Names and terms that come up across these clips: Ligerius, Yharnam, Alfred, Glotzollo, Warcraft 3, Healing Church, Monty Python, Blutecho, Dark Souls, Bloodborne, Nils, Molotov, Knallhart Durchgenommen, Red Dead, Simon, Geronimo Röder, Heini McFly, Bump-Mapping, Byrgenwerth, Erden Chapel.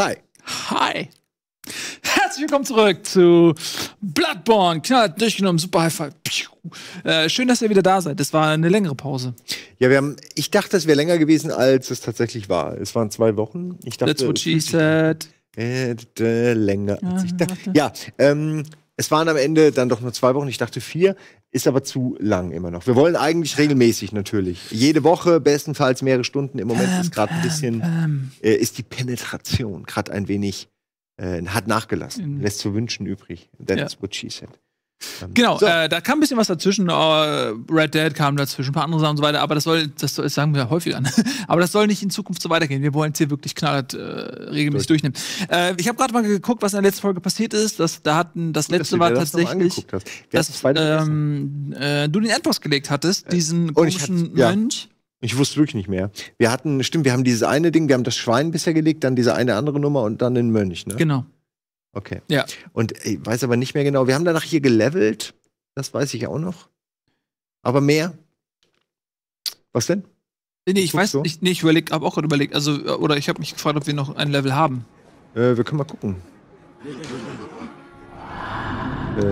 Hi. Hi. Herzlich willkommen zurück zu Bloodborne. Knallt durchgenommen, super High-Five. Schön, dass ihr wieder da seid. Das war eine längere Pause. Ja, ich dachte, es wäre länger gewesen, als es tatsächlich war. Es waren 2 Wochen. Ich dachte, that's what she said. Länger als ich dachte. Ja, es waren am Ende dann doch nur 2 Wochen. Ich dachte 4, ist aber zu lang immer noch. Wir wollen eigentlich regelmäßig natürlich. Jede Woche, bestenfalls mehrere Stunden. Im Moment ist gerade ein bisschen, ist die Penetration gerade ein wenig, hat nachgelassen. Lässt zu wünschen übrig. That's what she said. Genau, so. Da kam ein bisschen was dazwischen. Red Dead kam dazwischen, ein paar andere Sachen und so weiter. Aber das sagen wir häufig an. Aber das soll nicht in Zukunft so weitergehen. Wir wollen es hier wirklich knallhart regelmäßig durchnehmen. Ich habe gerade mal geguckt, was in der letzten Folge passiert ist. Das letzte war tatsächlich, dass du den Endboss gelegt hattest, diesen komischen Mönch. Ich wusste wirklich nicht mehr. Wir hatten, stimmt, wir haben dieses eine Ding, wir haben das Schwein bisher gelegt, dann diese eine andere Nummer und dann den Mönch, ne? Genau. Okay. Ja. Und ich weiß aber nicht mehr genau. Wir haben danach hier gelevelt. Das weiß ich auch noch. Aber mehr. Was denn? Nee, ich weiß nicht. Nee, ich habe auch gerade überlegt. Also, oder ich habe mich gefragt, ob wir noch ein Level haben. Wir können mal gucken.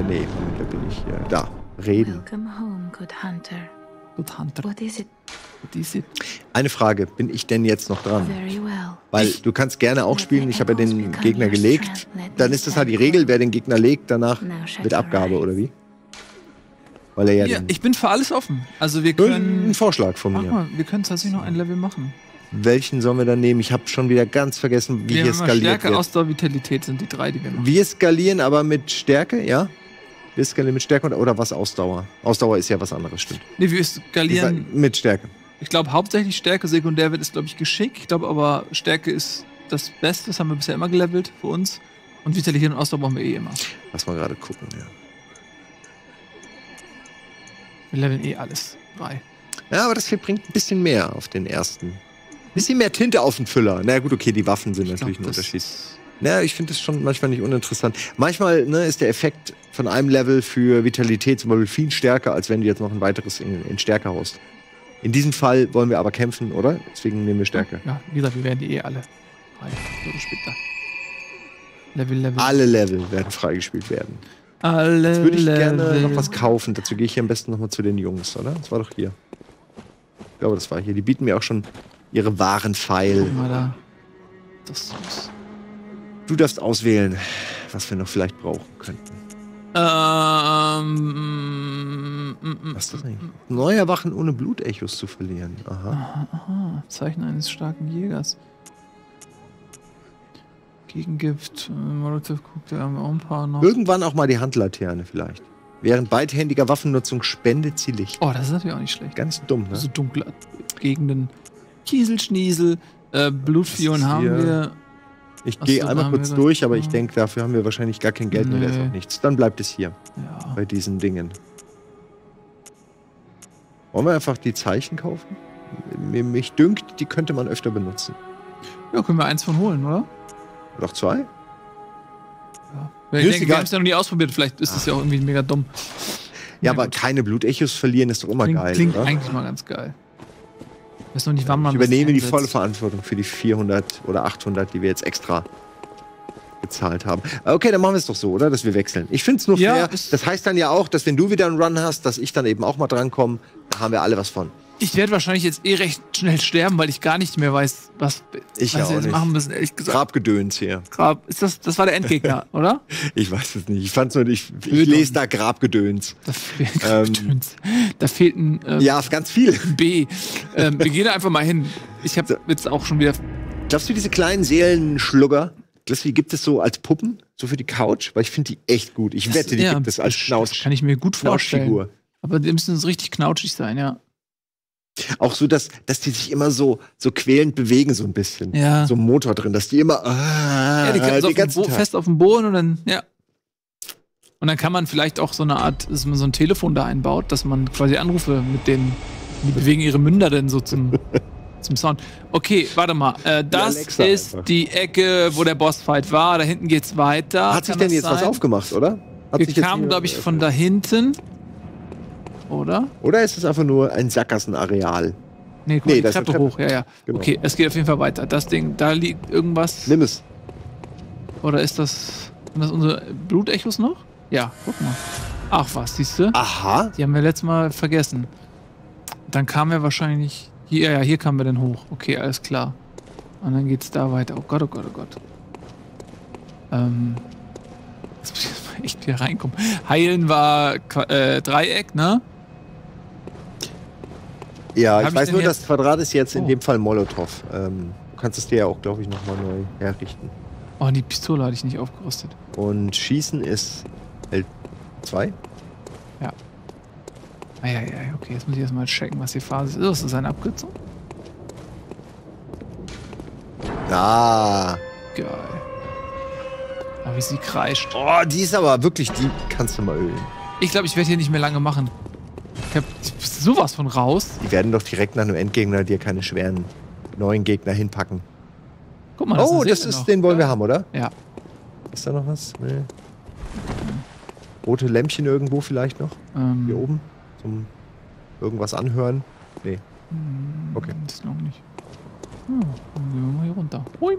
Nee, da bin ich hier. Da. Reden. Welcome home, good hunter. Good hunter. What is it? Eine Frage, bin ich denn jetzt noch dran? Weil du kannst gerne auch spielen, ich habe ja den Gegner gelegt. Dann ist das halt die Regel, wer den Gegner legt, danach mit Abgabe, oder wie? Weil er ja ich bin für alles offen. Also wir können... Ein Vorschlag von mir. Mach mal, wir können tatsächlich noch ein Level machen. Welchen sollen wir dann nehmen? Ich habe schon wieder ganz vergessen, wie hier skaliert wird. Stärke, Ausdauer, Vitalität sind die 3, die wir machen. Wir skalieren aber mit Stärke, ja? Wir skalieren mit Stärke oder was? Ausdauer. Ausdauer ist ja was anderes, stimmt. Nee, wir skalieren... Mit Stärke. Ich glaube, hauptsächlich Stärke, sekundär wird, ist, glaube ich, Geschick. Ich glaube aber, Stärke ist das Beste. Das haben wir bisher immer gelevelt für uns. Und Vitalität und Ausdauer brauchen wir eh immer. Lass mal gerade gucken, ja. Wir leveln eh alles. 3. Ja, aber das hier bringt ein bisschen mehr auf den ersten. Ein bisschen mehr Tinte auf den Füller. Na gut, okay, die Waffen sind natürlich ein Unterschied. Na, ich finde das schon manchmal nicht uninteressant. Manchmal ne, ist der Effekt von einem Level für Vitalität zum Beispiel viel stärker, als wenn du jetzt noch ein weiteres in Stärke haust. In diesem Fall wollen wir aber kämpfen, oder? Deswegen nehmen wir Stärke. Ja, wie gesagt, wir werden die alle freigespielt. Level. Alle Level werden freigespielt werden. Alle Jetzt würde ich gerne noch was kaufen. Dazu gehe ich hier am besten nochmal zu den Jungs, oder? Das war doch hier. Ich glaube, das war hier. Die bieten mir auch schon ihre wahren Pfeil. Guck mal da. Das ist... Du darfst auswählen, was wir noch vielleicht brauchen könnten. Was ist das eigentlich? Neu erwachen, ohne Blutechos zu verlieren. Aha. Aha. Zeichen eines starken Jägers. Gegengift, Molotov-Cocktail haben wir auch ein paar noch. Irgendwann auch mal die Handlaterne vielleicht. Während beidhändiger Waffennutzung spendet sie Licht. Oh, das ist natürlich auch nicht schlecht. Ganz dumm, ne? So dunkle Gegenden. Kieselschniesel, Blutfion haben wir. Ich gehe einmal kurz durch, aber ich denke, dafür haben wir wahrscheinlich gar kein Geld mehr, da ist auch nichts. Dann bleibt es hier, bei diesen Dingen. Wollen wir einfach die Zeichen kaufen? Mich dünkt, die könnte man öfter benutzen. Ja, können wir eins von holen, oder? Doch 2? Ja. Ich denke, wir haben es ja noch nie ausprobiert, vielleicht ist es ja auch irgendwie mega dumm. Ja, aber keine Blutechos verlieren ist doch immer geil, klingt oder? Eigentlich mal ganz geil. Noch nicht, wann man ich übernehme die volle Verantwortung für die 400 oder 800, die wir jetzt extra bezahlt haben. Okay, dann machen wir es doch so, oder? Dass wir wechseln. Ich finde es nur fair. Das heißt dann ja auch, dass wenn du wieder einen Run hast, dass ich dann eben auch mal drankomme. Da haben wir alle was von. Ich werde wahrscheinlich jetzt eh recht schnell sterben, weil ich gar nicht mehr weiß, was wir jetzt machen müssen, ehrlich gesagt. Grabgedöns hier. Das war der Endgegner, oder? Ich weiß es nicht. Ich fand's nur, ich lese da Grabgedöns. Da fehlt ein ja, ganz viel. B. Wir gehen da einfach mal hin. Ich habe jetzt auch schon wieder... Glaubst du, diese kleinen Seelenschlugger, die gibt es so als Puppen? So für die Couch? Weil ich finde die echt gut. Ich wette, die gibt es als Schnauzfigur. Das kann ich mir gut vorstellen. Aber die müssen so richtig knautschig sein, ja. Auch so, dass die sich immer so quälend bewegen, so ein bisschen. Ja. So ein Motor drin, dass die immer. Ja, die können so fest auf dem Boden und dann, ja. Und dann kann man vielleicht auch so eine Art, dass man so ein Telefon da einbaut, dass man quasi Anrufe mit denen, die bewegen ihre Münder dann so zum Sound. Okay, warte mal. Das ist die Ecke, wo der Bossfight war. Da hinten geht's weiter. Hat sich denn jetzt was aufgemacht, oder? Wir kamen, glaube ich, von da hinten. Oder? Oder ist es einfach nur ein Sackgassenareal? Nee, guck mal, die Treppe hoch, ja, ja. Genau. Okay, es geht auf jeden Fall weiter. Das Ding, da liegt irgendwas. Nimm es. Oder ist das... Sind das unsere Blutechos noch? Ja, guck mal. Ach was, siehst du? Aha. Die haben wir letztes Mal vergessen. Dann kamen wir wahrscheinlich... Hier, ja, hier kamen wir dann hoch. Okay, alles klar. Und dann geht's da weiter. Oh Gott, oh Gott, oh Gott. Jetzt muss ich jetzt mal echt wieder reinkommen. Heilen war Dreieck, ne? Ja, ich weiß nur, das Quadrat ist jetzt in dem Fall Molotow. Du kannst es dir ja auch, glaube ich, nochmal neu herrichten. Oh, die Pistole hatte ich nicht aufgerüstet. Und Schießen ist L2? Ja. Eieiei, okay, jetzt muss ich erstmal checken, was die Phase ist. Ist das eine Abkürzung? Ah. Geil. Aber wie sie kreischt. Oh, die ist aber wirklich, die kannst du mal ölen. Ich glaube, ich werde hier nicht mehr lange machen. Ich hab sowas von raus. Die werden doch direkt nach einem Endgegner dir keine schweren neuen Gegner hinpacken. Guck mal, das ist den wollen wir haben, oder? Ja. Ist da noch was? Nee. Rote Lämpchen irgendwo vielleicht noch? Hier oben? Zum irgendwas anhören? Nee. Okay. Das ist noch nicht. Dann gehen wir mal hier runter. Hui.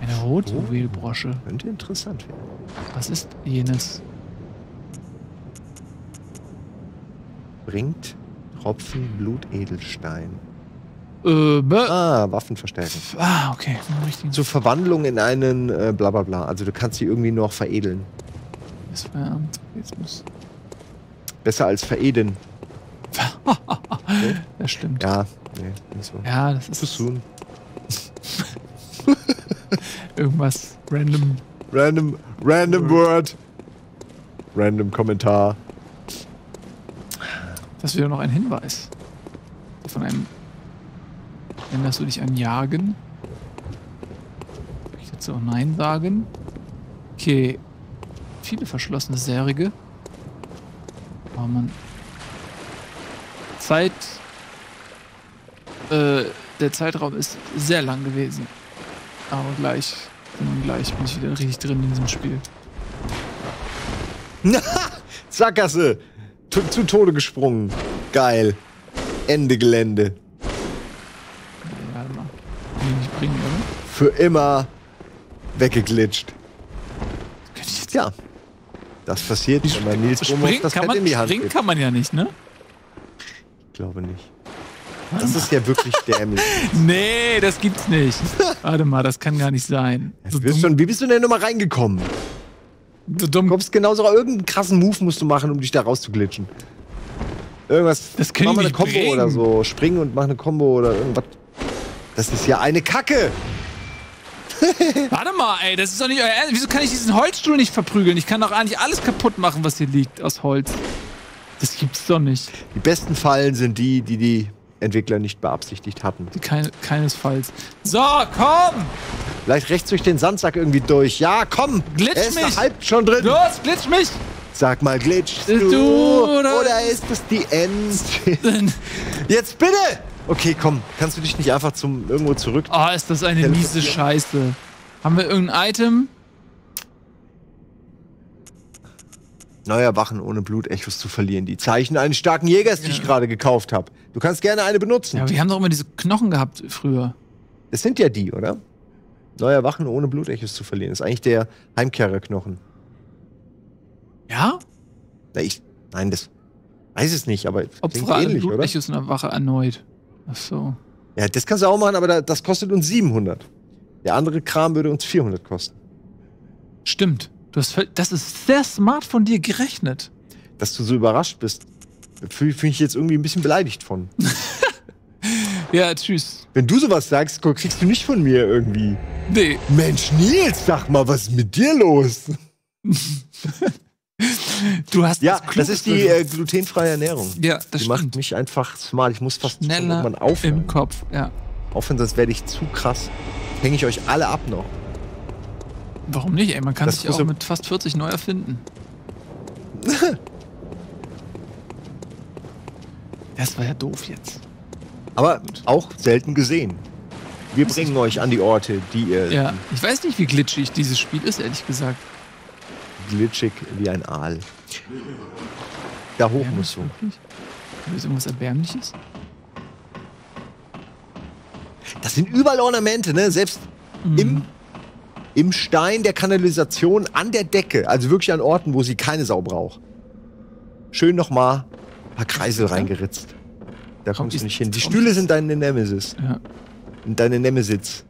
Eine rote Wählbrosche. Könnte interessant werden. Was ist jenes? Bringt Tropfen Blutedelstein. Waffen verstärken. Okay. Zur Verwandlung in einen Blablabla. Also du kannst sie irgendwie noch veredeln. Jetzt muss. Besser als veredeln. Okay. Das stimmt. Ja, nee, nicht so. Ja, das ist. Zu soon. Irgendwas random. Random Word. Random Kommentar. Das wäre noch ein Hinweis. Von einem. Erinnerst du dich an Jagen? Kann ich dazu auch Nein sagen? Okay. Viele verschlossene Särge. Aber man. Der Zeitraum ist sehr lang gewesen. Aber gleich bin ich wieder richtig drin in diesem Spiel. Sackgasse! Zu Tode gesprungen. Geil. Ende Gelände. Ja, mal. Kann ich nicht bringen, oder? Für immer weggeglitscht. Könnte ich jetzt. Ja. Das passiert nicht. Wenn man Nils rummacht, das Pad in die Hand springen kann man ja nicht, ne? Ich glaube nicht. Das ist ja wirklich dämlich. Nee, das gibt's nicht. Warte mal, das kann gar nicht sein. So wie bist du denn nochmal reingekommen? So dumm. Du kommst genauso, irgendeinen krassen Move musst du machen, um dich da rauszuglitschen. Irgendwas, das mach mal eine Combo oder so. Springen und mach eine Combo oder irgendwas. Das ist ja eine Kacke. Warte mal, ey, das ist doch nicht euer Ernst. Wieso kann ich diesen Holzstuhl nicht verprügeln? Ich kann doch eigentlich alles kaputt machen, was hier liegt aus Holz. Das gibt's doch nicht. Die besten Fallen sind die, die die Entwickler nicht beabsichtigt hatten. Keinesfalls. So, komm! Vielleicht rechts durch den Sandsack irgendwie durch. Ja, komm! Glitsch mich! Er ist halb schon drin. Los, glitsch mich! Sag mal, glitschst du oder ist das die End? Jetzt bitte! Okay, komm. Kannst du dich nicht einfach zum irgendwo zurück... Ah, ist das eine miese Scheiße. Haben wir irgendein Item? Neuer Wachen ohne Blutechos zu verlieren. Die Zeichen eines starken Jägers, die ich gerade gekauft habe. Du kannst gerne eine benutzen. Ja, aber wir haben doch immer diese Knochen gehabt früher. Das sind ja die, oder? Neuer Wachen ohne Blutechos zu verlieren. Das ist eigentlich der Heimkehrerknochen. Ja? Na, nein, das weiß ich nicht, aber Opfer ähnlich, Blutechos in der Wache erneut. Ach so. Ja, das kannst du auch machen, aber das kostet uns 700. Der andere Kram würde uns 400 kosten. Stimmt. Das ist sehr smart von dir gerechnet. Dass du so überrascht bist. Fühle ich jetzt irgendwie ein bisschen beleidigt von. Ja, tschüss. Wenn du sowas sagst, kriegst du nicht von mir irgendwie. Nee. Mensch, Nils, sag mal, was ist mit dir los? Du hast ja, das ist die glutenfreie Ernährung. Ja, das stimmt. Macht mich einfach smart. Ich muss fast irgendwann aufhören. Im Kopf, ja. Aufhören, sonst werde ich zu krass. Hänge ich euch alle ab noch. Warum nicht, ey? Man kann sich auch mit fast 40 neu erfinden. Das war ja doof jetzt. Aber auch selten gesehen. Wir bringen euch an die Orte, die ihr... Ja, ich weiß nicht, wie glitschig dieses Spiel ist, ehrlich gesagt. Glitschig wie ein Aal. Da hoch musst du. Ist irgendwas Erbärmliches? Das sind überall Ornamente, ne? Selbst im Stein der Kanalisation an der Decke. Also wirklich an Orten, wo sie keine Sau braucht. Schön nochmal ein paar Kreisel reingeritzt. Da kommst du nicht hin. Die Stühle sind deine Nemesis. Ja. Und deine Nemesis.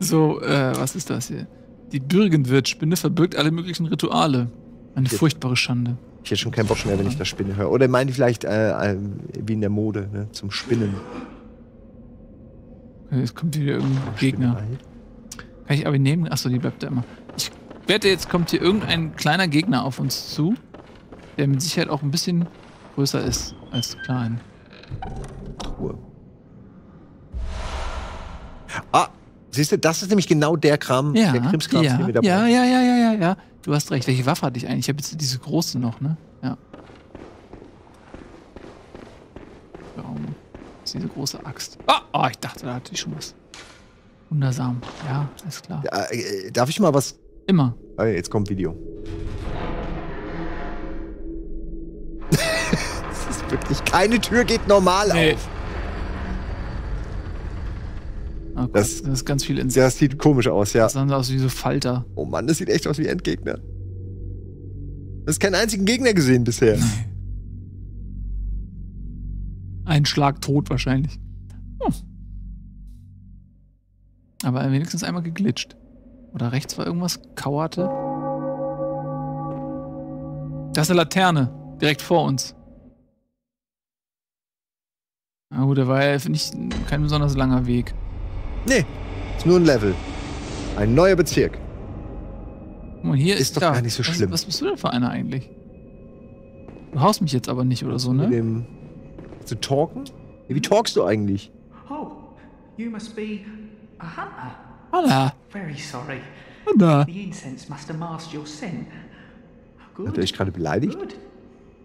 So, was ist das hier? Die Byrgenwerth-Spinne verbirgt alle möglichen Rituale. Eine furchtbare Schande. Ich hätte schon keinen Bock mehr, wenn ich das Spinne höre. Oder meine ich vielleicht wie in der Mode, ne? Zum Spinnen. Jetzt kommt hier irgendein Gegner. Kann ich aber nehmen? Achso, die bleibt da immer. Ich wette, jetzt kommt hier irgendein kleiner Gegner auf uns zu, der mit Sicherheit auch ein bisschen größer ist als klein. Truhe. Ah, siehst du, das ist nämlich genau der Kram, der Krimskram, den wir dabei haben. Ja. Du hast recht. Welche Waffe hatte ich eigentlich? Ich habe jetzt diese große noch, ne? Ja. Warum ist diese große Axt? Ah! Oh, ich dachte, da hatte ich schon was. Wundersam. Ja, ist klar. Ja, darf ich mal was? Immer. Oh, jetzt kommt Video. Das ist wirklich... Keine Tür geht normal auf. Oh Gott, das ist ganz viel Insekten. Das sieht komisch aus, ja. Das sah aus wie so Falter. Oh Mann, das sieht echt aus wie Endgegner. Du hast keinen einzigen Gegner gesehen bisher. Ein Schlag tot wahrscheinlich. Hm. Aber wenigstens einmal geglitscht. Oder rechts war irgendwas, kauerte. Da ist eine Laterne, direkt vor uns. Na gut, da war ja kein besonders langer Weg. Nee, ist nur ein Level. Ein neuer Bezirk. Guck mal, hier ist doch gar nicht so schlimm. Was bist du denn für einer eigentlich? Du haust mich jetzt aber nicht oder so, ne? Mit dem zu talken? Wie talkst du eigentlich? Oh, you must be a hunter. Hola. Very sorry. Hola. The incense must have masked your sin. Good. Hat er dich gerade beleidigt? Good.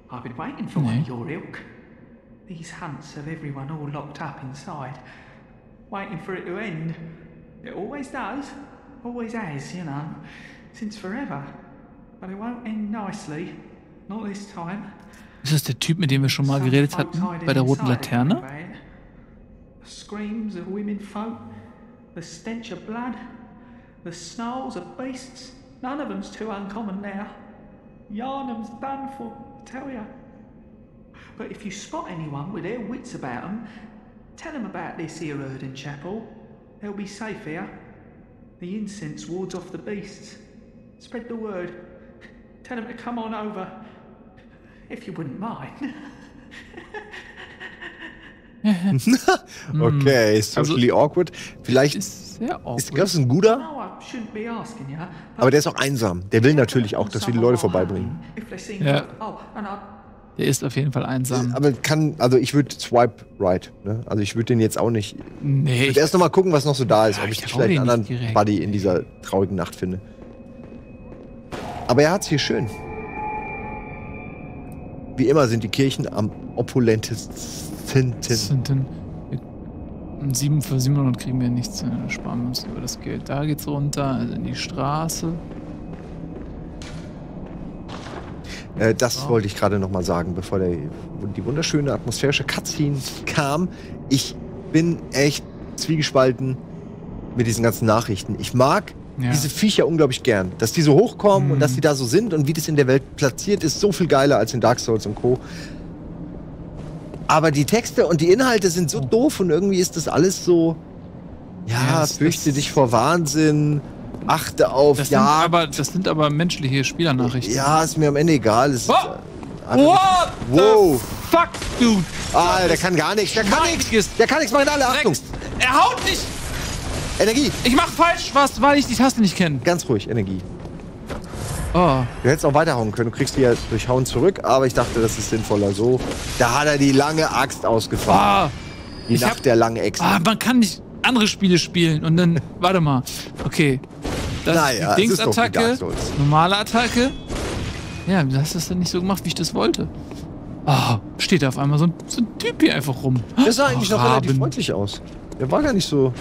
I've been waiting for your ilk. These hunts have everyone all locked up inside. Waiting for it to end. It always does. Always has, you know. Since forever. But it won't end nicely. Not this time. Ist das der Typ, mit dem wir schon mal geredet hatten? Bei der roten Laterne? The screams of women folk. The stench of blood. The snarls of beasts. None of them's too uncommon now. Yharnam's done for, I tell you. But if you spot anyone with their wits about them, tell him about this here Erden Chapel. They'll be safe here. The incense wards off the beasts. Spread the word. Tell him to come on over. If you wouldn't mind. Okay, socially awkward. Vielleicht ist das ein guter. Aber der ist auch einsam. Der will natürlich auch, dass wir die Leute vorbeibringen. Ja. Der ist auf jeden Fall einsam. Aber also ich würde swipe right, ne? Also ich würde den jetzt auch nicht. Nee. Ich würde erst nochmal gucken, was noch so da ist, ob ich vielleicht einen anderen Buddy in dieser traurigen Nacht finde. Aber er hat's hier schön. Wie immer sind die Kirchen am opulentesten. 7 für 700 kriegen wir nichts, sparen wir uns über das Geld. Da geht's runter, also in die Straße. Das wollte ich gerade noch mal sagen, bevor die wunderschöne atmosphärische Cutscene kam. Ich bin echt zwiegespalten mit diesen ganzen Nachrichten. Ich mag diese Viecher unglaublich gern. Dass die so hochkommen und dass die da so sind und wie das in der Welt platziert ist, so viel geiler als in Dark Souls und Co. Aber die Texte und die Inhalte sind so doof und irgendwie ist das alles so... Ja, fürchte dich vor Wahnsinn... Achte auf, das sind aber menschliche Spielernachrichten. Ja, ist mir am Ende egal. Es What the fuck, dude? Ah, der kann gar nichts. Der kann nichts. Der kann nichts machen. Alle, Achtung. Er haut nicht. Energie. Ich mach falsch was, weil ich die Taste nicht kenne. Ganz ruhig, Energie. Oh. Du hättest auch weiterhauen können. Du kriegst die ja durch Hauen zurück, aber ich dachte, das ist sinnvoller so. Da hat er die lange Axt ausgefahren. Oh. Die Nacht der langen Axt. Ah, man kann nicht andere Spiele spielen und dann... Warte mal. Okay. Das ist die Dingsattacke, normale Attacke. Ja, du hast das dann nicht so gemacht, wie ich das wollte. Oh, steht da auf einmal so ein Typ hier einfach rum. Das sah eigentlich noch relativ freundlich aus. Der war gar nicht so,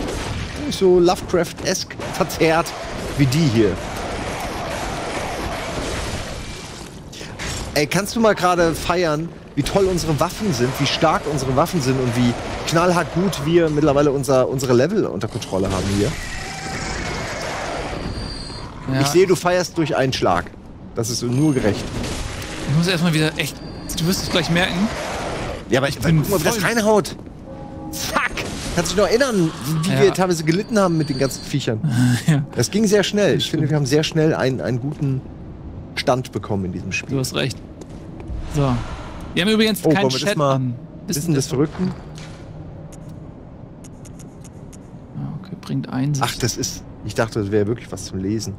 Lovecraft-esque verzerrt wie die hier. Ey, kannst du mal gerade feiern, wie toll unsere Waffen sind, wie stark unsere Waffen sind und wie knallhart gut wir mittlerweile unsere Level unter Kontrolle haben hier. Ja. Ich sehe, du feierst durch einen Schlag. Das ist nur gerecht. Ich muss erstmal wieder echt... Du wirst es gleich merken. Ja, aber ich guck mal, ob das reinhaut. Fuck! Kannst du dich noch erinnern, wie wir teilweise gelitten haben mit den ganzen Viechern? Ja. Das ging sehr schnell. Ich finde, wir haben sehr schnell einen guten Stand bekommen in diesem Spiel. Du hast recht. So. Wir haben übrigens keinen Chat an. Wissen des Verrückten? Okay, bringt Einsicht. Ach, das ist... Ich dachte, das wäre wirklich was zum Lesen.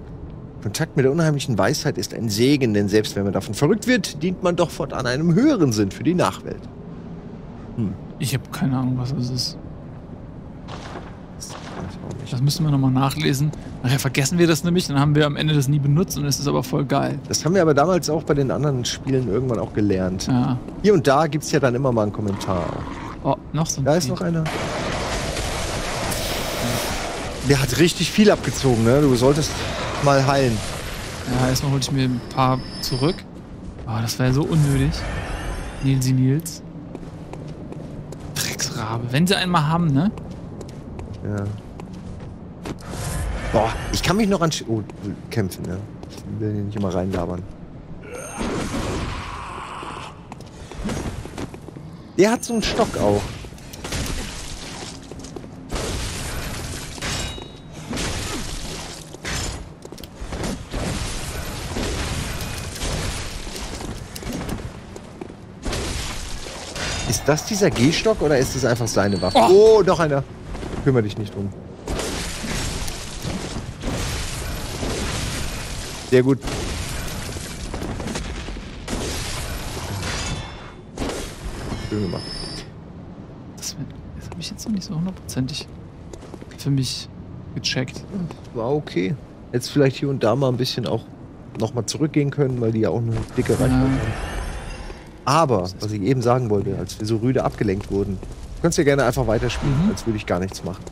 Kontakt mit der unheimlichen Weisheit ist ein Segen, denn selbst wenn man davon verrückt wird, dient man doch fortan einem höheren Sinn für die Nachwelt. Hm. Ich habe keine Ahnung, was das ist. Das müssen wir nochmal nachlesen. Nachher vergessen wir das nämlich, dann haben wir am Ende das nie benutzt und es ist aber voll geil. Das haben wir aber damals auch bei den anderen Spielen irgendwann auch gelernt. Ja. Hier und da gibt es ja dann immer mal einen Kommentar. Oh, noch so ein Da ist noch einer. Der hat richtig viel abgezogen, ne? Du solltest mal heilen. Ja, erstmal hole ich mir ein paar zurück. Oh, das wäre ja so unnötig. Nils. Drecksrabe. Wenn sie einmal haben, ne? Ja. Boah, ich kann mich noch an... Oh, kämpfen, ne? Ich will hier nicht immer reinlabern. Der hat so einen Stock auch. Ist das dieser Gehstock oder ist es einfach seine Waffe? Oh, noch einer. Kümmere dich nicht drum. Sehr gut. Schön gemacht. Das habe ich jetzt noch nicht so hundertprozentig für mich gecheckt. War okay. Jetzt vielleicht hier und da mal ein bisschen auch nochmal zurückgehen können, weil die ja auch eine dicke Reichweite haben. Aber, was ich eben sagen wollte, als wir so rüde abgelenkt wurden, du kannst ja gerne einfach weiterspielen, als würde ich gar nichts machen.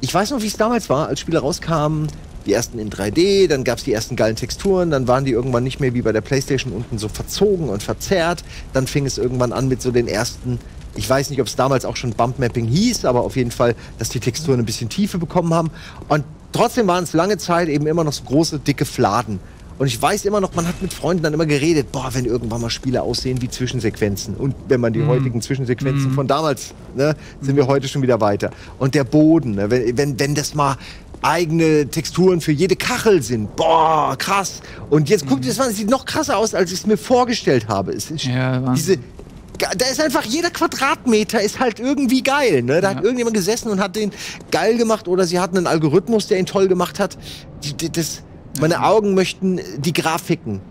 Ich weiß noch, wie es damals war, als Spiele rauskamen, die ersten in 3D, dann gab es die ersten geilen Texturen, dann waren die irgendwann nicht mehr wie bei der PlayStation unten so verzogen und verzerrt, dann fing es irgendwann an mit so den ersten, ich weiß nicht, ob es damals auch schon Bump-Mapping hieß, aber auf jeden Fall, dass die Texturen ein bisschen Tiefe bekommen haben und trotzdem waren es lange Zeit eben immer noch so große, dicke Fladen. Und ich weiß immer noch, man hat mit Freunden dann immer geredet, boah, wenn irgendwann mal Spiele aussehen wie Zwischensequenzen. Und wenn man die heutigen Zwischensequenzen von damals, ne, sind wir heute schon wieder weiter. Und der Boden, ne, wenn das mal eigene Texturen für jede Kachel sind, boah, krass. Und jetzt guckt es mal, es sieht noch krasser aus, als ich es mir vorgestellt habe. Es ist da ist einfach jeder Quadratmeter ist halt irgendwie geil, ne? Da hat irgendjemand gesessen und hat den geil gemacht oder sie hatten einen Algorithmus, der ihn toll gemacht hat. Meine Augen möchten die Grafiken.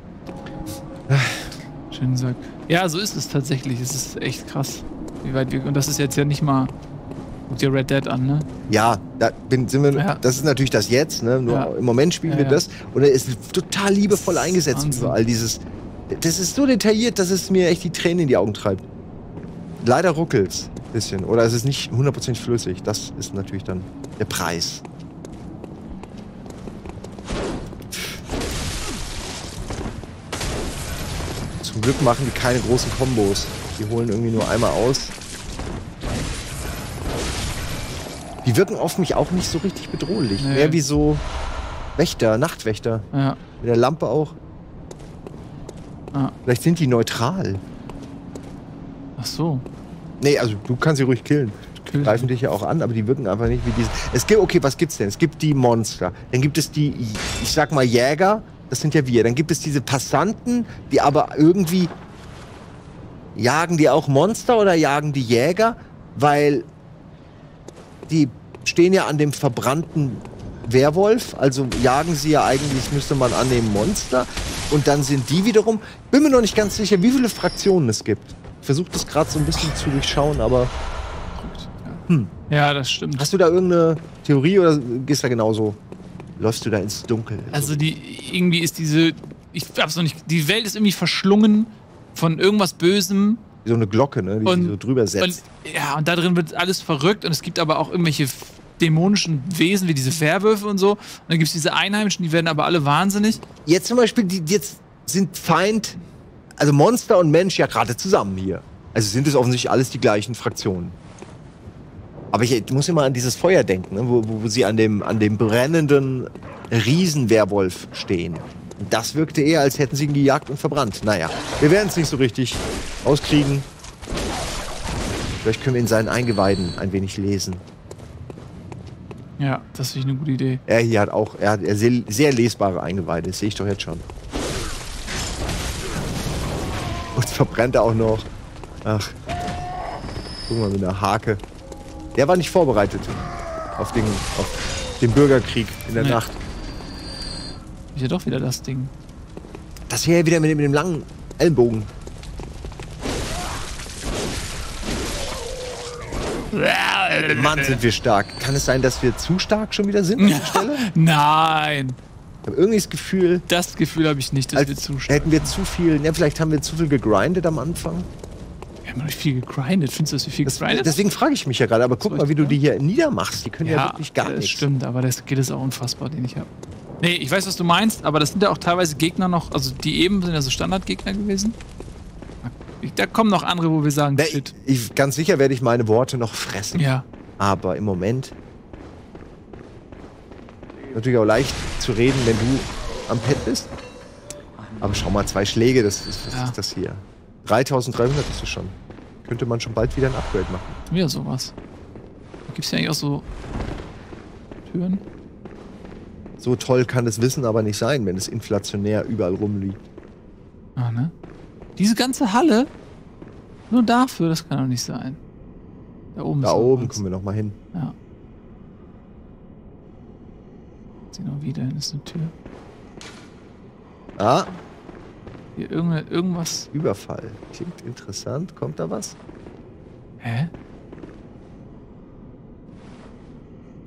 Schön gesagt. Ja, so ist es tatsächlich. Es ist echt krass, wie weit wir... Und das ist jetzt ja nicht mal... Guck dir Red Dead an, ne? Ja, das ist natürlich das Jetzt, ne? Nur im Moment spielen wir das. Und es ist total liebevoll eingesetzt überall. Das ist so detailliert, dass es mir echt die Tränen in die Augen treibt. Leider ruckelt's ein bisschen. Oder es ist nicht 100% flüssig. Das ist natürlich dann der Preis. Zum Glück machen die keine großen Kombos. Die holen irgendwie nur einmal aus. Die wirken auf mich auch nicht so richtig bedrohlich. Nee. Mehr wie so Wächter, Nachtwächter. Ja. Mit der Lampe auch. Ah. Vielleicht sind die neutral. Ach so. Nee, also du kannst sie ruhig killen. Die greifen dich ja auch an, aber die wirken einfach nicht wie diese. Okay, was gibt's denn? Es gibt die Monster. Dann gibt es die, ich sag mal, Jäger. Das sind ja wir. Dann gibt es diese Passanten, die aber irgendwie... Jagen die auch Monster oder jagen die Jäger? Weil die stehen ja an dem verbrannten Werwolf. Also jagen sie ja eigentlich, müsste man annehmen, Monster. Und dann sind die wiederum... Bin mir noch nicht ganz sicher, wie viele Fraktionen es gibt. Ich versuche das gerade so ein bisschen zu durchschauen, aber... Ja, das stimmt. Hast du da irgendeine Theorie oder gehst da genauso... Läufst du da ins Dunkel? Also irgendwie ist diese, ich hab's noch nicht, die Welt ist irgendwie verschlungen von irgendwas Bösem. So eine Glocke, ne, die sie so drüber setzt. Und da drin wird alles verrückt und es gibt aber auch irgendwelche dämonischen Wesen, wie diese Werwölfe und so. Und dann gibt's diese Einheimischen, die werden aber alle wahnsinnig. Jetzt zum Beispiel, jetzt sind Feind, also Monster und Mensch ja gerade zusammen hier. Also sind es offensichtlich alles die gleichen Fraktionen. Aber ich muss immer an dieses Feuer denken, ne? wo sie an dem brennenden Riesenwerwolf stehen. Das wirkte eher, als hätten sie ihn gejagt und verbrannt. Naja, wir werden es nicht so richtig auskriegen. Vielleicht können wir in seinen Eingeweiden ein wenig lesen. Ja, das finde ich eine gute Idee. Er hier hat auch, er hat sehr, sehr lesbare Eingeweide, das sehe ich doch jetzt schon. Und verbrennt er auch noch. Ach, guck mal, mit einer Hake. Der war nicht vorbereitet auf den Bürgerkrieg in der Nacht. Ist ja doch wieder das Ding. Das hier wieder mit dem langen Ellenbogen. Mann, sind wir stark. Kann es sein, dass wir zu stark schon wieder sind an der Stelle? Nein. Ich habe irgendwie das Gefühl... Das Gefühl habe ich nicht, dass wir zu stark sind. Hätten wir zu viel... Ne, vielleicht haben wir zu viel gegrindet am Anfang. Wir haben noch nicht viel gegrindet. Findest du, dass wir viel gegrindet haben? Deswegen frage ich mich ja gerade. Aber guck mal, wie du die hier niedermachst. Die können ja wirklich gar nichts. Stimmt, aber das geht es auch unfassbar, den ich habe. Nee, ich weiß, was du meinst, aber das sind ja auch teilweise Gegner noch, also die eben sind ja so Standardgegner gewesen. Da kommen noch andere, wo wir sagen, na, shit. Ganz sicher werde ich meine Worte noch fressen. Ja. Aber im Moment natürlich auch leicht zu reden, wenn du am Pad bist. Aber schau mal, 2 Schläge, das ist das hier. 3300 bist du schon. Könnte man schon bald wieder ein Upgrade machen. Wieder sowas. Gibt's ja eigentlich auch so Türen? So toll kann das Wissen aber nicht sein, wenn es inflationär überall rumliegt. Ah, ne? Diese ganze Halle, nur dafür, das kann doch nicht sein. Da oben kommen wir noch mal hin. Ja. Sieh noch wieder, da ist eine Tür. Ah. Hier irgendwas. Überfall. Klingt interessant. Kommt da was? Hä?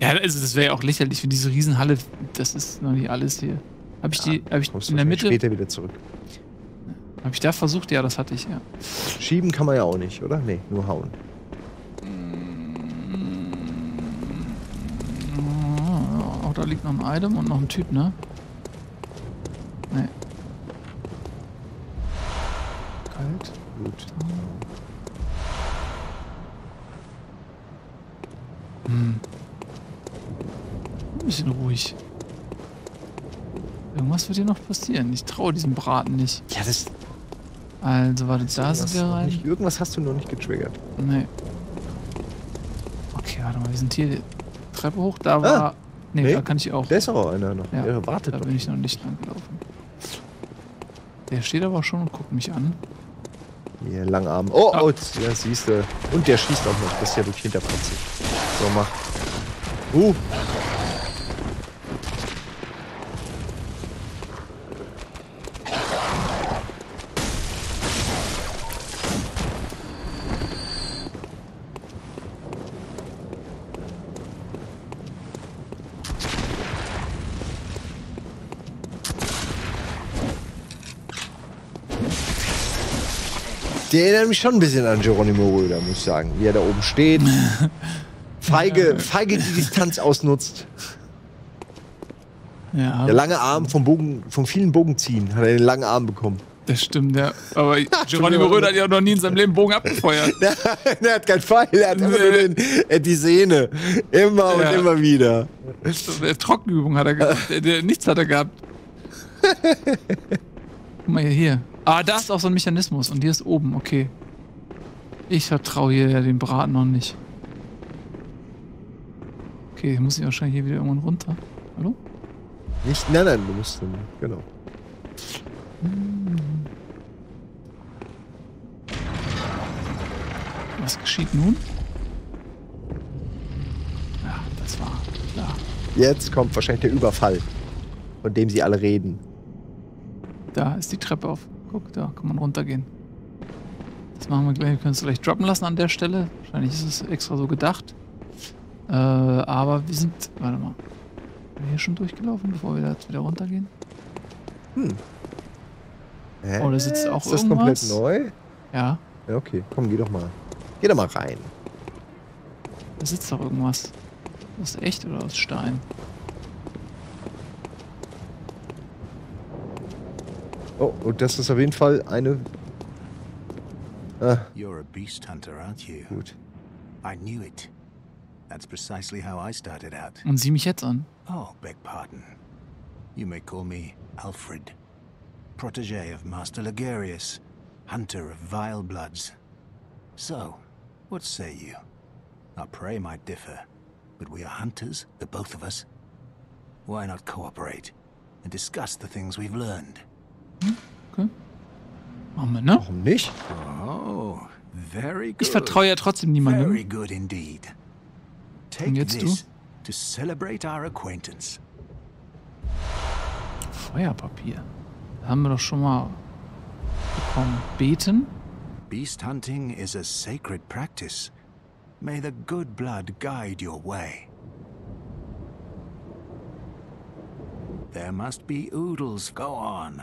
Ja, also das wäre ja auch lächerlich für diese Riesenhalle. Das ist noch nicht alles hier. Habe ich in der Mitte... später wieder zurück. Habe ich da versucht? Ja, das hatte ich, ja. Schieben kann man ja auch nicht, oder? Nee, nur hauen. Auch da liegt noch ein Item und noch ein Typ, ne? Nee. Kalt. Gut. Bisschen ruhig. Irgendwas wird hier noch passieren. Ich traue diesem Braten nicht. Ja, das... Also, warte, da sind wir rein. Irgendwas hast du noch nicht getriggert. Nee. Okay, warte mal, wir sind hier die Treppe hoch. Da war... Nee, da kann ich auch. Da ist auch einer noch. Ja, der wartet da bin ich noch nicht lang gelaufen. Der steht aber schon und guckt mich an. Hier, Langarm. Oh, ja, siehst du. Und der schießt auch noch. Das ist ja wirklich hinterpanzig. So, mach. Der erinnert mich schon ein bisschen an Geronimo Röder, muss ich sagen. Wie er da oben steht. Feige die Distanz ausnutzt. Ja, der lange Arm vom vielen Bogenziehen hat er den langen Arm bekommen. Das stimmt, ja. Aber Geronimo Röder hat ja noch nie in seinem Leben Bogen abgefeuert. Der hat keinen Pfeil, er hat immer nur die Sehne. Immer und immer wieder. Trockenübung hat er gehabt. Nichts hat er gehabt. Guck mal hier. Ah, da ist auch so ein Mechanismus und hier ist oben, okay. Ich vertraue hier ja dem Braten noch nicht. Okay, ich muss wahrscheinlich hier wieder irgendwann runter. Hallo? Nicht, nein, du musst, genau. Was geschieht nun? Ja, das war klar. Jetzt kommt wahrscheinlich der Überfall, von dem sie alle reden. Da ist die Treppe auf. Guck, da kann man runtergehen. Das machen wir gleich. Wir können es vielleicht droppen lassen an der Stelle. Wahrscheinlich ist es extra so gedacht. Aber wir sind... Warte mal. Sind wir hier schon durchgelaufen, bevor wir da jetzt wieder runtergehen? Oh, da sitzt auch irgendwas. Ist das komplett neu? Ja. Ja, okay. Komm, geh doch mal. Geh doch mal rein. Da sitzt doch irgendwas. Aus echt oder aus Stein? Oh, und das ist auf jeden Fall eine... You're a beast hunter, aren't you? Gut. I knew it. That's precisely how I started out. Und sieh mich jetzt an. Oh, beg pardon. You may call me Alfred, protege of Master Ligerius, hunter of vile bloods. So, what say you? Our prey might differ, but we are hunters, the both of us. Why not cooperate and discuss the things we've learned? Okay. Machen wir, ne? Warum nicht? Oh, very good. Ich vertraue ja trotzdem niemandem. Very good indeed. Und jetzt du? To celebrate our acquaintance. Feuerpapier. Das haben wir doch schon mal bekommen. Beten. Beast hunting is a sacred practice. May the good blood guide your way. There must be oodles. Go on.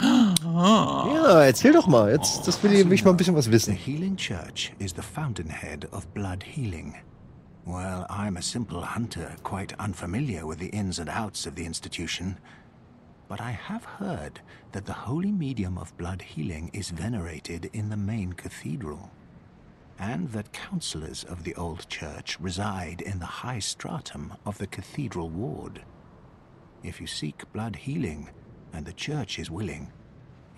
Ja, erzähl doch mal. Jetzt, das will ich mich mal ein bisschen was wissen. The Healing Church is the fountainhead of blood healing. Well, I'm a simple hunter, quite unfamiliar with the ins and outs of the institution. But I have heard that the holy medium of blood healing is venerated in the main cathedral. And that counselors of the old church reside in the high stratum of the cathedral ward. If you seek blood healing, and the church is willing,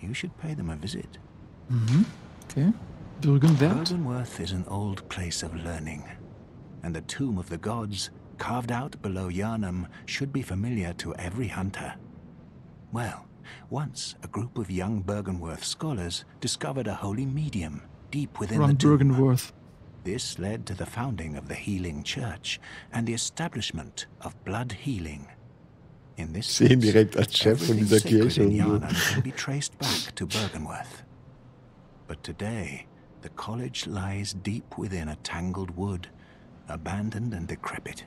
you should pay them a visit. Mhm. Okay. Byrgenwerth is an old place of learning, and the tomb of the gods, carved out below Yharnam, should be familiar to every hunter. Well, once a group of young Byrgenwerth scholars discovered a holy medium deep within the tomb. This led to the founding of the Healing Church and the establishment of blood healing. In this sense, everything sacred in Yharnam can be traced back to Byrgenwerth. But today, the college lies deep within a tangled wood, abandoned and decrepit.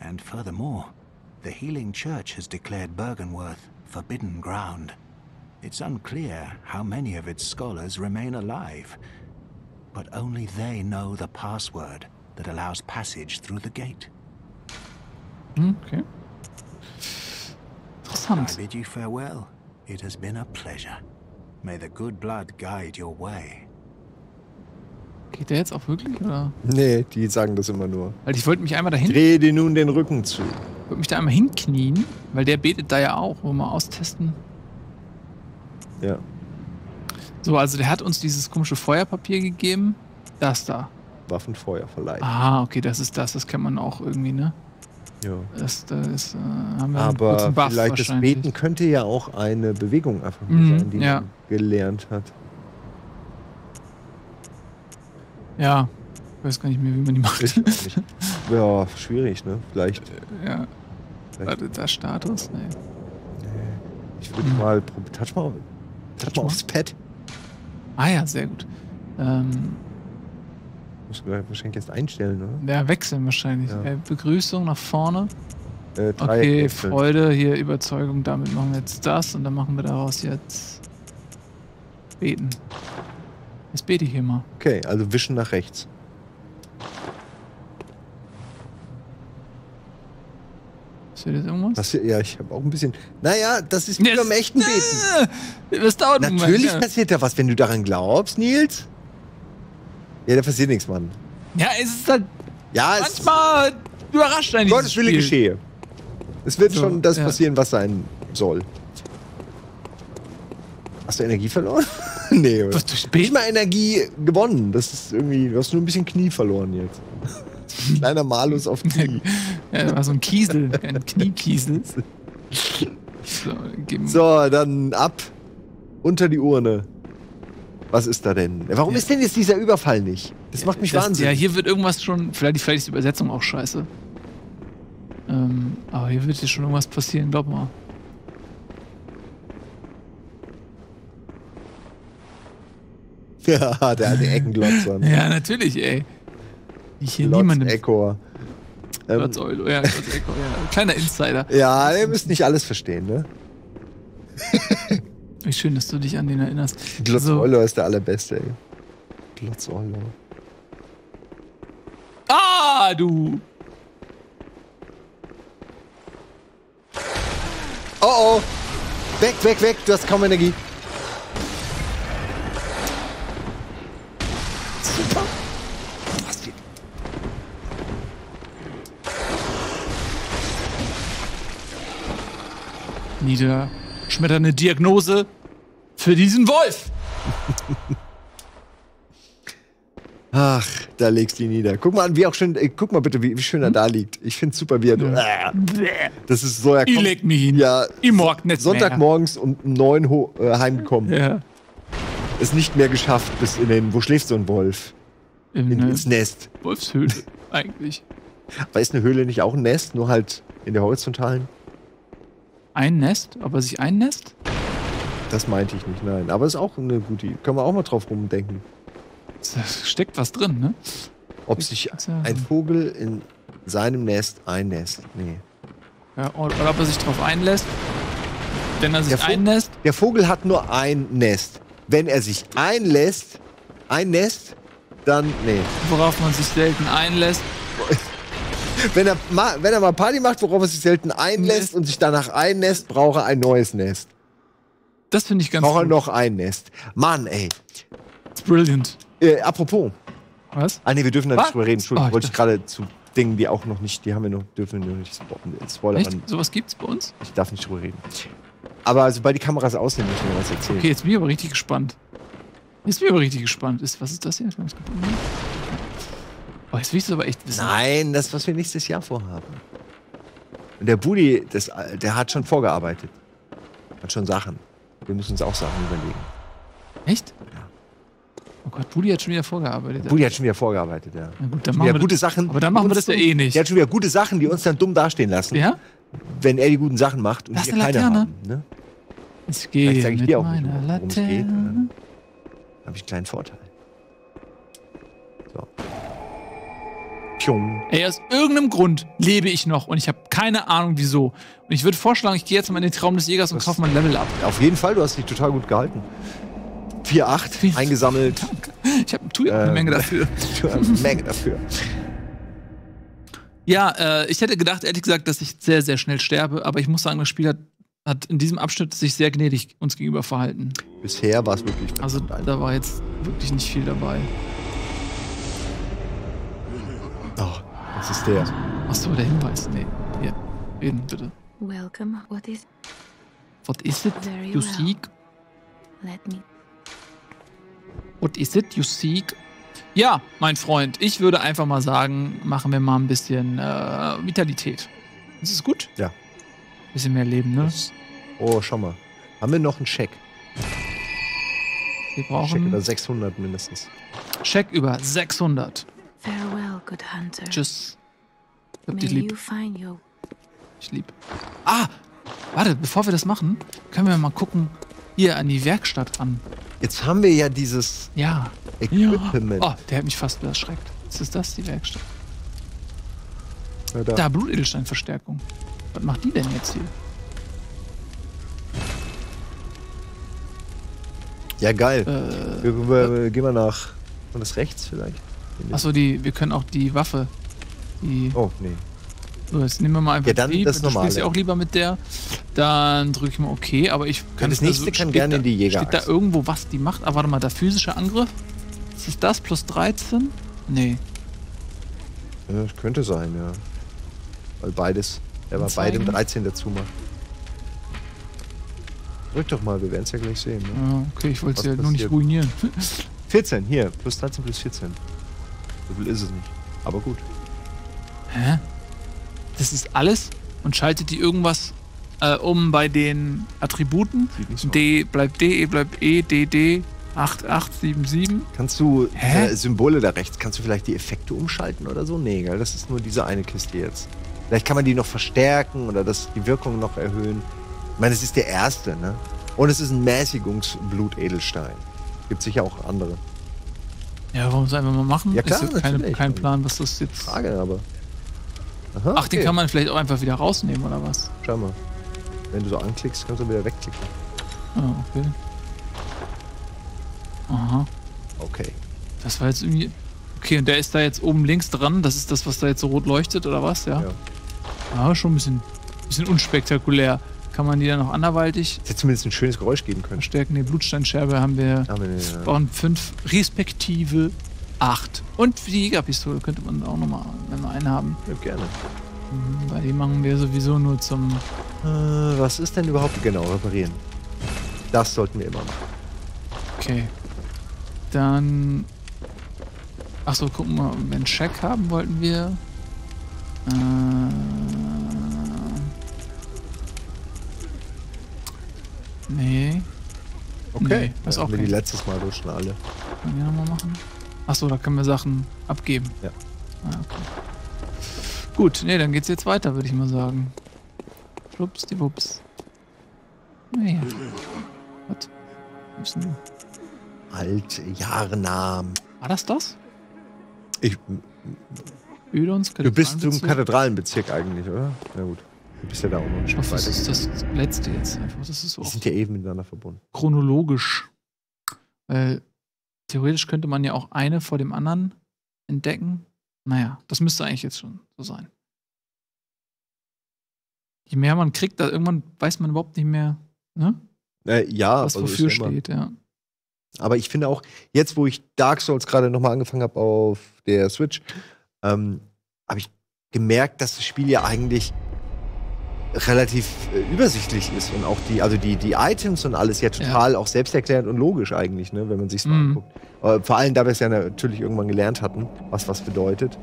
And furthermore, the Healing Church has declared Byrgenwerth forbidden ground. It's unclear how many of its scholars remain alive, but only they know the password that allows passage through the gate. Okay. I bid you farewell. It has been a pleasure. May the good blood guide your way. Geht der jetzt auch wirklich, oder? Nee, die sagen das immer nur. Weil ich wollte mich einmal dahin... Dreh dir nun den Rücken zu. Ich wollte mich da einmal hinknien, weil der betet da ja auch. Wollen wir mal austesten? Ja. So, also der hat uns dieses komische Feuerpapier gegeben. Das da. Waffenfeuer verleihen. Ah, okay, das ist das. Das kennt man auch irgendwie, ne? Ja. Das haben wir aber einen Buff vielleicht das Beten könnte ja auch eine Bewegung einfach sein, die man gelernt hat. Ja, ich weiß gar nicht mehr, wie man die macht. Ich weiß nicht. Ja, schwierig, ne? Vielleicht. Ja. Warte, da Status? Nee. Ich würde mal probieren. Touch mal aufs Pad. Ah ja, sehr gut. Muss wahrscheinlich jetzt einstellen, oder? Ja, wechseln wahrscheinlich. Ja. Begrüßung nach vorne. Okay, wechseln. Freude, hier Überzeugung. Damit machen wir jetzt das und dann machen wir daraus jetzt beten. Jetzt bete ich hier mal. Okay, also wischen nach rechts. Seht ihr irgendwas? Ja, ich habe auch ein bisschen... Naja, das ist wie beim echten Beten. Das dauert natürlich passiert da was, wenn du daran glaubst, Nils. Ja, da passiert nichts, Mann. Ja, es ist halt... Ja, manchmal überrascht einen Gottes Wille geschehe. Es wird schon das passieren, was sein soll. Hast du Energie verloren? Nee, oder? Du hast nicht mal Energie gewonnen. Das ist irgendwie... Du hast nur ein bisschen Knie verloren jetzt. Kleiner Malus auf Knie. Ja, das war so ein Kiesel. Ein Kniekiesel. So, dann ab. Unter die Urne. Was ist da denn? Warum ist denn jetzt dieser Überfall nicht? Das macht mich wahnsinnig. Ja, hier wird irgendwas schon... Vielleicht ist die Übersetzung auch scheiße. Aber hier wird jetzt schon irgendwas passieren, glaub mal. Ja, der alte Eckenglotzer. Ja, natürlich, ey. Ich hier niemandem... Glotzollo, ja, Glotzollo, ja. Kleiner Insider. Ja, ihr müsst nicht alles verstehen, ne? Wie schön, dass du dich an den erinnerst. Glotzollo ist der allerbeste, ey. Glotzollo. Ah, du! Oh oh! Weg, weg, weg! Du hast kaum Energie. Super! niederschmetternde Diagnose für diesen Wolf. Ach, da legst du ihn nieder. Guck mal an, wie auch schön, guck mal bitte, wie schön er da liegt. Ich find's super, wie er das ist so, er kommt, ich leg mich hin. Ja, ich mag nicht Sonntagmorgens um 9 heimgekommen. Ja. Ist nicht mehr geschafft bis in den, wo schläft so ein Wolf? Ins Nest. Wolfshöhle, eigentlich. Aber ist eine Höhle nicht auch ein Nest, nur halt in der horizontalen? Ein Nest? Aber sich ein Nest? Das meinte ich nicht, nein. Aber ist auch eine gute Idee. Können wir auch mal drauf rumdenken. Da steckt was drin, ne? Ob sich ein Vogel in seinem Nest einnässt. Nee. Ja, oder ob er sich drauf einlässt. Wenn er sich einlässt. Der Vogel hat nur ein Nest. Wenn er sich einlässt, dann nee. Worauf man sich selten einlässt. Wenn er mal Party macht, worauf er sich selten einlässt und sich danach einnässt, braucht er ein neues Nest. Das finde ich ganz gut. Braucht er noch ein Nest. Mann, ey. It's brilliant. Apropos. Was? Ah, nee, wir dürfen da nicht drüber reden. Entschuldigung, wollte ich gerade zu Dingen, die auch noch nicht, die haben wir noch, dürfen wir nicht spoilern. Echt? Sowas gibt's bei uns? Ich darf nicht drüber reden. Aber sobald die Kameras ausnehmen, müssen wir was erzählen. Okay, jetzt bin ich aber richtig gespannt. Was ist das hier? Oh, jetzt will ich das aber echt wissen. Nein, das, was wir nächstes Jahr vorhaben. Und der Budi, der hat schon vorgearbeitet. Hat schon Sachen. Wir müssen uns auch Sachen überlegen. Echt? Ja. Oh Gott, Budi hat schon wieder vorgearbeitet. Budi hat schon wieder vorgearbeitet, ja. Na gut, dann machen wir gute Sachen. Aber dann machen wir das ja eh nicht. Der hat schon wieder gute Sachen, die uns dann dumm dastehen lassen. Ja? Wenn er die guten Sachen macht und wir keine haben. Ne? Es geht. Vielleicht sage ich dir auch nicht, worum es geht. Dann habe ich einen kleinen Vorteil. So. Pium. Ey, aus irgendeinem Grund lebe ich noch und ich habe keine Ahnung wieso. Und ich würde vorschlagen, ich gehe jetzt mal in den Traum des Jägers und kaufe mein Level ab. Auf jeden Fall, du hast dich total gut gehalten. 4,8 eingesammelt. Danke. Ich tue eine Menge dafür. Ja, ich hätte gedacht, ehrlich gesagt, dass ich sehr, sehr schnell sterbe, aber ich muss sagen, das Spiel hat in diesem Abschnitt sich sehr gnädig uns gegenüber verhalten. Bisher war es wirklich. Also da war jetzt wirklich nicht viel dabei. Oh, das ist der. Achso, der Hinweis. Nee. Hier, reden bitte. Welcome. What is it you seek? Let me. What is it you seek? Ja, mein Freund, ich würde einfach mal sagen, machen wir mal ein bisschen Vitalität. Ist es gut? Ja. Ein bisschen mehr Leben, ne? Oh, schau mal. Haben wir noch einen Scheck? Wir brauchen Scheck über 600 mindestens. Scheck über 600. Farewell, good hunter. Tschüss. Ich hab dich lieb. Ah! Warte, bevor wir das machen, können wir mal gucken, hier an die Werkstatt ran. Jetzt haben wir ja dieses Equipment. Oh, der hat mich fast erschreckt. Ist das die Werkstatt? Ja, da, Blutedelsteinverstärkung. Was macht die denn jetzt hier? Ja, geil. Gehen wir nach. Und das rechts vielleicht? Achso, wir können auch die Waffe. Oh, nee. So, jetzt nehmen wir mal einfach die. Das normale. Du spielst ja auch lieber mit der. Dann drücke ich mal OK, aber ich kann... Das nächste kann gerne in die Jäger. Steht da irgendwo, was die macht? Ah, warte mal, der physische Angriff? Ist es das? Plus 13? Nee. Ja, das könnte sein, ja. Weil beides. Er war beidem 13 dazu macht. Drück doch mal, wir werden es ja gleich sehen. Ne? Ja, okay, ich wollte es ja nur nicht ruinieren. 14, hier. Plus 13, plus 14. So viel ist es nicht. Aber gut. Hä? Das ist alles und schaltet die irgendwas um bei den Attributen. D bleibt D, E bleibt E, D, D, 8, 8, 7, 7. Kannst du Symbole da rechts, kannst du vielleicht die Effekte umschalten oder so? Nee, gell, das ist nur diese eine Kiste jetzt. Vielleicht kann man die noch verstärken oder die Wirkung noch erhöhen. Ich meine, es ist der erste, ne? Und es ist ein Mäßigungsblutedelstein. Gibt sicher auch andere. Ja, wollen wir es einfach mal machen? Ja, klar, ist kein Plan, was das jetzt... Frage, aber... Aha, okay. Ach, den kann man vielleicht auch einfach wieder rausnehmen, oder was? Schau mal. Wenn du so anklickst, kannst du wieder wegklicken. Ah, okay. Aha. Okay. Das war jetzt irgendwie... Okay, und der ist da jetzt oben links dran. Das ist das, was da jetzt so rot leuchtet, oder was? Ja. Ja, schon ein bisschen unspektakulär. Kann man die dann noch anderweitig... Das hätte zumindest ein schönes Geräusch geben können. Verstärken. Die Blutsteinscherbe haben wir... Wir brauchen 5, respektive 8. Und die Jägerpistole könnte man auch nochmal, wenn wir einen haben. Ja, gerne. Weil die machen wir sowieso nur zum... was ist denn überhaupt genau reparieren? Das sollten wir immer machen. Okay. Dann... Achso, gucken wir mal, wenn wir einen Check haben wollten wir... Nee. Okay, das nee, auch wir die letztes Mal durch schon alle. Können wir nochmal machen? Achso, da können wir Sachen abgeben. Ja. Ah, okay. Gut, nee, dann geht's jetzt weiter, würde ich mal sagen. Schwupps, die Wups. Naja. Was? Was ist denn du? Alt, Yharnam. War das das? Ich... Du bist zum Kathedralenbezirk eigentlich, oder? Na gut. Du bist ja da auch noch ein Stück weiter. Das ist das letzte jetzt einfach. Das ist so. Die sind ja eben miteinander verbunden. Chronologisch. Weil theoretisch könnte man ja auch eine vor dem anderen entdecken. Naja, das müsste eigentlich jetzt schon so sein. Je mehr man kriegt, da irgendwann weiß man überhaupt nicht mehr, ne? Ja, was wofür steht, ja. Aber ich finde auch, jetzt wo ich Dark Souls gerade nochmal angefangen habe auf der Switch, habe ich gemerkt, dass das Spiel ja eigentlich relativ übersichtlich ist und auch die, also die Items und alles ja total auch selbsterklärend und logisch eigentlich, ne, wenn man sich's mal anguckt. Aber vor allem, da wir es ja natürlich irgendwann gelernt hatten, was bedeutet.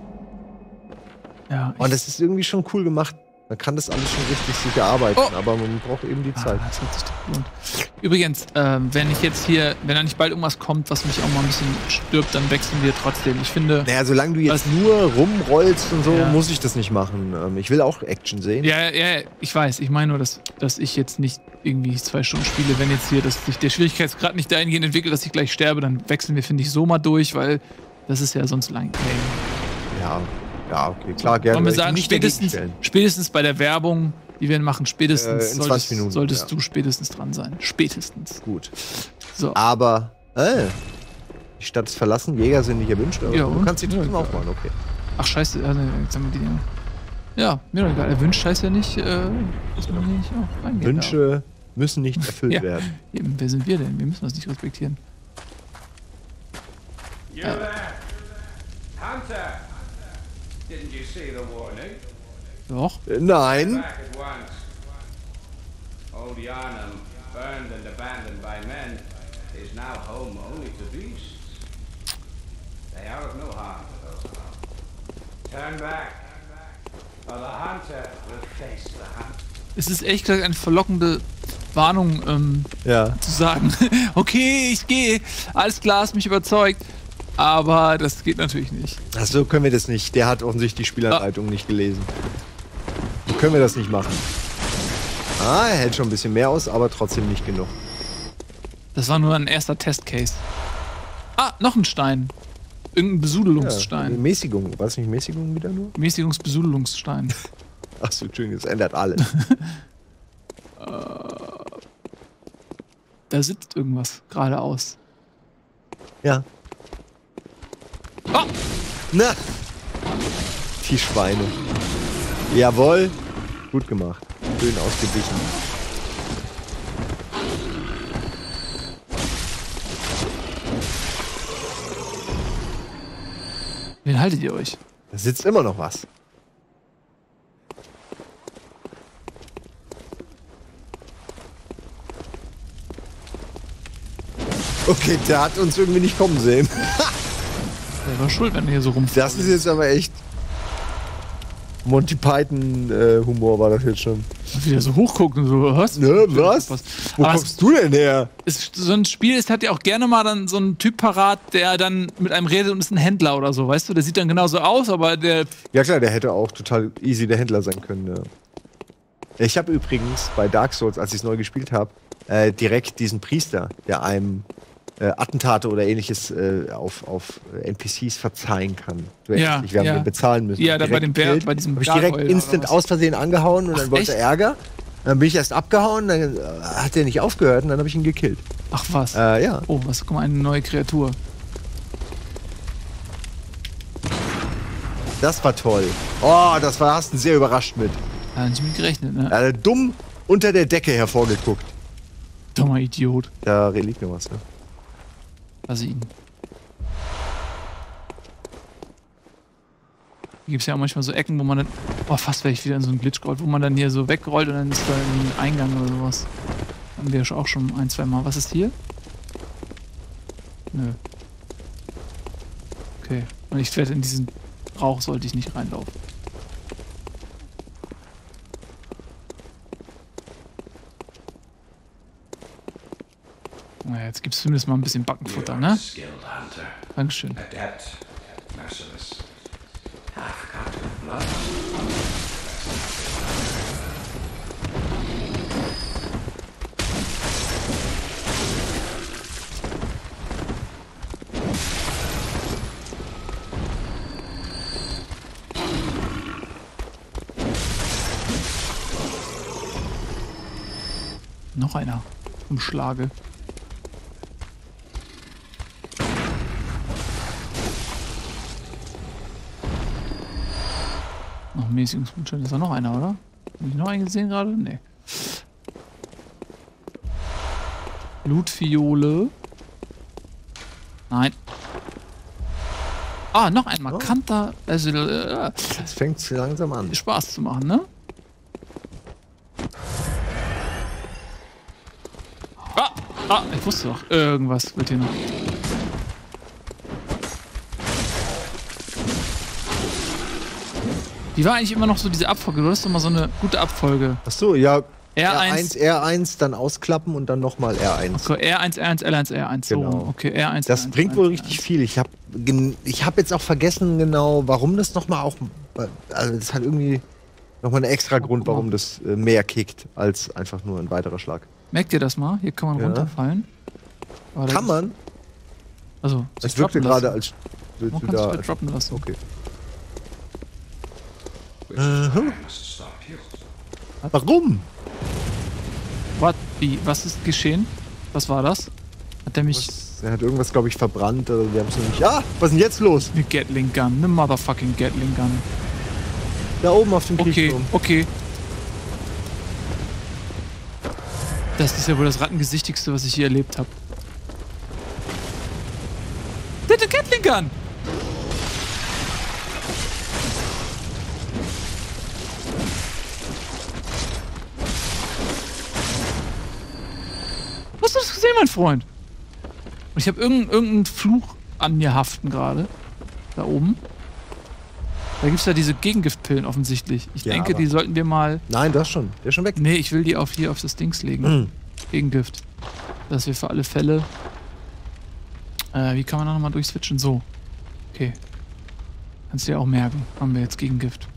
Ja. Und das ist irgendwie schon cool gemacht. Man kann das alles schon richtig sicher arbeiten, aber man braucht eben die Zeit. Das hat sich doch gelohnt. Übrigens, wenn ich jetzt hier, wenn da nicht bald irgendwas kommt, was mich auch mal ein bisschen stirbt, dann wechseln wir trotzdem. Ich finde... Naja, solange du jetzt nur rumrollst und so, muss ich das nicht machen. Ich will auch Action sehen. Ja, ja, ich weiß. Ich meine nur, dass ich jetzt nicht irgendwie 2 Stunden spiele. Wenn jetzt hier sich der Schwierigkeitsgrad nicht dahingehend entwickelt, dass ich gleich sterbe, dann wechseln wir, finde ich, so mal durch, weil das ist ja sonst lang. Ja. Ja, okay, klar, gerne. Wollen wir sagen, spätestens bei der Werbung, die wir machen, spätestens in 20 Minuten, solltest du spätestens dran sein. Spätestens. Gut. So. Aber, die Stadt ist verlassen, Jäger sind nicht erwünscht, aber du kannst die trotzdem aufbauen, okay. Ach, scheiße, jetzt haben wir die. Ja, mir doch egal, erwünscht heißt ja nicht, dass man nicht auch reingehen darf. Wünsche müssen nicht erfüllt werden. Eben, wer sind wir denn? Wir müssen das nicht respektieren. Hunter! Didn't you see the warning? Doch. Nein. Old Yharnam, burned and abandoned by men, is now home only to beasts. They are of no harm to those who turn back, or the hunter will face the hunt. Es ist echt eine verlockende Warnung, zu sagen, okay, ich gehe, alles klar, hast mich überzeugt. Aber das geht natürlich nicht. Ach so, können wir das nicht. Der hat offensichtlich die Spielanleitung nicht gelesen. So können wir das nicht machen. Ah, er hält schon ein bisschen mehr aus, aber trotzdem nicht genug. Das war nur ein erster Testcase. Ah, noch ein Stein. Irgendein Besudelungsstein. Ja, Mäßigung. War es nicht Mäßigung wieder nur? Mäßigungsbesudelungsstein. Ach so, schön, das ändert alles. Da sitzt irgendwas geradeaus. Ja. Oh. Na! Die Schweine. Jawohl. Gut gemacht. Schön ausgeglichen. Wen haltet ihr euch? Da sitzt immer noch was. Okay, der hat uns irgendwie nicht kommen sehen. War schuld, wenn er hier so rumfährt. Das ist jetzt aber echt Monty Python Humor war das jetzt schon. Wieder so hochguckt und so, was? Ne, was? Wo kommst du denn her? So ein Spiel hat ja auch gerne mal dann so einen Typ parat, der dann mit einem redet und ist ein Händler oder so, weißt du? Der sieht dann genauso aus, aber der... Ja klar, der hätte auch total easy der Händler sein können, ja. Ich habe übrigens bei Dark Souls, als ich es neu gespielt habe, direkt diesen Priester, der einem Attentate oder ähnliches auf NPCs verzeihen kann. Ja, wir haben den bezahlen müssen. Ja, da bei dem Bär, bei diesem Bär. Hab ich direkt instant aus Versehen angehauen und dann wollte er Ärger. Dann bin ich erst abgehauen, dann hat er nicht aufgehört und dann habe ich ihn gekillt. Ach was? Ja. Oh, was? Guck mal, eine neue Kreatur. Das war toll. Oh, das warst du sehr überrascht mit. Da hat nicht mit gerechnet, ne? Er hat dumm unter der Decke hervorgeguckt. Dummer Idiot. Da liegt noch was, ne? Also ihn. Gibt es ja auch manchmal so Ecken, wo man dann Oh, fast wäre ich wieder in so einen Glitch gerollt, wo man dann hier so wegrollt und dann ist da ein Eingang oder sowas. Haben wir auch schon ein, zwei Mal. Was ist hier? Nö. Okay. Und ich werde in diesen Rauch sollte ich nicht reinlaufen. Naja, jetzt gibt es zumindest mal ein bisschen Backenfutter, ne? Dankeschön. Noch einer. Umschlage. Noch Mäßigungsgutschein. Ist da noch einer, oder? Habe ich noch einen gesehen gerade? Nee. Blutfiole. Nein. Ah, noch ein markanter... Also, das fängt langsam an. Spaß zu machen, ne? Ah, ich wusste doch, irgendwas wird hier noch. Wie war eigentlich immer noch so diese Abfolge? Du hast doch mal so eine gute Abfolge. Achso, ja. R1, R1, dann ausklappen und dann nochmal R1. Okay, R1, R1, L1, R1. So, genau. Okay, R1, das R1, bringt R1, wohl R1, richtig R1. Viel. Ich hab jetzt auch vergessen genau, warum das nochmal auch... Also das hat irgendwie nochmal einen extra Grund, warum das mehr kickt, als einfach nur ein weiterer Schlag. Merkt ihr das mal? Hier kann man runterfallen. Aber kann man? Also, das wirkte gerade als... Man kann sich droppen lassen. Okay. Warum? What? Wie? Was ist geschehen? Was war das? Hat der mich... Er hat irgendwas, glaube ich, verbrannt. Also wir haben es noch nicht... Ah! Was ist denn jetzt los? Eine Gatling Gun. Eine motherfucking Gatling Gun. Da oben auf dem Kirchturm. Okay, okay. Das ist ja wohl das Rattengesichtigste, was ich hier erlebt habe. Bitte Gatling Gun! Hast du das gesehen, mein Freund? Und ich habe irgendeinen Fluch an mir haften gerade. Da oben. Da gibt es ja diese Gegengiftpillen offensichtlich. Ich denke, die sollten wir mal... Nein, das schon. Der ist schon weg. Nee, ich will die auf hier auf das Dings legen. Mhm. Gegengift. Dass wir für alle Fälle... wie kann man da nochmal durchswitchen? So. Okay. Kannst du ja auch merken. Haben wir jetzt Gegengift.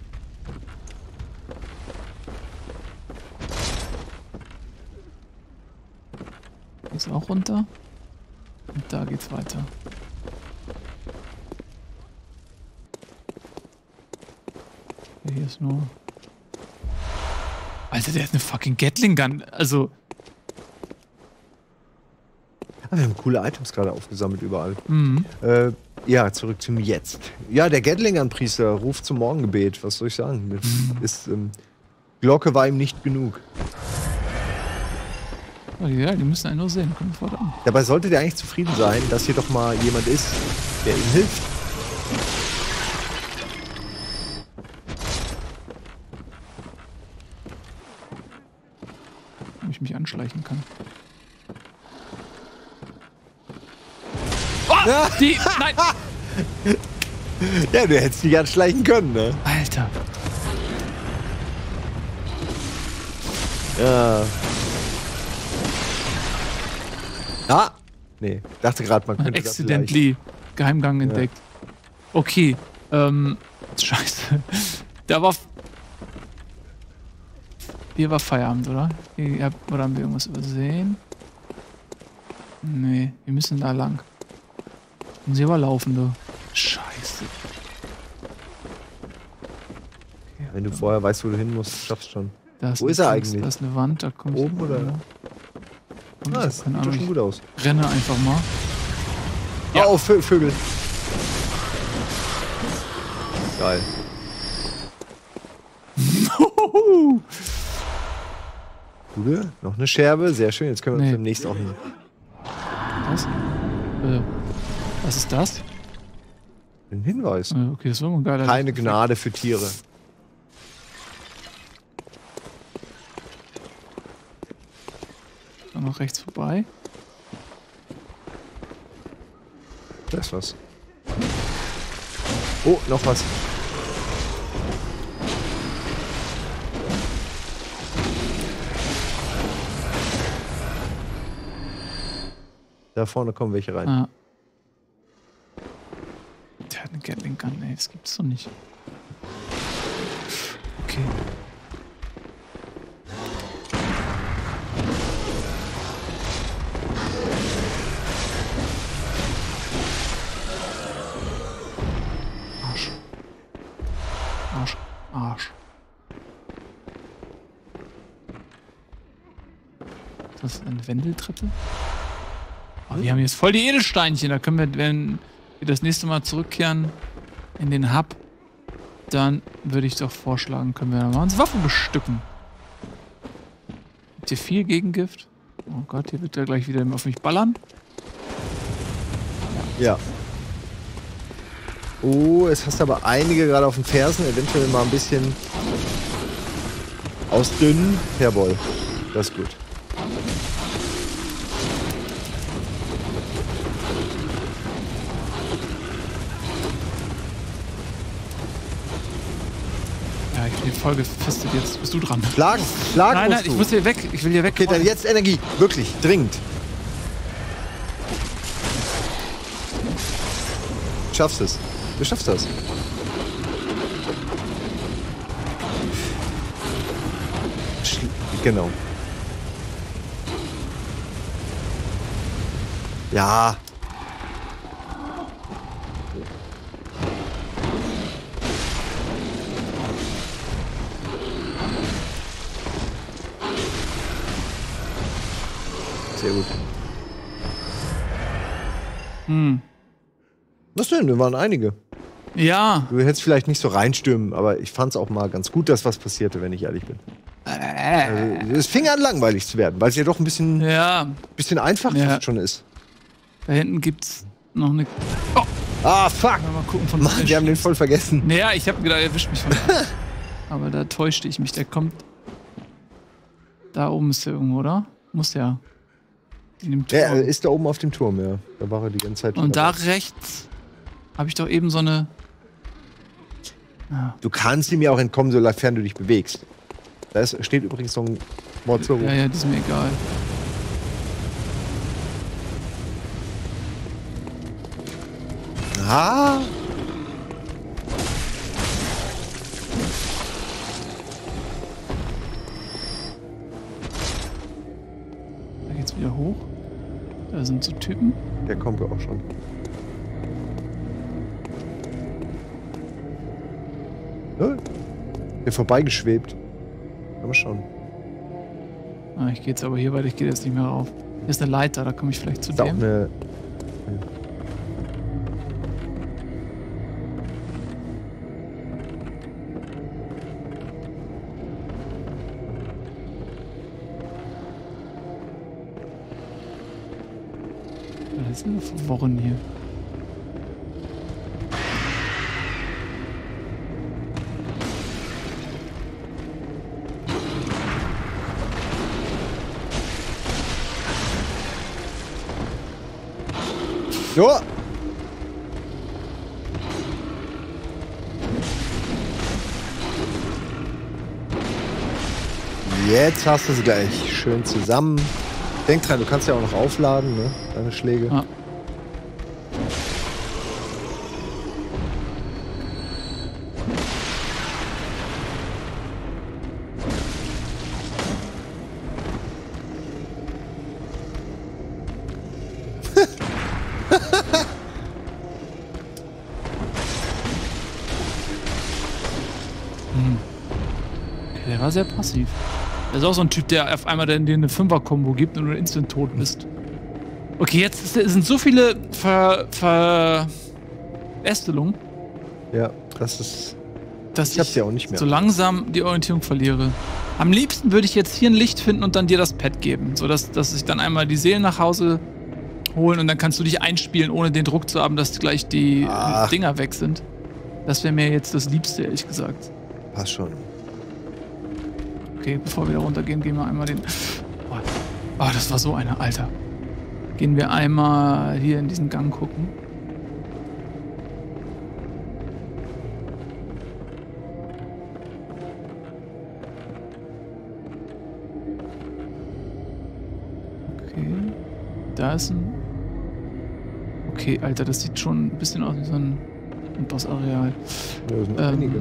Ist auch runter. Und da geht's weiter. Hier ist nur... Alter, der hat eine fucking Gatling Gun. Also... Ah, wir haben coole Items gerade aufgesammelt überall. Mhm. Ja, zurück zum Jetzt. Ja, der Gatling Gun Priester ruft zum Morgengebet. Was soll ich sagen? Mhm. Ist, Glocke war ihm nicht genug. Ja, die müssen einen nur sehen. Kommt sofort an. Dabei sollte der eigentlich zufrieden sein, dass hier doch mal jemand ist, der ihm hilft. Mich anschleichen kann. Oh, die, nein! Ja, du hättest dich anschleichen können, ne? Alter. Ja. Ah! Nee, dachte gerade, man könnte accidentally Geheimgang entdeckt. Okay, scheiße. Da war... Hier war Feierabend, oder? Oder haben wir irgendwas übersehen? Nee, wir müssen da lang. Und sie war laufen, du. Scheiße. Okay, wenn du vorher weißt, wo du hin musst, schaffst schon. Wo ist er eigentlich? Da ist eine Wand, da kommst du. Oben oder? Ah, das sieht schon gut aus. Renne einfach mal. Ja. Oh, Vögel. Geil. Gute. Noch eine Scherbe, sehr schön. Jetzt können wir uns demnächst auch hin. Was? Was ist das? Ein Hinweis. Okay, das war ein geiler. Keine Gnade für Tiere. auch noch rechts vorbei. Da ist was. Oh, noch was. Da vorne kommen welche rein. Ah. Der hat eine Gatling Gun, ey, das gibt's doch nicht. Okay. Das ist eine Wendeltreppe. Oh, wir haben jetzt voll die Edelsteinchen. Da können wir, wenn wir das nächste Mal zurückkehren in den Hub, dann würde ich doch vorschlagen, können wir dann mal uns Waffen bestücken. Habt ihr viel Gegengift? Oh Gott, hier wird er gleich wieder auf mich ballern. Ja. Oh, es hast aber einige gerade auf den Fersen. Eventuell mal ein bisschen ausdünnen. Jawohl, das ist gut. Die Folge festet jetzt. Bist du dran? Schlagen! Schlagen! Nein, nein, ich muss hier weg. Ich will hier weg. Okay, dann jetzt Energie. Wirklich. Dringend. Du schaffst es. Du schaffst das. Genau. Ja. Sehr gut. Hm. Was denn? Da waren einige. Ja. Du hättest vielleicht nicht so reinstürmen, aber ich fand's auch mal ganz gut, dass was passierte, wenn ich ehrlich bin. Also, es fing an, langweilig zu werden, weil es ja doch ein bisschen, bisschen einfach schon ist. Da hinten gibt's noch eine... Oh. Ah, fuck! Mal gucken, von Mann, die haben den voll vergessen. Naja, ich hab gedacht, er erwischt mich von da. Aber da täuschte ich mich. Der kommt... Da oben ist der irgendwo, oder? Muss der... Er ist da oben auf dem Turm, ja. Da war er die ganze Zeit. Und da rechts habe ich doch eben so eine... Ja. Du kannst ihm ja auch entkommen, sofern du dich bewegst. Da ist, steht übrigens so ein Mordzoro. Ja, ja, das ist mir egal. Ah! Da geht's wieder hoch. Da sind so Typen. Der kommt ja auch schon. Ne? Der vorbeigeschwebt. Aber schon. Ah, ich gehe jetzt aber hier weiter, ich gehe jetzt nicht mehr rauf. Hier ist eine Leiter, da komme ich vielleicht zu dem. Eine... Das ist nur verworren hier. Jo! Jetzt hast du es gleich schön zusammen. Denk dran, du kannst ja auch noch aufladen, ne? Deine Schläge. Ah. Sehr passiv. Das ist auch so ein Typ, der auf einmal dir eine 5er-Kombo gibt und du instant tot bist. Okay, jetzt sind so viele Verästelungen. Ja, das ist... Dass ich hab's ja auch nicht mehr. So langsam die Orientierung verliere. Am liebsten würde ich jetzt hier ein Licht finden und dann dir das Pad geben, sodass ich dann einmal die Seelen nach Hause holen und dann kannst du dich einspielen, ohne den Druck zu haben, dass gleich die Dinger weg sind. Das wäre mir jetzt das Liebste, ehrlich gesagt. Passt schon. Okay, bevor wir da runtergehen, gehen wir einmal den... Boah. Ah, das war so eine, Alter. Gehen wir einmal hier in diesen Gang gucken. Okay. Da ist ein... Okay, Alter, das sieht schon ein bisschen aus wie so ein... Und das Areal. Ja, das sind einige.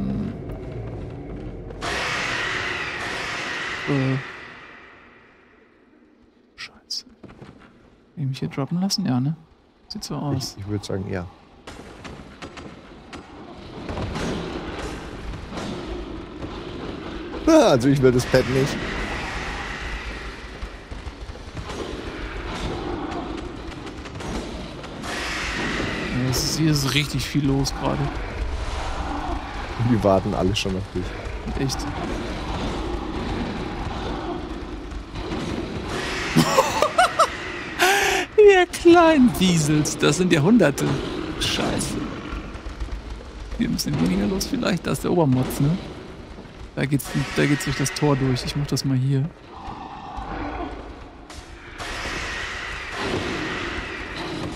Scheiße. Will ich mich hier droppen lassen? Ja, ne? Sieht so aus. Ich würde sagen, ja. Also ich will das Pad nicht. Hier ist richtig viel los gerade. Die warten alle schon auf dich. Echt? Ihr kleinen Diesels, das sind ja Hunderte. Scheiße. Hier ein bisschen weniger los vielleicht. Da ist der Obermotz, ne? Da geht's durch das Tor durch. Ich mach das mal hier.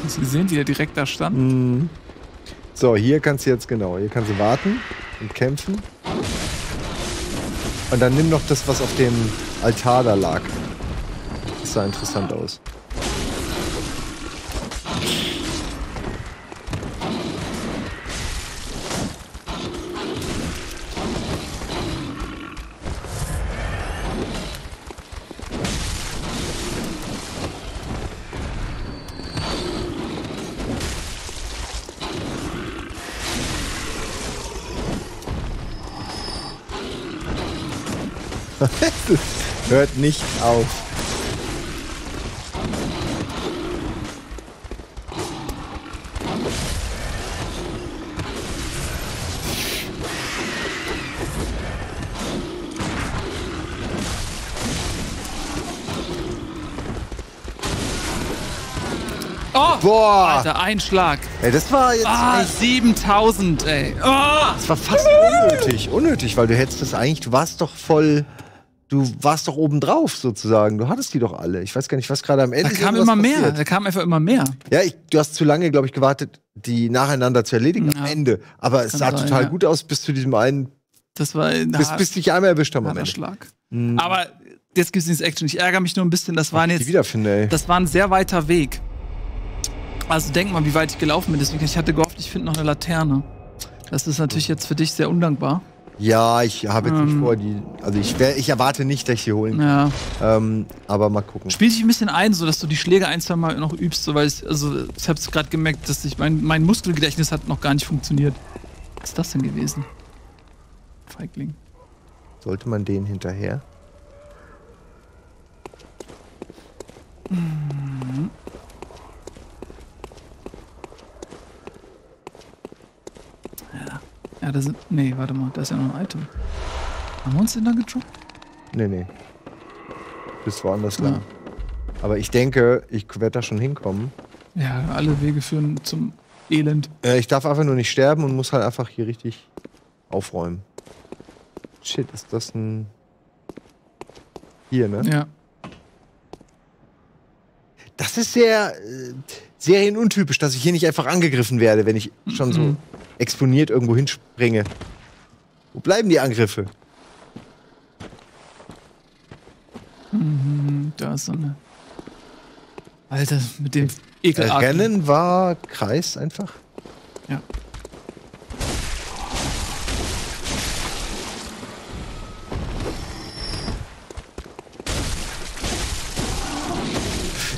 Hast du gesehen, die ja direkt da standen? Mm. So, hier kannst du jetzt, genau, hier kannst du warten und kämpfen. Und dann nimm noch das, was auf dem Altar da lag. Das sah interessant aus. Hört nicht auf. Oh! Boah! Alter, ein Schlag. Ey, das war jetzt... Ah, 7000, ey. Oh! Das war fast unnötig. Unnötig, weil du hättest das eigentlich... Du warst doch voll... Du warst doch obendrauf, sozusagen. Du hattest die doch alle. Ich weiß gar nicht, was gerade am Ende... Da kam immer mehr. Da kam einfach immer mehr. Ja, du hast zu lange, glaube ich, gewartet, die nacheinander zu erledigen am Ende. Aber es sah total gut aus bis zu diesem einen... Das war ein bis dich einmal erwischt haben am Ende. Schlag. Mhm. Aber jetzt gibt es nichts Action. Ich ärgere mich nur ein bisschen. Das waren jetzt... Das war ein sehr weiter Weg. Also denk mal, wie weit ich gelaufen bin. Deswegen, ich hatte gehofft, ich finde noch eine Laterne. Das ist natürlich jetzt für dich sehr undankbar. Ja, ich habe jetzt nicht vor, die. Also ich erwarte nicht, dass ich die holen kann. Ja. Aber mal gucken. Spiel dich ein bisschen ein, so dass du die Schläge ein, zwei Mal noch übst, so, weil ich hab's gerade gemerkt, dass mein Muskelgedächtnis hat noch gar nicht funktioniert. Was ist das denn gewesen? Feigling. Sollte man den hinterher? Mhm. Ja. Ja, da sind. Nee, warte mal, da ist ja noch ein Item. Haben wir uns denn da gedroppt? Nee, nee. Bis woanders lang. Aber ich denke, ich werde da schon hinkommen. Ja, alle Wege führen zum Elend. Ich darf einfach nur nicht sterben und muss halt einfach hier richtig aufräumen. Shit, ist das ein. Hier, ne? Ja. Das ist sehr serienuntypisch, dass ich hier nicht einfach angegriffen werde, wenn ich schon so exponiert irgendwo hinspringe. Wo bleiben die Angriffe? Da ist so eine... Alter, mit dem Ekelarten. Rennen war Kreis einfach? Ja.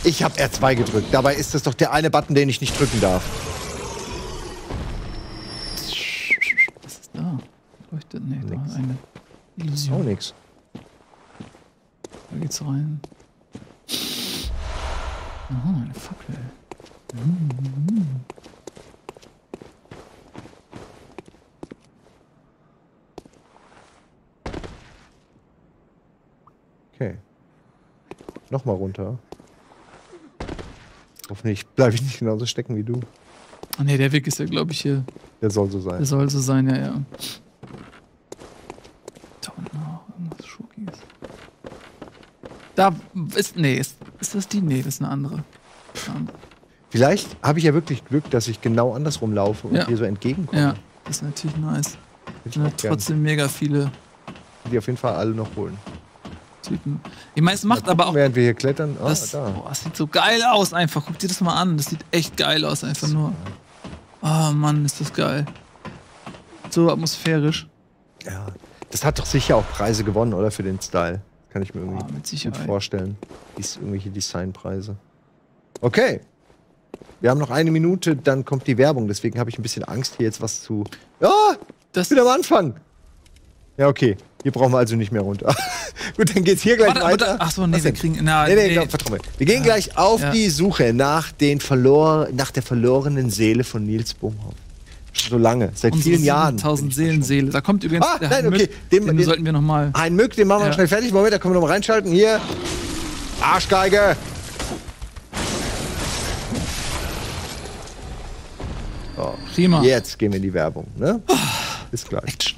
Ich habe R2 gedrückt. Dabei ist das doch der eine Button, den ich nicht drücken darf. Was ist da? Leuchtet? Nee, da war eine Illusion. Auch nix. Da geht's rein. Aha, eine Fackel. Okay. Nochmal runter. Hoffentlich bleibe ich nicht genauso stecken wie du. Ach nee, der Weg ist ja, glaube ich, hier. Der soll so sein. Der soll so sein, ja, ja. Da unten noch irgendwas Schurkiges. Da ist. Nee, ist. Ist das die? Nee, das ist eine andere. Vielleicht habe ich ja wirklich Glück, dass ich genau andersrum laufe und hier so entgegenkomme. Ja, das ist natürlich nice. Ich habe trotzdem mega viele. Die auf jeden Fall alle noch holen. Typen. Ich meine, es macht aber auch... Während wir hier klettern... Oh, das, da. Boah, das sieht so geil aus einfach. Guck dir das mal an. Das sieht echt geil aus einfach nur. Oh Mann, ist das geil. So atmosphärisch. Ja, das hat doch sicher auch Preise gewonnen, oder? Für den Style. Kann ich mir irgendwie gut vorstellen. Irgendwelche Designpreise. Okay. Wir haben noch eine Minute, dann kommt die Werbung. Deswegen habe ich ein bisschen Angst, hier jetzt was zu... Ah! Ich bin am Anfang! Ja, okay. Hier brauchen wir also nicht mehr runter. Gut, dann geht's hier gleich weiter. Ach so, nee, wir kriegen... Na, nee. Wir gehen gleich auf die Suche nach, der verlorenen Seele von Nils Boomhoff. So lange, seit vielen Jahren. 1000 Seelenseele. Da kommt übrigens... Ah, nein, okay. Den sollten wir nochmal... Ein Mück, den machen wir schnell fertig. Moment, da können wir nochmal reinschalten. Hier. Arschgeige! Oh. Prima. Jetzt gehen wir in die Werbung, ne? Oh. Bis gleich. Action.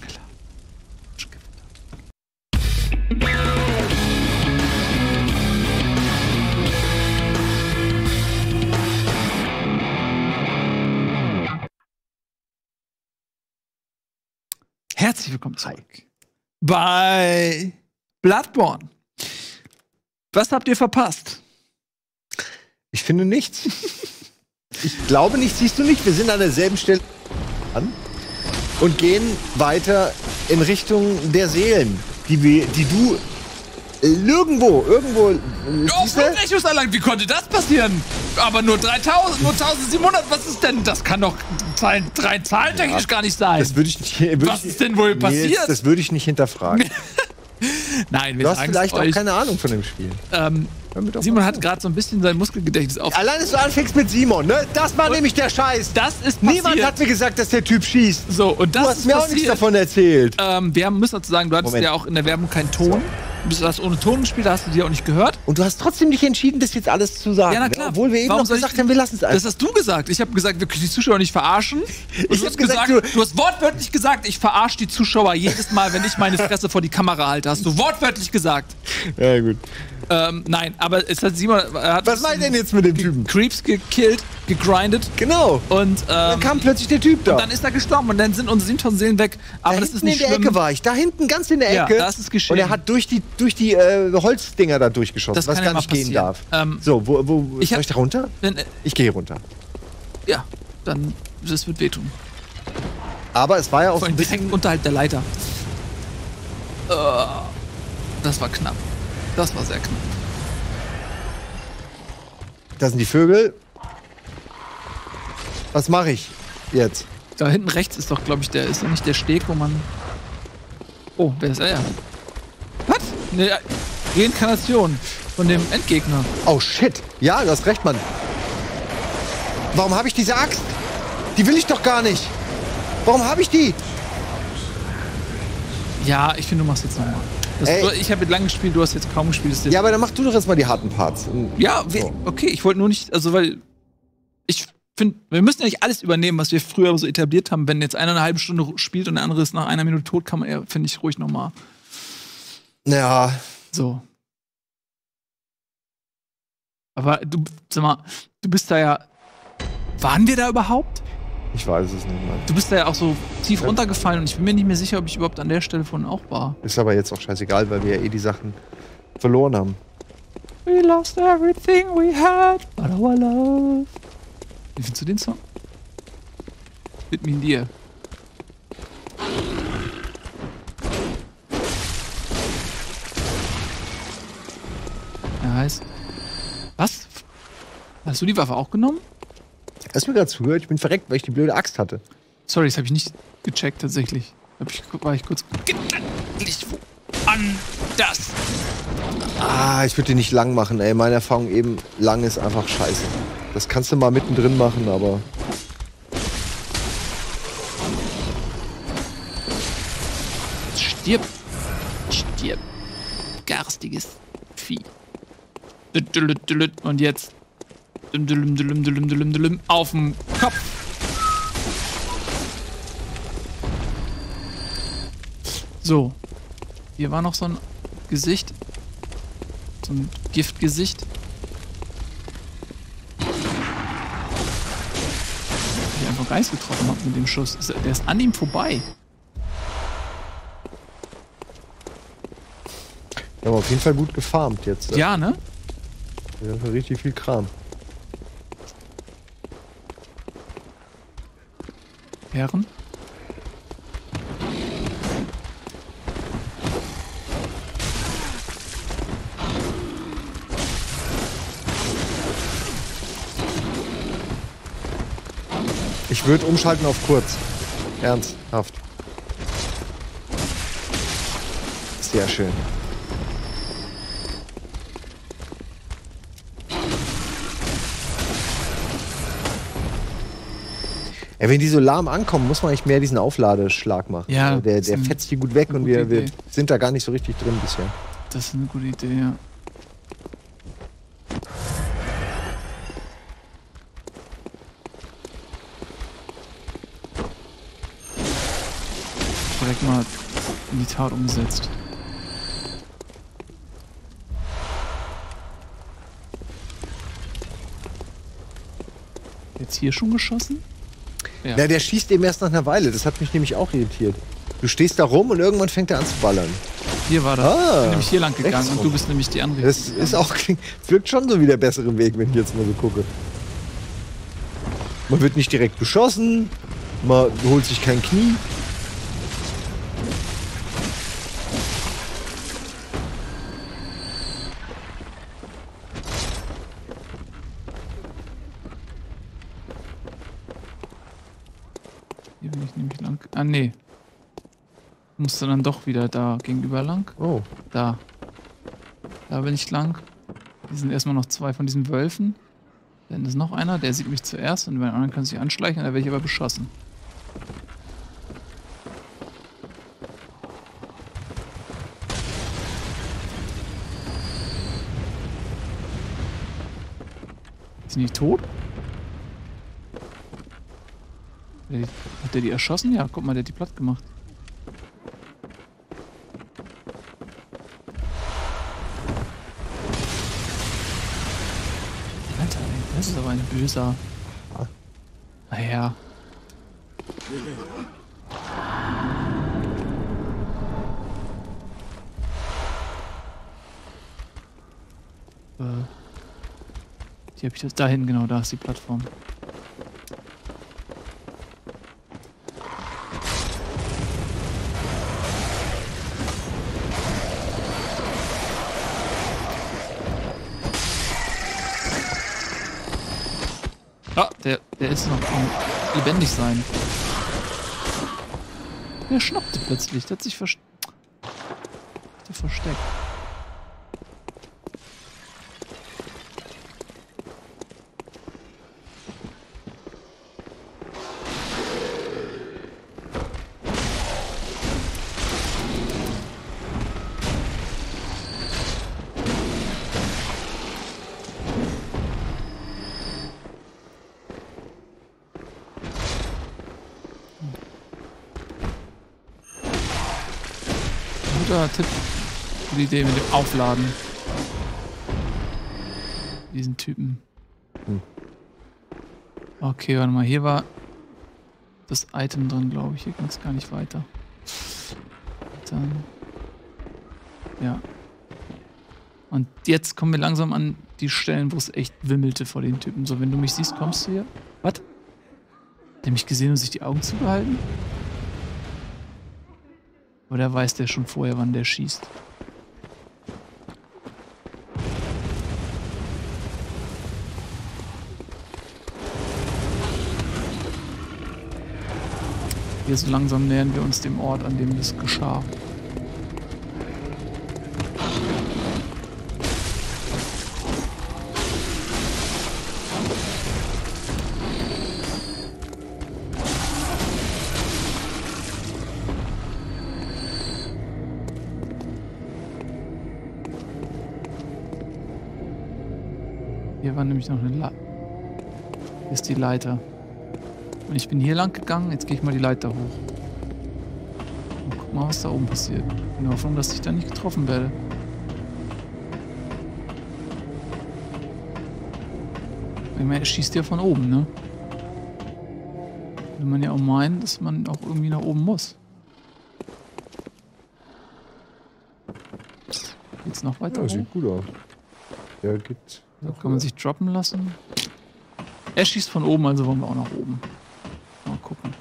Herzlich willkommen zurück bei Bloodborne. Was habt ihr verpasst? Ich finde nichts. Ich glaube nicht, siehst du nicht. Wir sind an derselben Stelle an und gehen weiter in Richtung der Seelen, die du irgendwo... Oh, Fluchtrechnungsalarm, wie konnte das passieren? Aber nur 3000, nur 1700, was ist denn? Das kann doch drei Zahlen technisch gar nicht sein. Das würde ich nicht, was ist denn wohl passiert? Jetzt, das würde ich nicht hinterfragen. Nein, wir hast vielleicht auch keine Ahnung von dem Spiel. Simon hat gerade so ein bisschen sein Muskelgedächtnis auf. Allein, dass du anfängst mit Simon, ne? Das war nämlich der Scheiß. Das ist passiert. Niemand hat mir gesagt, dass der Typ schießt. So, und das ist passiert. Du hast mir auch nichts davon erzählt. Wir müssen dazu sagen, du hattest ja auch in der Werbung keinen Ton. Du hast ohne Ton gespielt, da hast du dir auch nicht gehört. Und du hast trotzdem nicht entschieden, das jetzt alles zu sagen. Ja, na klar. Ne? Obwohl wir eben noch gesagt haben, wir lassen es einfach. Das hast du gesagt. Ich habe gesagt, wir können die Zuschauer nicht verarschen. Ich habe gesagt, du hast wortwörtlich gesagt, ich verarsche die Zuschauer jedes Mal, wenn ich meine Fresse vor die Kamera halte. Hast du wortwörtlich gesagt. Ja, gut. Nein, aber es hat Simon... Was meint denn jetzt mit dem Typen? Creeps gekillt, gegrindet. Genau. Und dann kam plötzlich der Typ da. Und dann ist er gestorben und dann sind unsere 7000 Seelen weg. Aber da das ist nicht schlimm. In der Ecke war ich. Da hinten, ganz in der Ecke. Ja, das ist geschehen. Und er hat durch die Holzdinger da durchgeschossen, das was gar nicht gehen darf. So, soll ich da runter? Ich gehe runter. Ja, dann... Das wird wehtun. Aber es war ja auch... Vor allem direkt unterhalb der Leiter. Das war knapp. Das war sehr knapp. Da sind die Vögel. Was mache ich jetzt? Da hinten rechts ist doch, glaube ich, ist doch nicht der Steg, wo man... Oh, wer ist er? Ja. Was? Eine Reinkarnation von dem Endgegner. Oh, shit. Ja, du hast recht, Mann. Warum habe ich diese Axt? Die will ich doch gar nicht. Warum habe ich die? Ja, ich finde, du machst jetzt nochmal. Ich habe lange gespielt, du hast jetzt kaum gespielt. Jetzt ja, aber dann mach du doch erstmal die harten Parts. Ja, okay, ich wollte nur nicht, also weil ich finde, wir müssen ja nicht alles übernehmen, was wir früher so etabliert haben. Wenn jetzt einer eine halbe Stunde spielt und der andere ist nach einer Minute tot, kann man ja, finde ich, ruhig nochmal. Ja. So. Aber du, sag mal, du bist da ja, waren wir da überhaupt? Ich weiß es nicht mehr. Du bist da ja auch so tief runtergefallen und ich bin mir nicht mehr sicher, ob ich überhaupt an der Stelle von auch war. Ist aber jetzt auch scheißegal, weil wir ja eh die Sachen verloren haben. We lost everything we had, but our love. Wie findest du den Song? Mit mir in dir. Er heißt... Was? Hast du die Waffe auch genommen? Hast du mir gerade zugehört? Ich bin verreckt, weil ich die blöde Axt hatte. Sorry, das habe ich nicht gecheckt, tatsächlich. War ich kurz gedanklich woanders. Ah, ich würde den nicht lang machen, ey. Meine Erfahrung eben, lang ist einfach scheiße. Das kannst du mal mittendrin machen, aber... Stirb. Stirb. Garstiges Vieh. Und jetzt... Auf dem Kopf. So. Hier war noch so ein Gesicht. So ein Giftgesicht. Reis getroffen habe mit dem Schuss. Der ist an ihm vorbei. Ja, aber auf jeden Fall gut gefarmt jetzt. Ja, ne? Wir haben richtig viel Kram. Herren? Ich würde umschalten auf kurz. Ernsthaft. Sehr schön. Ja, wenn die so lahm ankommen, muss man eigentlich mehr diesen Aufladeschlag machen. Ja, also der fetzt die gut weg und wir sind da gar nicht so richtig drin bisher. Das ist eine gute Idee, ja. Direkt mal in die Tat umgesetzt. Jetzt hier schon geschossen? Ja. Na, der schießt eben erst nach einer Weile. Das hat mich nämlich auch irritiert. Du stehst da rum und irgendwann fängt er an zu ballern. Hier war das. Ich bin nämlich hier lang gegangen und du bist nämlich die andere. Das ist auch, wirkt schon so wie der bessere Weg, wenn ich jetzt mal so gucke. Man wird nicht direkt beschossen. Man holt sich kein Knie. Ah, nee. Musste dann doch wieder da gegenüber lang. Oh. Da. Da bin ich lang. Hier sind erstmal noch zwei von diesen Wölfen. Dann ist noch einer, der sieht mich zuerst und bei den anderen können sie sich anschleichen, da werde ich aber beschossen. Ist die nicht tot? Hat der die erschossen? Ja, guck mal, der hat die platt gemacht. Alter, ey, das ist aber ein böser. Naja. Die hab ich jetzt dahin, genau, da ist die Plattform. Der ist noch am lebendig sein. Der schnappte plötzlich. Der hat sich versteckt. Tipp für die Idee mit dem Aufladen. Diesen Typen. Okay, warte mal. Hier war das Item drin, glaube ich. Hier ging es gar nicht weiter. Dann. Ja. Und jetzt kommen wir langsam an die Stellen, wo es echt wimmelte vor den Typen. So, wenn du mich siehst, kommst du hier. Was? Hat der mich gesehen und sich die Augen zugehalten? Oder weiß der schon vorher, wann der schießt? Hier so langsam nähern wir uns dem Ort, an dem das geschah. Nämlich noch eine Leiter. Hier ist die Leiter. Und ich bin hier lang gegangen, jetzt gehe ich mal die Leiter hoch. Und guck mal, was da oben passiert. In der Hoffnung, dass ich da nicht getroffen werde. Ich meine, er schießt ja von oben, ne? man ja auch meinen, dass man auch irgendwie nach oben muss. Geht's noch weiter? Ja, sieht gut aus. Ja, geht. Da kann man sich droppen lassen. Er schießt von oben, also wollen wir auch nach oben. Mal gucken,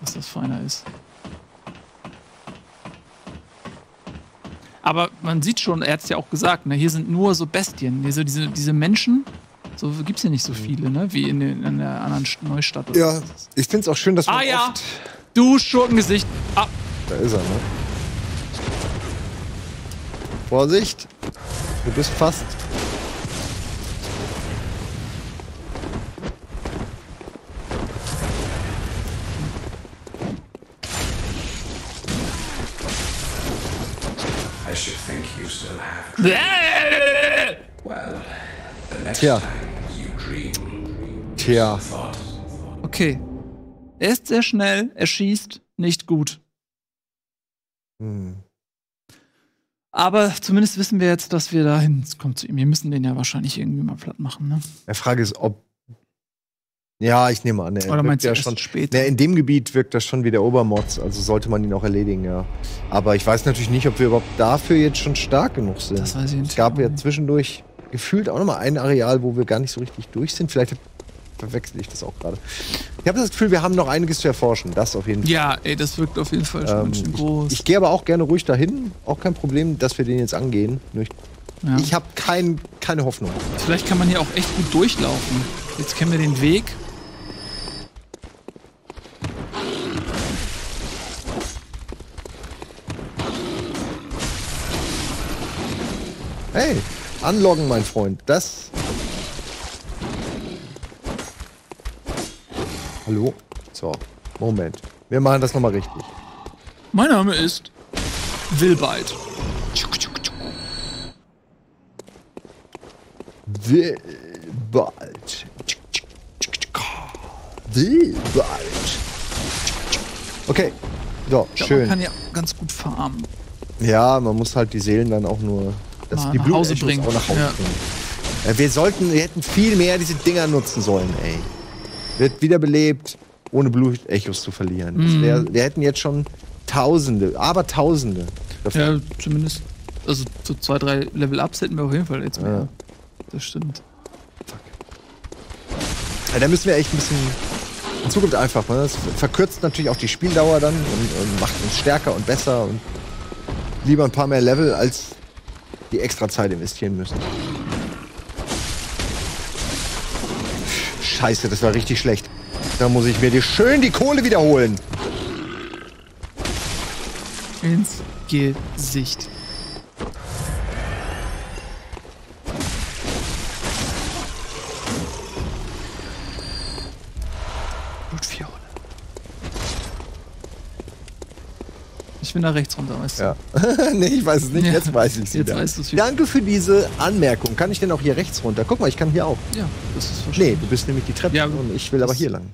was das für einer ist. Aber man sieht schon, er hat es ja auch gesagt, ne, hier sind nur so Bestien, ne, so diese Menschen, so gibt es ja nicht so viele, ne, wie in der anderen Neustadt. Oder ja, was. Ich finde es auch schön, dass man oft... Du Schurkengesicht! Ah. Da ist er, ne? Vorsicht! Du bist fast... Tja. Tja. Okay. Er ist sehr schnell, er schießt nicht gut. Hm. Aber zumindest wissen wir jetzt, dass wir da hin kommen zu ihm. Wir müssen den ja wahrscheinlich irgendwie mal platt machen, ne? Die Frage ist, ob... Ja, ich nehme an, er Oder meinst du erst schon spät? Ne, in dem Gebiet wirkt das schon wie der Obermods, also sollte man ihn auch erledigen, ja. Aber ich weiß natürlich nicht, ob wir überhaupt dafür jetzt schon stark genug sind. Das weiß ich nicht. Es gab ja zwischendurch gefühlt auch nochmal ein Areal, wo wir gar nicht so richtig durch sind. Vielleicht verwechsel ich das auch gerade. Ich habe das Gefühl, wir haben noch einiges zu erforschen. Das auf jeden Fall. Ja, ey, das wirkt auf jeden Fall schon ganz schön groß. Ich gehe aber auch gerne ruhig dahin. Auch kein Problem, dass wir den jetzt angehen. Nur ich habe keine Hoffnung. Vielleicht kann man hier auch echt gut durchlaufen. Jetzt kennen wir den Weg. Hey, anloggen, mein Freund. Das. Hallo? So, Moment. Wir machen das nochmal richtig. Mein Name ist Wilbald. Wilbald. Wilbald. Okay. So, ja, schön. Man kann ja ganz gut farmen. Ja, man muss halt die Seelen dann auch nur... Dass die Blumen bringen. Auch nach Hause bringen. Wir hätten viel mehr diese Dinger nutzen sollen, ey. Wird wiederbelebt, ohne Blutechos zu verlieren. Mm. Wir hätten jetzt schon Tausende, aber Tausende. Davon. Ja, zumindest. Also so 2, 3 Level-Ups hätten wir auf jeden Fall jetzt mehr. Ja. Das stimmt. Ja, da müssen wir echt ein bisschen. In Zukunft einfach, ne? Das verkürzt natürlich auch die Spieldauer dann und macht uns stärker und besser und lieber ein paar mehr Level als. Die extra Zeit investieren müssen. Scheiße, das war richtig schlecht. Da muss ich mir schön die Kohle wiederholen. Ins Gesicht. Blutfiole. Ich bin da rechts runter, weißt du? Ja. Nee, ich weiß es nicht. Ja. Jetzt weiß ich es wieder. Weißt du's wieder. Danke für diese Anmerkung. Kann ich denn auch hier rechts runter? Guck mal, ich kann hier auch. Ja, das ist verständlich. Nee, du bist nämlich die Treppe und ich will aber hier lang.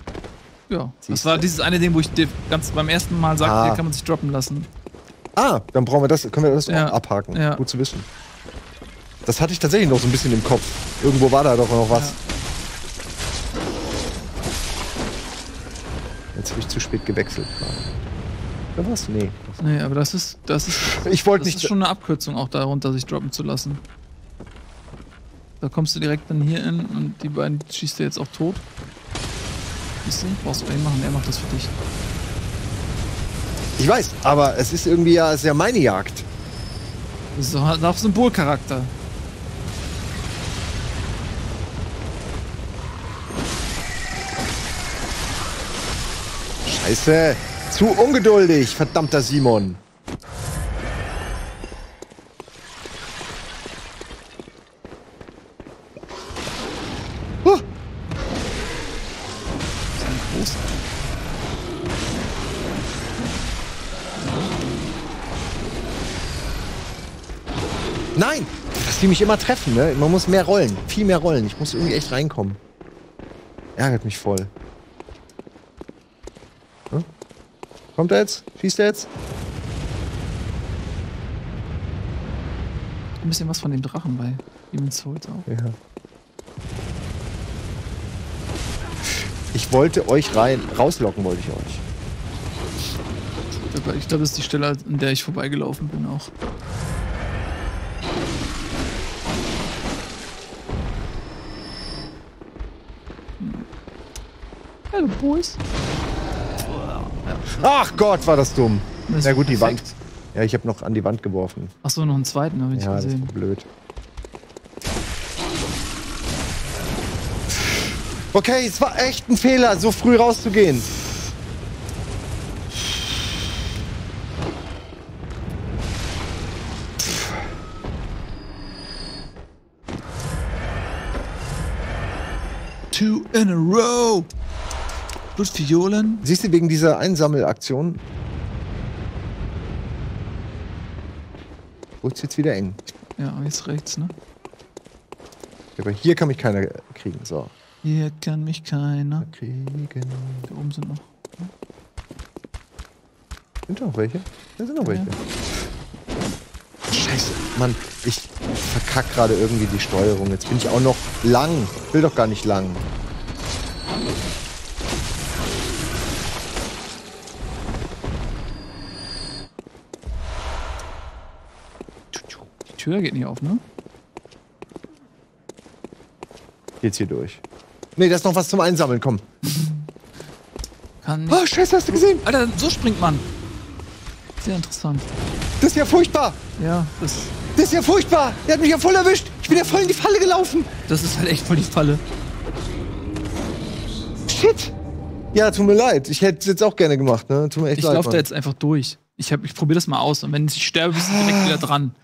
Ja, das war dieses eine Ding, wo ich dir ganz beim ersten Mal sagte, hier kann man sich droppen lassen. Ah, dann brauchen wir das, können wir das auch abhaken. Ja. Gut zu wissen. Das hatte ich tatsächlich noch so ein bisschen im Kopf. Irgendwo war da doch noch was. Ja. Jetzt habe ich zu spät gewechselt. Da war's? Nee. Nee, aber das ist schon eine Abkürzung auch darunter, sich droppen zu lassen. Da kommst du direkt dann hier hin und die beiden schießt du jetzt auch tot. Siehst du? Brauchst du einen machen, er macht das für dich. Ich weiß, aber es ist irgendwie ja, es ist ja meine Jagd. Das hat auch Symbolcharakter. Scheiße! Zu ungeduldig, verdammter Simon. Nein, dass die mich immer treffen, ne? Man muss mehr rollen, viel mehr rollen. Ich muss irgendwie echt reinkommen. Ärgert mich voll. Kommt er jetzt? Schießt er jetzt? Ein bisschen was von dem Drachen bei Demon's Souls auch. Ja. Ich wollte euch rein. Rauslocken wollte ich euch. Ich glaube, das ist die Stelle, an der ich vorbeigelaufen bin auch. Hallo, Boys. Ach Gott, war das dumm. Das na gut, die perfekt. Wand. Ja, ich habe noch an die Wand geworfen. Ach so, noch einen zweiten habe ich ja, gesehen. Ja, das war blöd. Okay, es war echt ein Fehler, so früh rauszugehen. Two in a row. Blutviolen. Siehst du, wegen dieser Einsammelaktion? Wo ist jetzt wieder eng? Ja, jetzt rechts, ne? Aber hier kann mich keiner kriegen, so. Hier kann mich keiner kriegen. Da oben sind noch. Ne? Sind da noch welche? Da sind noch welche. Ja. Scheiße, Mann, ich verkack gerade irgendwie die Steuerung. Jetzt bin ich auch noch lang. Ich will doch gar nicht lang. Die Tür geht nicht auf, ne? Geht's hier durch? Ne, da ist noch was zum Einsammeln, komm. Kann oh, Scheiße, hast du gesehen? Alter, so springt man. Sehr interessant. Das ist ja furchtbar. Ja, das ist ja furchtbar. Der hat mich ja voll erwischt. Ich bin ja voll in die Falle gelaufen. Das ist halt echt voll die Falle. Shit. Ja, tut mir leid. Ich hätte es jetzt auch gerne gemacht, ne? Tut mir echt leid. Ich laufe da jetzt einfach durch. Ich probiere das mal aus. Und wenn ich sterbe, bist du direkt wieder dran.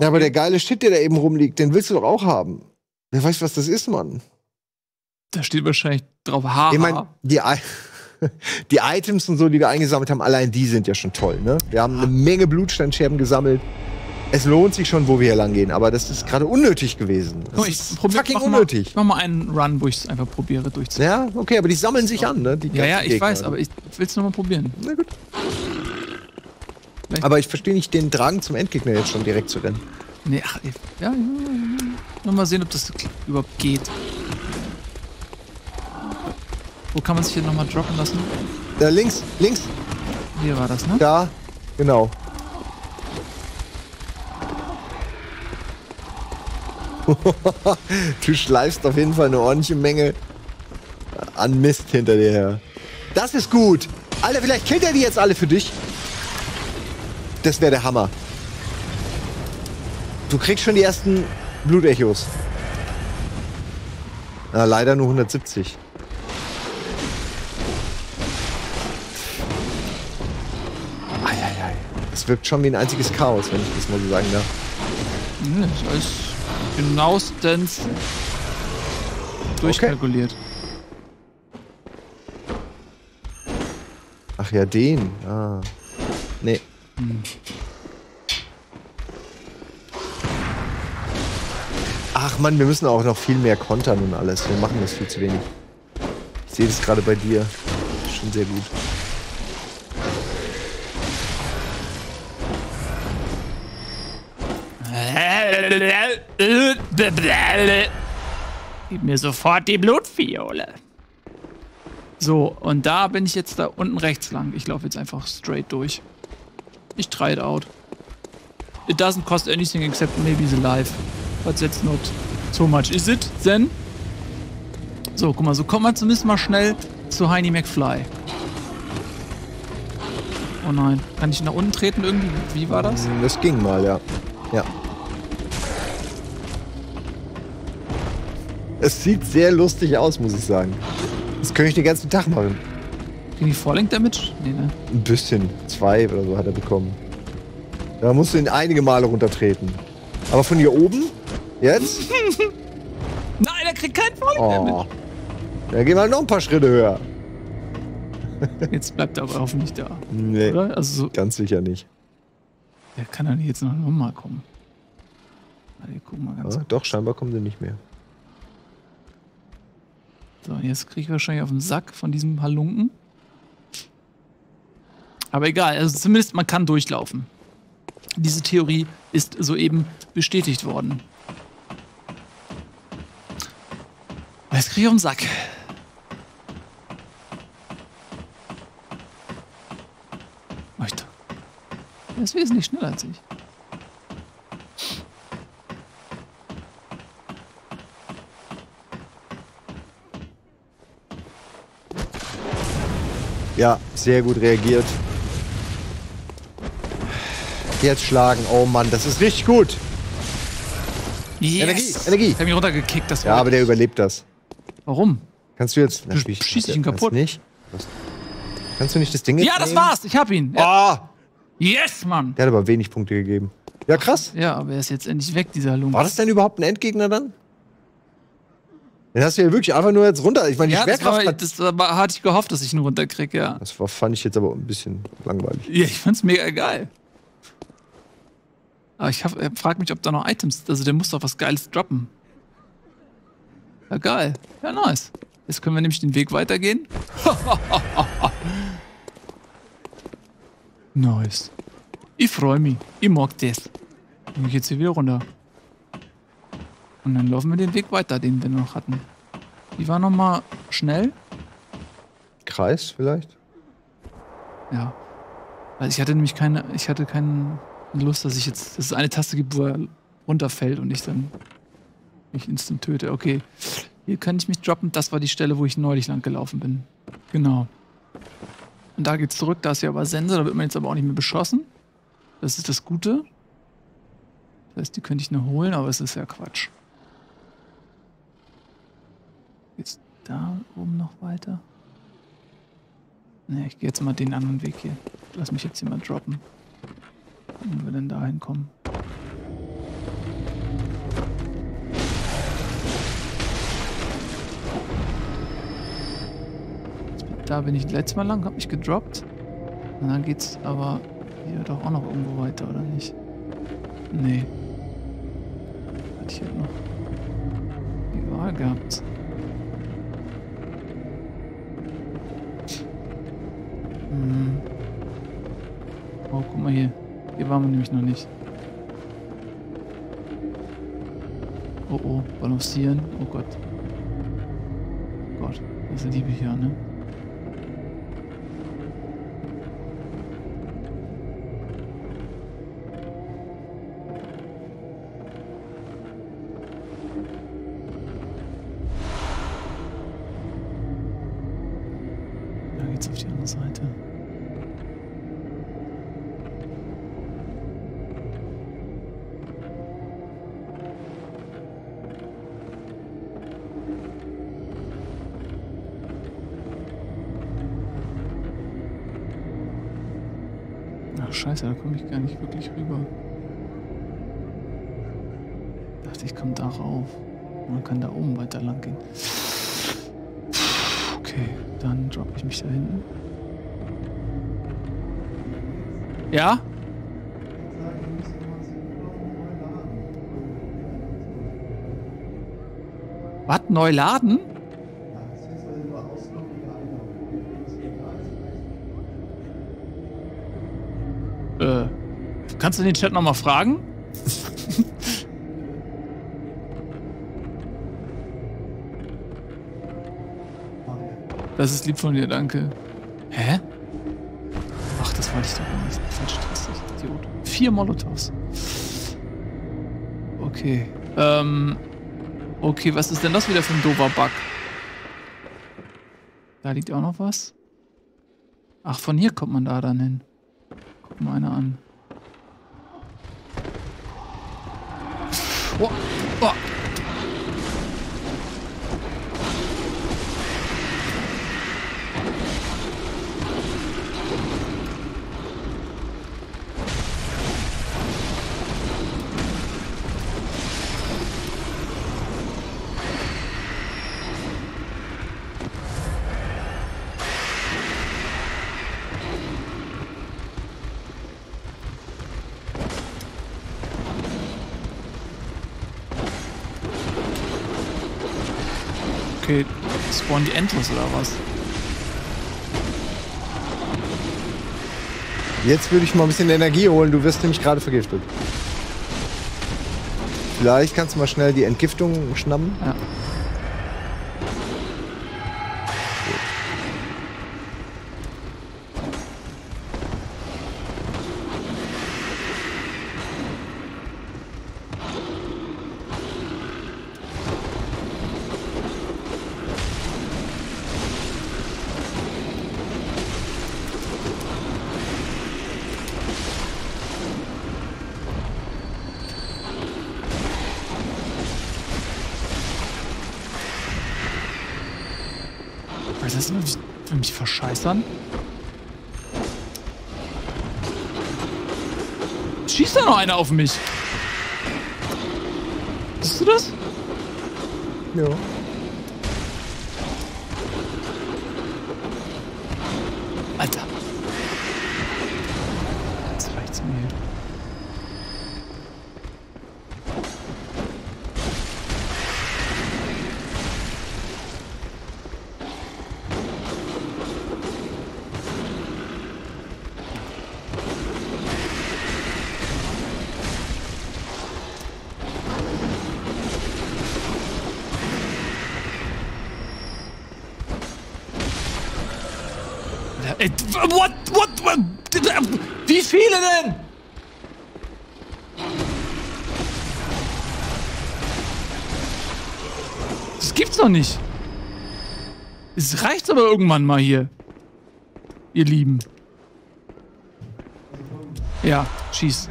Ja, aber der geile Shit, der da eben rumliegt, den willst du doch auch haben. Wer weiß, was das ist, Mann. Da steht wahrscheinlich drauf Haha. Ich meine, die Items und so, die wir eingesammelt haben, allein die sind ja schon toll, ne? Wir haben eine Menge Blutsteinscherben gesammelt. Es lohnt sich schon, wo wir hier lang gehen, aber das ist gerade unnötig gewesen. Das ist fucking unnötig. Ich mach mal einen Run, wo ich es einfach probiere durchzuziehen. Ja, okay, aber die sammeln sich an, ne? Die ganzen Gegner. Ich weiß, aber ich will es nochmal probieren. Na gut. Vielleicht. Aber ich verstehe nicht den Drang zum Endgegner jetzt schon direkt zu rennen. Nee, ach, ja. Nochmal sehen, ob das überhaupt geht. Wo kann man sich hier nochmal droppen lassen? Da links, links. Hier war das, ne? Da, genau. Du schleifst auf jeden Fall eine ordentliche Menge an Mist hinter dir her. Das ist gut. Alter, vielleicht killt er die jetzt alle für dich. Das wäre der Hammer. Du kriegst schon die ersten Blutechos. Na, leider nur 170. Eieiei. Es wirkt schon wie ein einziges Chaos, wenn ich das mal so sagen darf. Nee, das ist genauestens durchkalkuliert. Okay. Ach ja, den. Ah. Nee. Hm. Ach Mann, wir müssen auch noch viel mehr kontern und alles. Wir machen das viel zu wenig. Ich sehe das gerade bei dir. Schon sehr gut. Gib mir sofort die Blutfiole. So, und da bin ich jetzt da unten rechts lang. Ich laufe jetzt einfach straight durch. Ich try it out. It doesn't cost anything except maybe the life. But that's not so much, is it, then? So, guck mal, so kommen wir zumindest mal schnell zu Heini McFly. Oh nein. Kann ich nach unten treten irgendwie? Wie war das? Das ging mal, ja. Ja. Es sieht sehr lustig aus, muss ich sagen. Das könnte ich den ganzen Tag machen. Kriegen die Falling Damage? Nee, ne? Ein bisschen. 2 oder so hat er bekommen. Da musst du ihn einige Male runtertreten. Aber von hier oben? Jetzt? Nein, er kriegt keinen Falling Damage. Dann gehen wir halt noch ein paar Schritte höher. Jetzt bleibt er aber hoffentlich da. Nee, oder? Also so ganz sicher nicht. Der kann dann jetzt noch mal kommen. Warte, gucken mal ganz doch, scheinbar kommen sie nicht mehr. So, jetzt kriege ich wahrscheinlich auf den Sack von diesem Halunken. Aber egal, also zumindest man kann durchlaufen. Diese Theorie ist soeben bestätigt worden. Jetzt kriege ich auf den Sack. Er ist wesentlich schneller als ich. Ja, sehr gut reagiert. Jetzt schlagen. Oh Mann, das ist richtig gut. Yes. Energie. Ich hab mich runtergekickt. Das war ja, aber der überlebt das. Warum? Kannst du jetzt... Na, du schießt dich ihn kaputt. Nicht. Kannst du nicht das Ding jetzt nehmen? Das war's. Ich hab ihn. Ja. Oh. Yes, Mann. Der hat aber wenig Punkte gegeben. Ja, krass. Ja, aber er ist jetzt endlich weg, dieser Lump. War das denn überhaupt ein Endgegner dann? Den hast du ja wirklich einfach nur jetzt runter. Ich meine, die Schwerkraft hat... das hatte ich gehofft, dass ich ihn runterkriege, ja. Das fand ich jetzt aber ein bisschen langweilig. Ja, ich fand's mega geil. Aber ich frage mich, ob da noch Items... Also der muss doch was Geiles droppen. Ja, geil. Ja, nice. Jetzt können wir nämlich den Weg weitergehen. Nice. Ich freue mich. Ich mag das. Dann gehe ich jetzt hier wieder runter. Und dann laufen wir den Weg weiter, den wir noch hatten. Die war nochmal schnell. Kreis vielleicht? Ja. Weil ich hatte nämlich keine Lust, dass es eine Taste gibt, wo er runterfällt und ich dann mich instant töte. Okay. Hier kann ich mich droppen. Das war die Stelle, wo ich neulich lang gelaufen bin. Genau. Und da geht's zurück. Da ist ja aber Sensor. Da wird man jetzt aber auch nicht mehr beschossen. Das ist das Gute. Das heißt, die könnte ich nur holen, aber es ist ja Quatsch. Geht's da oben noch weiter? Ne, ich gehe jetzt mal den anderen Weg hier. Lass mich jetzt hier mal droppen. Wenn wir denn da hinkommen. Da bin ich letztes Mal lang, hab mich gedroppt. Und dann geht's aber hier doch auch noch irgendwo weiter, oder nicht? Nee. Hatte ich ja noch die Wahl gehabt. Hm. Oh, guck mal hier. Hier waren wir nämlich noch nicht. Oh oh, balancieren. Oh Gott. Gott, das ist Liebe hier, ne? Scheiße, da komme ich gar nicht wirklich rüber. Ich dachte, ich komme da rauf. Man kann da oben weiter lang gehen. Okay, dann droppe ich mich da hinten. Ja? Was? Neu laden? Kannst du den Chat nochmal fragen? Das ist lieb von dir, danke. Hä? Ach, das wollte ich doch gar nicht. Falsch, das ist Idiot. 4 Molotovs. Okay. Okay, was ist denn das wieder für ein dober Bug? Da liegt auch noch was. Ach, von hier kommt man da dann hin. Guck mal einer an. Oh, oh. Okay, spawnen die endlos oder was? Jetzt würde ich mal ein bisschen Energie holen, du wirst nämlich gerade vergiftet. Vielleicht kannst du mal schnell die Entgiftung schnappen. Ja. Gut. Was? Will mich verscheißern? Schießt da noch einer auf mich? Siehst du das? Ja. Alter. Jetzt reicht's mir. What? Wie viele denn? Das gibt's doch nicht. Es reicht's aber irgendwann mal hier. Ihr Lieben. Ja, schieß.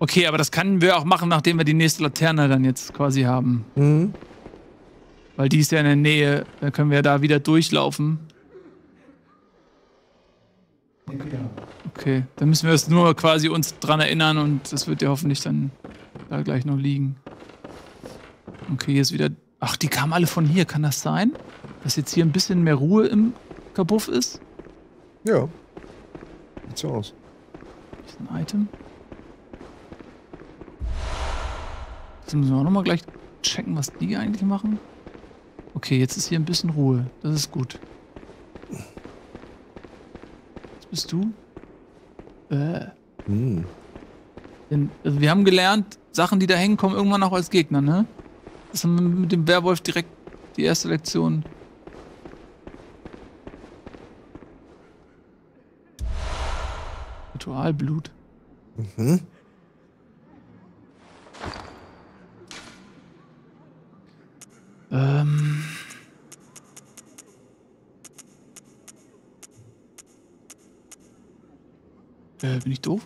Okay, aber das können wir auch machen, nachdem wir die nächste Laterne dann jetzt quasi haben. Mhm. Weil die ist ja in der Nähe. Dann können wir ja da wieder durchlaufen. Okay, dann müssen wir es nur quasi uns dran erinnern und das wird ja hoffentlich dann da gleich noch liegen. Okay, hier ist wieder... Ach, die kamen alle von hier. Kann das sein? Dass jetzt hier ein bisschen mehr Ruhe im Kabuff ist? Ja. Sieht so aus. Ist ein Item. Jetzt müssen wir auch nochmal gleich checken, was die eigentlich machen. Okay, jetzt ist hier ein bisschen Ruhe. Das ist gut. Was bist du? Denn, also wir haben gelernt, Sachen, die da hängen, kommen irgendwann auch als Gegner, ne? Das haben wir mit dem Werwolf direkt die erste Lektion. Ritualblut. Mhm. Bin ich doof?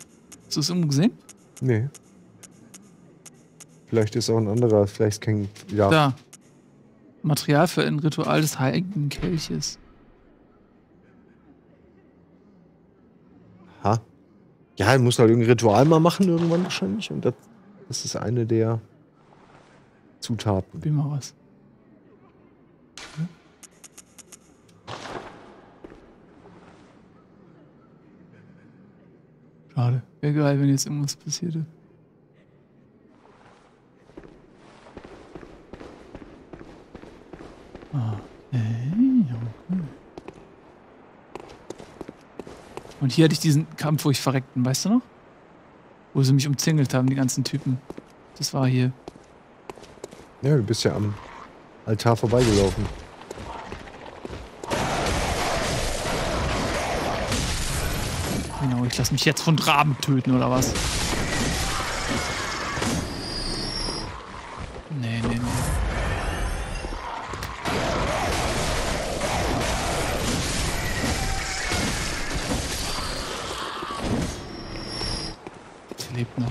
Hast du es irgendwo gesehen? Nee. Vielleicht ist auch ein anderer, vielleicht kein... Ja. Da. Material für ein Ritual des heiligen Kelches. Ha. Ja, er muss halt irgendein Ritual mal machen irgendwann wahrscheinlich. Und das ist eine der Zutaten. Probier mal was. Schade. Wäre geil, wenn jetzt irgendwas passierte. Okay. Und hier hatte ich diesen Kampf, wo ich verreckten, weißt du noch? Wo sie mich umzingelt haben, die ganzen Typen. Das war hier. Ja, du bist ja am Altar vorbeigelaufen. Genau, ich lasse mich jetzt von Raben töten, oder was? Nee. Ich lebe noch.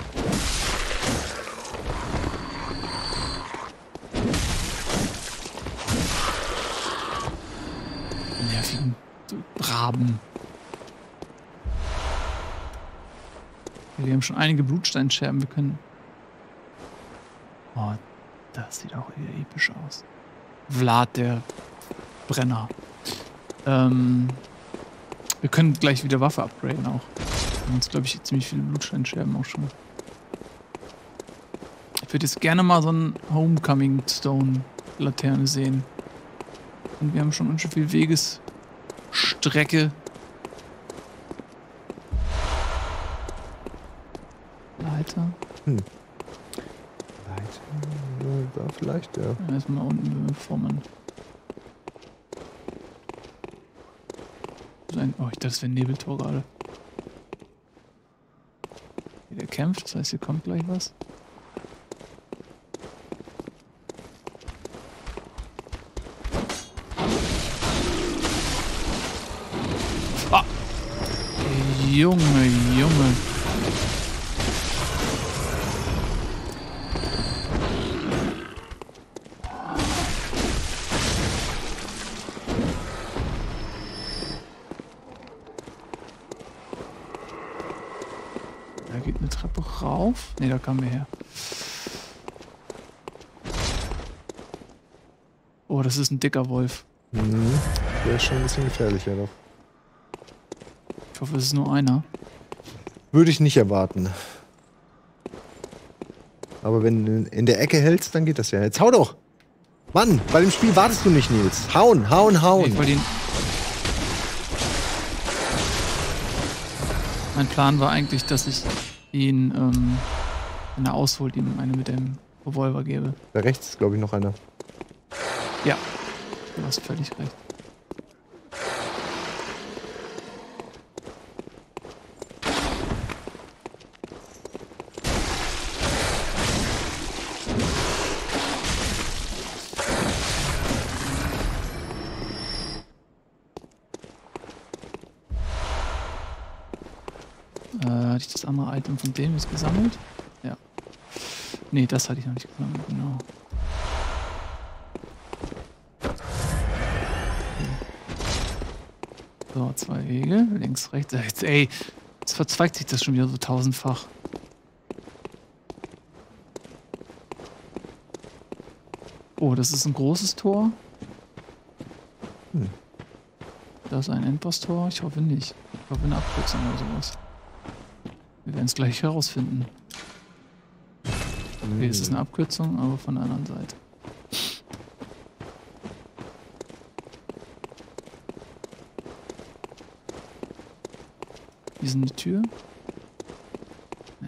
Nervigen Raben. Wir haben schon einige Blutsteinscherben, wir können... Oh, das sieht auch eher episch aus. Vlad, der Brenner. Wir können gleich wieder Waffe upgraden auch. Wir haben uns, glaube ich, ziemlich viele Blutsteinscherben auch schon. Ich würde jetzt gerne mal so einen Homecoming Stone Laterne sehen. Und wir haben schon unschön viel Wegesstrecke. Da vielleicht, ja. Erstmal unten formen. Oh, ich dachte, das wäre ein Nebeltor gerade. Der kämpft, das heißt, hier kommt gleich was. Junge, Junge. Da geht eine Treppe rauf. Ne, da kamen wir her. Oh, das ist ein dicker Wolf. Mhm. Der ist schon ein bisschen gefährlicher noch. Ich hoffe, es ist nur einer. Würde ich nicht erwarten. Aber wenn du in der Ecke hältst, dann geht das ja. Jetzt hau doch! Mann, bei dem Spiel wartest du nicht, Nils. Hauen, hauen, hauen! Nee, weil den mein Plan war eigentlich, dass ich ihn, wenn er ausholt, ihm eine mit dem Revolver gebe. Da rechts ist, glaube ich, noch einer. Ja, du hast völlig recht. Hatte ich das andere Item von dem jetzt gesammelt? Ja. Nee, das hatte ich noch nicht gesammelt, genau. So, zwei Wege, links, rechts, rechts. Ey, jetzt verzweigt sich das schon wieder so tausendfach. Oh, das ist ein großes Tor. Hm. Das ist ein Endboss-Tor? Ich hoffe nicht. Ich hoffe eine Abkürzung oder sowas. Wir werden es gleich herausfinden. Okay, es ist eine Abkürzung, aber von der anderen Seite. Hier ist eine Tür. Nee.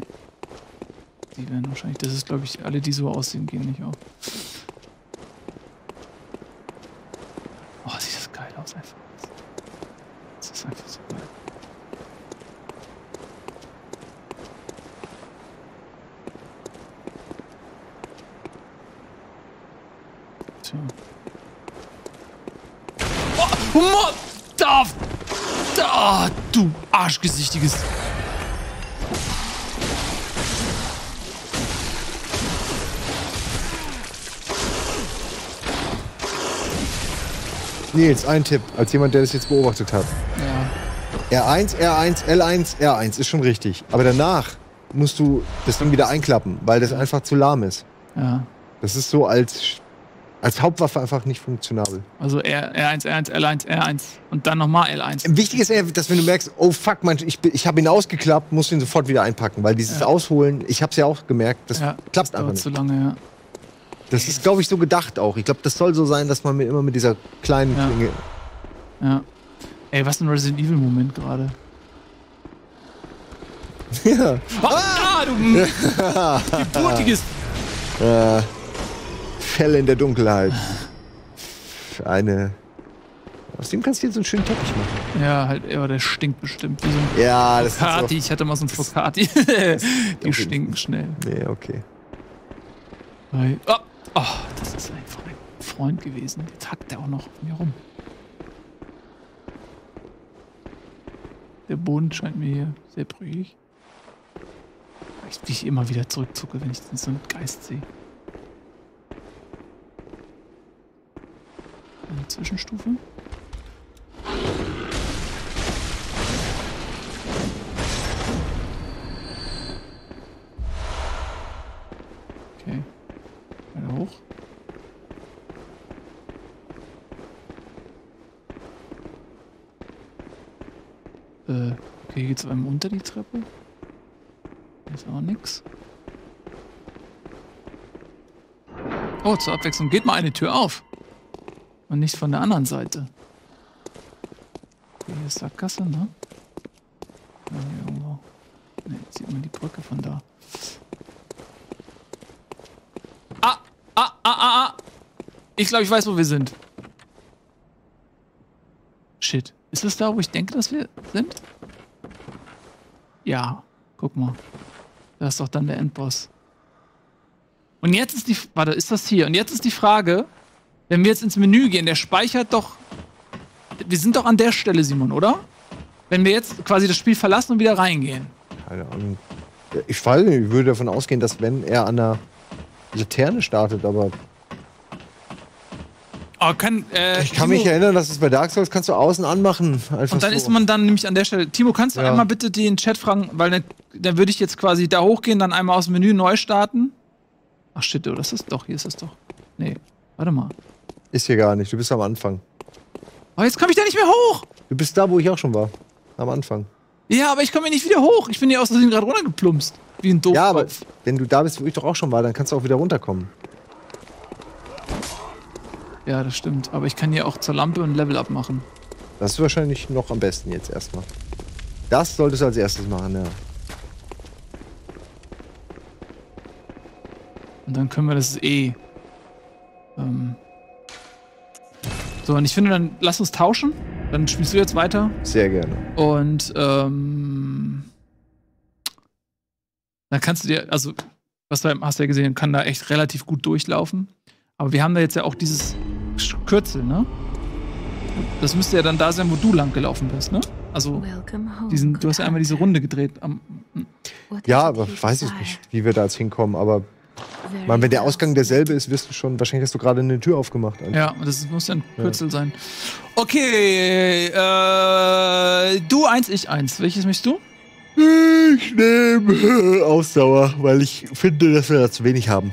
Die werden wahrscheinlich. Das ist, glaube ich, alle, die so aussehen, gehen nicht auf. Oh, sieht das geil aus einfach. Das ist einfach so geil. Tja. Oh, Humor! Da! Du Arschgesichtiges! Nils, ein Tipp, als jemand, der das jetzt beobachtet hat. Ja. R1, R1, L1, R1 ist schon richtig. Aber danach musst du das dann wieder einklappen, weil das einfach zu lahm ist. Ja. Das ist so als Hauptwaffe einfach nicht funktionabel. Also R1, R1, L1, R1 und dann nochmal L1. Wichtig ist eher, dass wenn du merkst, oh fuck, Mann, ich habe ihn ausgeklappt, musst du ihn sofort wieder einpacken, weil dieses Ausholen, ich habe es ja auch gemerkt, das klappt einfach nicht. Zu lange, ja. Das ist, glaube ich, so gedacht auch. Ich glaube, das soll so sein, dass man immer mit dieser kleinen Klinge... Ja. Ey, was ein Resident Evil Moment gerade. Ja. Was? Ah, du geburtiges... Fälle in der Dunkelheit. Eine. Aus dem kannst du jetzt so einen schönen Teppich machen. Ja, halt, aber der stinkt bestimmt. Wie so ein das ist. Ich hatte mal so einen Focati. Die stinken schnell. Nee, okay. Oh, das ist einfach ein Freund gewesen. Jetzt hackt der auch noch auf mir rum. Der Boden scheint mir hier sehr brüchig. Wie ich immer wieder zurückzucke, wenn ich den so einen Geist sehe. Eine Zwischenstufe. Okay. Weiter hoch. Okay, geht's einem unter die Treppe. Hier ist auch nix. Oh, zur Abwechslung geht mal eine Tür auf. Und nicht von der anderen Seite. Hier ist Sackgasse, ne? Ja, hier irgendwo. Ne, jetzt sieht man die Brücke von da. Ah! Ich glaube, ich weiß, wo wir sind. Shit. Ist das da, wo ich denke, dass wir sind? Ja. Guck mal. Da ist doch dann der Endboss. Und jetzt ist die... Warte, ist das hier? Und jetzt ist die Frage... Wenn wir jetzt ins Menü gehen, der speichert doch... Wir sind doch an der Stelle, Simon, oder? Wenn wir jetzt quasi das Spiel verlassen und wieder reingehen. Keine Ahnung. Ich würde davon ausgehen, dass wenn er an der Laterne startet, aber... Oh, ich kann mich erinnern, dass es bei Dark Souls kannst du außen anmachen. Und dann so. Ist man dann nämlich an der Stelle. Timo, kannst du einmal bitte den Chat fragen, weil dann würde ich jetzt quasi da hochgehen, dann einmal aus dem Menü neu starten. Ach shit, oder ist das doch? Hier ist das doch. Nee, warte mal. Ist hier gar nicht, du bist am Anfang. Oh, jetzt komme ich da nicht mehr hoch! Du bist da, wo ich auch schon war. Am Anfang. Ja, aber ich komme hier nicht wieder hoch. Ich bin hier aus Versehen gerade runtergeplumpst. Wie ein Doofkopf. Ja, aber wenn du da bist, wo ich doch auch schon war, dann kannst du auch wieder runterkommen. Ja, das stimmt. Aber ich kann hier auch zur Lampe und Level-Up machen. Das ist wahrscheinlich noch am besten jetzt erstmal. Das solltest du als erstes machen, ja. Und dann können wir das So, und ich finde, dann lass uns tauschen. Dann spielst du jetzt weiter. Sehr gerne. Und, dann kannst du dir, also, hast du ja gesehen, kann da echt relativ gut durchlaufen. Aber wir haben da jetzt ja auch dieses Kürzel, ne? Das müsste ja dann da sein, wo du lang gelaufen bist, ne? Also, du hast ja einmal diese Runde gedreht. Ja, aber weiß ich nicht, wie wir da jetzt hinkommen, aber wenn der Ausgang derselbe ist, wirst du schon, wahrscheinlich hast du gerade eine Tür aufgemacht. Also. Ja, das muss ja ein Kürzel sein. Okay, du eins, ich eins. Welches möchtest du? Ich nehme Ausdauer, weil ich finde, dass wir da zu wenig haben.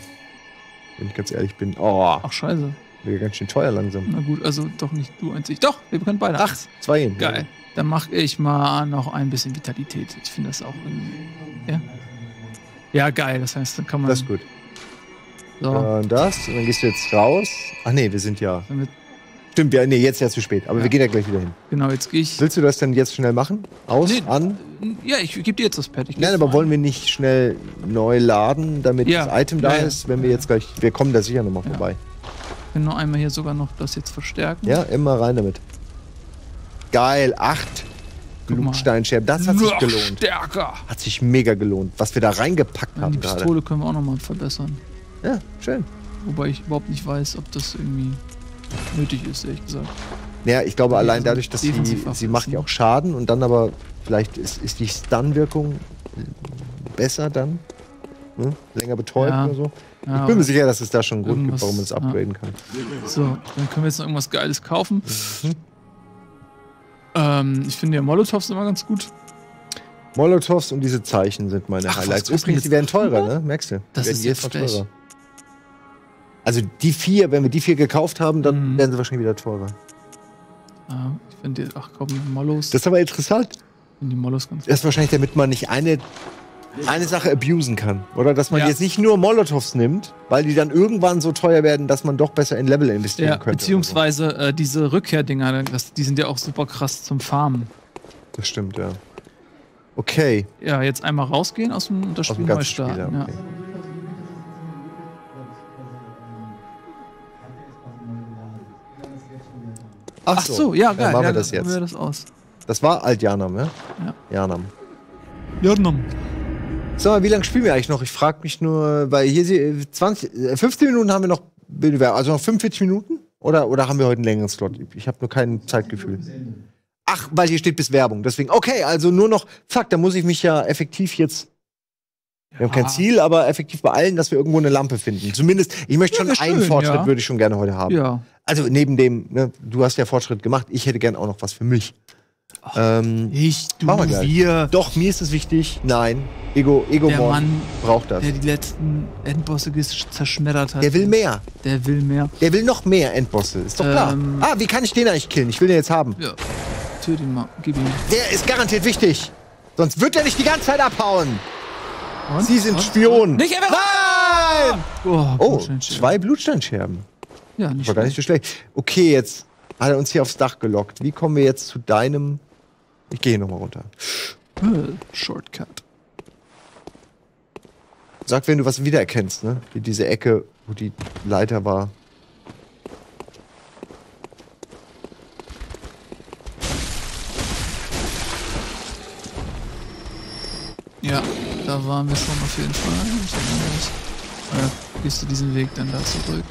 Wenn ich ganz ehrlich bin. Oh. Ach, scheiße. Wäre ganz schön teuer langsam. Na gut, also doch nicht du und ich. Doch, wir können beide. Ach, zwei. Geil. Ja. Dann mache ich mal noch ein bisschen Vitalität. Ich finde das auch irgendwie. Ja? Ja, geil. Das heißt, dann kann man... Das ist gut. So. Und dann gehst du jetzt raus. Ach nee, wir sind ja... Stimmt, ja, nee, jetzt ist ja zu spät. Aber wir gehen ja gleich wieder hin. Genau, jetzt gehe ich... Willst du das denn jetzt schnell machen? Aus, nee, an? Ja, ich gebe dir jetzt das Pad. Nein, aber wollen wir nicht schnell neu laden, damit das Item da ist, wenn wir jetzt gleich... Wir kommen da sicher nochmal vorbei. Ich kann noch einmal hier sogar noch das jetzt verstärken. Ja, immer rein damit. Geil, 8 Glutsteinscherben. Das hat sich gelohnt. Stärker. Hat sich mega gelohnt, was wir da reingepackt haben gerade. Die Pistole können wir auch nochmal verbessern. Ja, schön. Wobei ich überhaupt nicht weiß, ob das irgendwie... nötig ist, ehrlich gesagt. Naja, ich glaube allein dadurch, dass sie macht ja auch Schaden und dann aber vielleicht ist die Stun-Wirkung besser dann. Ne? Länger betäubt oder so. Ja, ich bin mir sicher, dass es da schon einen Grund gibt, warum man es upgraden kann. So, dann können wir jetzt noch irgendwas Geiles kaufen. Mhm. Ich finde ja Molotovs immer ganz gut. Molotovs und diese Zeichen sind meine Highlights. Übrigens, die werden teurer, ne? Merkst du? Das ist jetzt teurer. Also die 4, wenn wir die 4 gekauft haben, dann werden sie wahrscheinlich wieder teurer. Ah, ich finde die, ach komm, Mollos. Das ist aber interessant. Ich finde die Mollos ganz gut. Das ist wahrscheinlich, damit man nicht eine Sache abusen kann. Oder dass man jetzt nicht nur Molotovs nimmt, weil die dann irgendwann so teuer werden, dass man doch besser in Level investieren könnte. Beziehungsweise so. Diese Rückkehrdinger, die sind ja auch super krass zum Farmen. Das stimmt, ja. Okay. Ja, jetzt einmal rausgehen und das Spiel neu starten. Spiel, okay. Ach so, ja, geil. Dann machen wir das jetzt. Das aus. Das war Alt-Yharnam, ja? Ja. Yharnam. Yharnam. So, wie lange spielen wir eigentlich noch? Ich frage mich nur, weil hier 15 Minuten haben wir noch, also noch 45 Minuten? Oder haben wir heute einen längeren Slot? Ich habe nur kein Zeitgefühl. Ach, weil hier steht bis Werbung, deswegen. Okay, also nur noch, zack, da muss ich mich ja effektiv jetzt... Wir haben kein Ziel, aber effektiv beeilen, dass wir irgendwo eine Lampe finden. Zumindest, ich möchte schon einen Fortschritt, würde ich schon gerne heute haben. Ja. Also neben dem, ne, du hast ja Fortschritt gemacht, ich hätte gern auch noch was für mich. Ach, wir. Doch, mir ist es wichtig. Nein, Ego-Mann braucht das. Der die letzten Endbosse zerschmettert hat. Der will mehr. Der will mehr. Der will noch mehr Endbosse, ist doch klar. Wie kann ich den eigentlich killen? Ich will den jetzt haben. Ja, tür den mal, gib ihn. Der ist garantiert wichtig. Sonst wird er nicht die ganze Zeit abhauen. Und? Sie sind Spionen. Nicht einfach. Nein! Oh, 2 Blutsteinscherben. Ja, nicht schlecht. War gar nicht so schlecht. Okay, jetzt hat er uns hier aufs Dach gelockt. Wie kommen wir jetzt zu deinem... Ich gehe hier nochmal runter. Shortcut. Sag, wenn du was wiedererkennst, ne? Wie diese Ecke, wo die Leiter war. Ja. Da waren wir schon auf jeden Fall. Gehst du diesen Weg dann da zurück.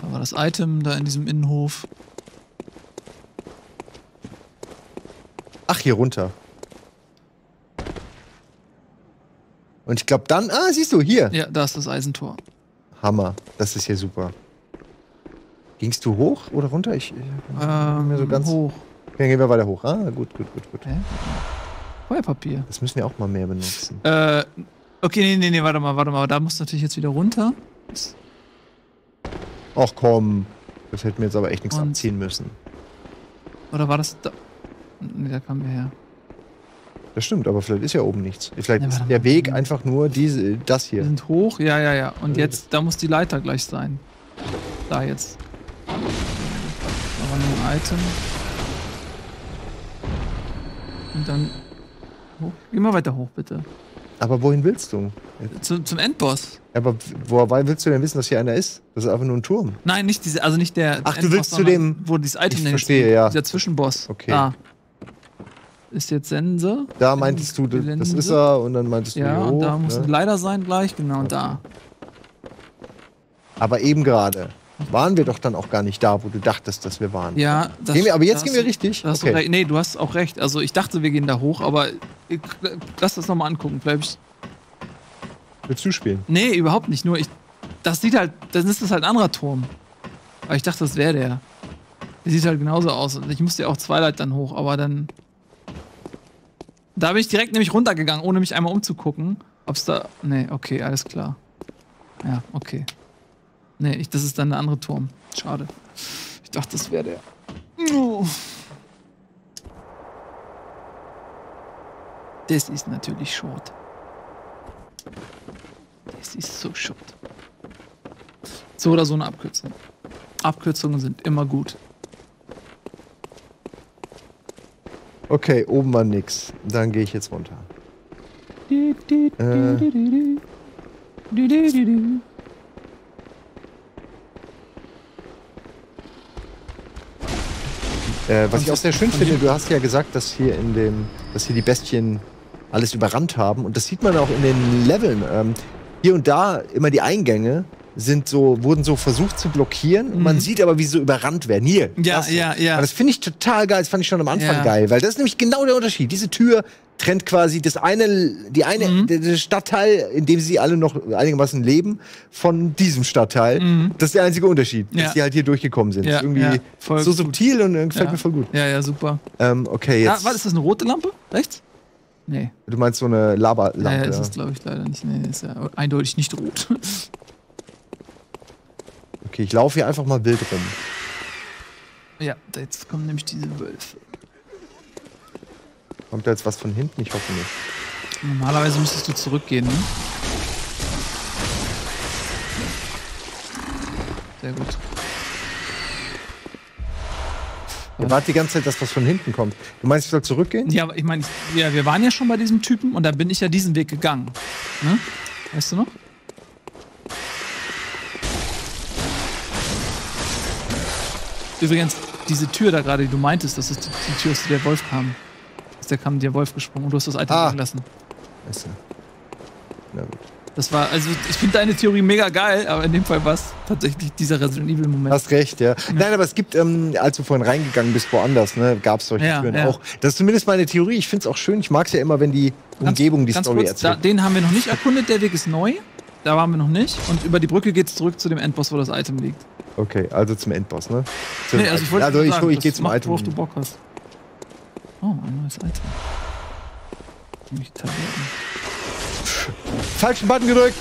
Da war das Item, da in diesem Innenhof. hier runter. Und ich glaube dann... Ah, siehst du, hier. Ja, da ist das Eisentor. Hammer. Das ist hier super. Gingst du hoch oder runter? Hoch. Dann gehen wir weiter hoch. Ah, gut. Feuerpapier. Das müssen wir auch mal mehr benutzen. Okay, nee, warte mal. Da musst du natürlich jetzt wieder runter. Ach komm. Das hätten wir jetzt aber echt nichts abziehen müssen. Oder war das da? Nee, da kamen wir her. Das stimmt, aber vielleicht ist ja oben nichts. Vielleicht ist der Weg einfach nur das hier. Wir sind hoch, ja. Und jetzt, da muss die Leiter gleich sein. Da jetzt. Da war nur ein Item. Und dann hoch. Geh mal weiter hoch, bitte. Aber wohin willst du? Zum Endboss. Aber woher willst du denn wissen, dass hier einer ist? Das ist einfach nur ein Turm. Nein, nicht diese, also nicht der Endboss, du willst zu dem... Wo dieses Item ist. Ich verstehe, ja. Dieser Zwischenboss. Okay. Da. Ist jetzt Sense. Da meintest du, das ist er, und dann meintest du, ja, da muss eine Leiter sein gleich, genau, da. Aber eben gerade waren wir doch dann auch gar nicht da, wo du dachtest, dass wir waren. Ja, das stimmt. Aber jetzt gehen wir richtig. Okay. Nee, du hast auch recht. Also ich dachte, wir gehen da hoch, aber lass das nochmal angucken. Willst du spielen? Nee, überhaupt nicht. Nur das sieht halt, dann ist das halt ein anderer Turm. Aber ich dachte, das wäre der. Der sieht halt genauso aus. Ich musste ja auch zwei Leiter dann hoch, aber dann... Da bin ich direkt nämlich runtergegangen, ohne mich einmal umzugucken, ob's da... Nee, okay, alles klar. Ja, okay. Nee, das ist dann der andere Turm. Schade. Ich dachte, das wäre der. Oh. Das ist natürlich short. Das ist so short. So oder so eine Abkürzung. Abkürzungen sind immer gut. Okay, oben war nix. Dann gehe ich jetzt runter. Was ich auch sehr schön finde, du hast ja gesagt, dass hier die Bestien alles überrannt haben. Und das sieht man auch in den Leveln. Hier und da immer die Eingänge wurden so versucht zu blockieren. Und man sieht aber, wie sie so überrannt werden. Hier. Ja. Und das finde ich total geil. Das fand ich schon am Anfang geil. Weil das ist nämlich genau der Unterschied. Diese Tür trennt quasi den Stadtteil, in dem sie alle noch einigermaßen leben, von diesem Stadtteil. Das ist der einzige Unterschied, dass die halt hier durchgekommen sind. Ja, irgendwie so subtil gut. Und gefällt mir voll gut. Ja, super. Okay, jetzt. Ist das eine rote Lampe? Rechts? Nee. Du meinst so eine Lava-Lampe? Ja, ist das glaube ich leider nicht. Nee, ist ja eindeutig nicht rot. Okay, ich laufe hier einfach mal wild rum. Ja, jetzt kommen nämlich diese Wölfe. Kommt da jetzt was von hinten? Ich hoffe nicht. Normalerweise müsstest du zurückgehen, ne? Sehr gut. Ja. Ihr wart die ganze Zeit, dass was von hinten kommt. Du meinst, ich soll zurückgehen? Ja, aber ich meine, wir waren ja schon bei diesem Typen und da bin ich ja diesen Weg gegangen. Ne? Weißt du noch? Übrigens, diese Tür da gerade, die du meintest, das ist die Tür, aus der Wolf kam. Aus der kam der Wolf gesprungen und du hast das Item gelassen. Weißt du. Na gut. Das war, also ich finde deine Theorie mega geil, aber in dem Fall war es tatsächlich dieser Resident Evil-Moment. Hast recht, ja. Nein, aber es gibt, als du vorhin reingegangen bist, woanders, ne, gab es solche Türen auch. Das ist zumindest meine Theorie, ich finde es auch schön, ich mag es ja immer, wenn die Umgebung die Story erzählt. Den haben wir noch nicht erkundet, der Weg ist neu. Da waren wir noch nicht. Und über die Brücke geht's zurück zu dem Endboss, wo das Item liegt. Okay, also zum Endboss, ne? Nee, also ich wollte sagen, ich gehe zum Item. Worauf du Bock hast. Oh, ein neues Item. Nämlich Tabletten. Falschen Button gedrückt!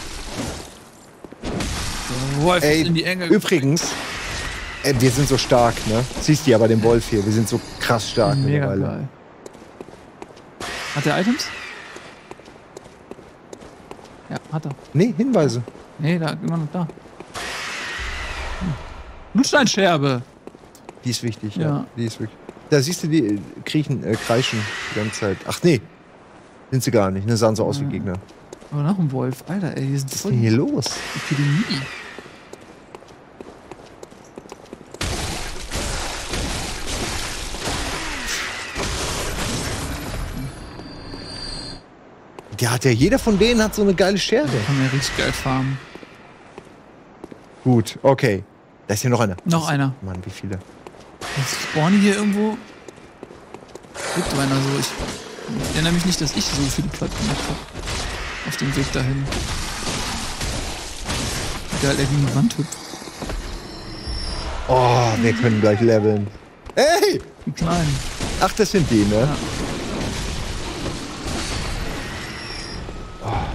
Der Wolf ist in die Enge. Übrigens, wir sind so stark, ne? Siehst du ja bei dem Wolf hier, wir sind so krass stark mittlerweile. Mega geil. Hat der Items? Ja, hat er. Nee, Hinweise. Nee, da, immer noch da. Blutsteinscherbe. Die ist wichtig, ja. Die ist wichtig. Da siehst du die kreischen die ganze Zeit. Ach nee, sind sie gar nicht, ne? Sahen so aus wie Gegner. Aber noch ein Wolf, Alter, ey. Was ist denn hier los? Epidemie. Jeder von denen hat so eine geile Scherbe. Da kann man ja richtig geil farmen. Gut, okay. Da ist hier noch einer. Mann, wie viele? Jetzt spawnen hier irgendwo. gibt, weil also ich erinnere mich nicht, dass ich so viele platt gemacht habe auf dem Weg dahin. Der halt irgendwie eine Wand hüpft. Oh, wir können gleich leveln. Ey! Die Kleinen. Ach, das sind die, ne? Ja.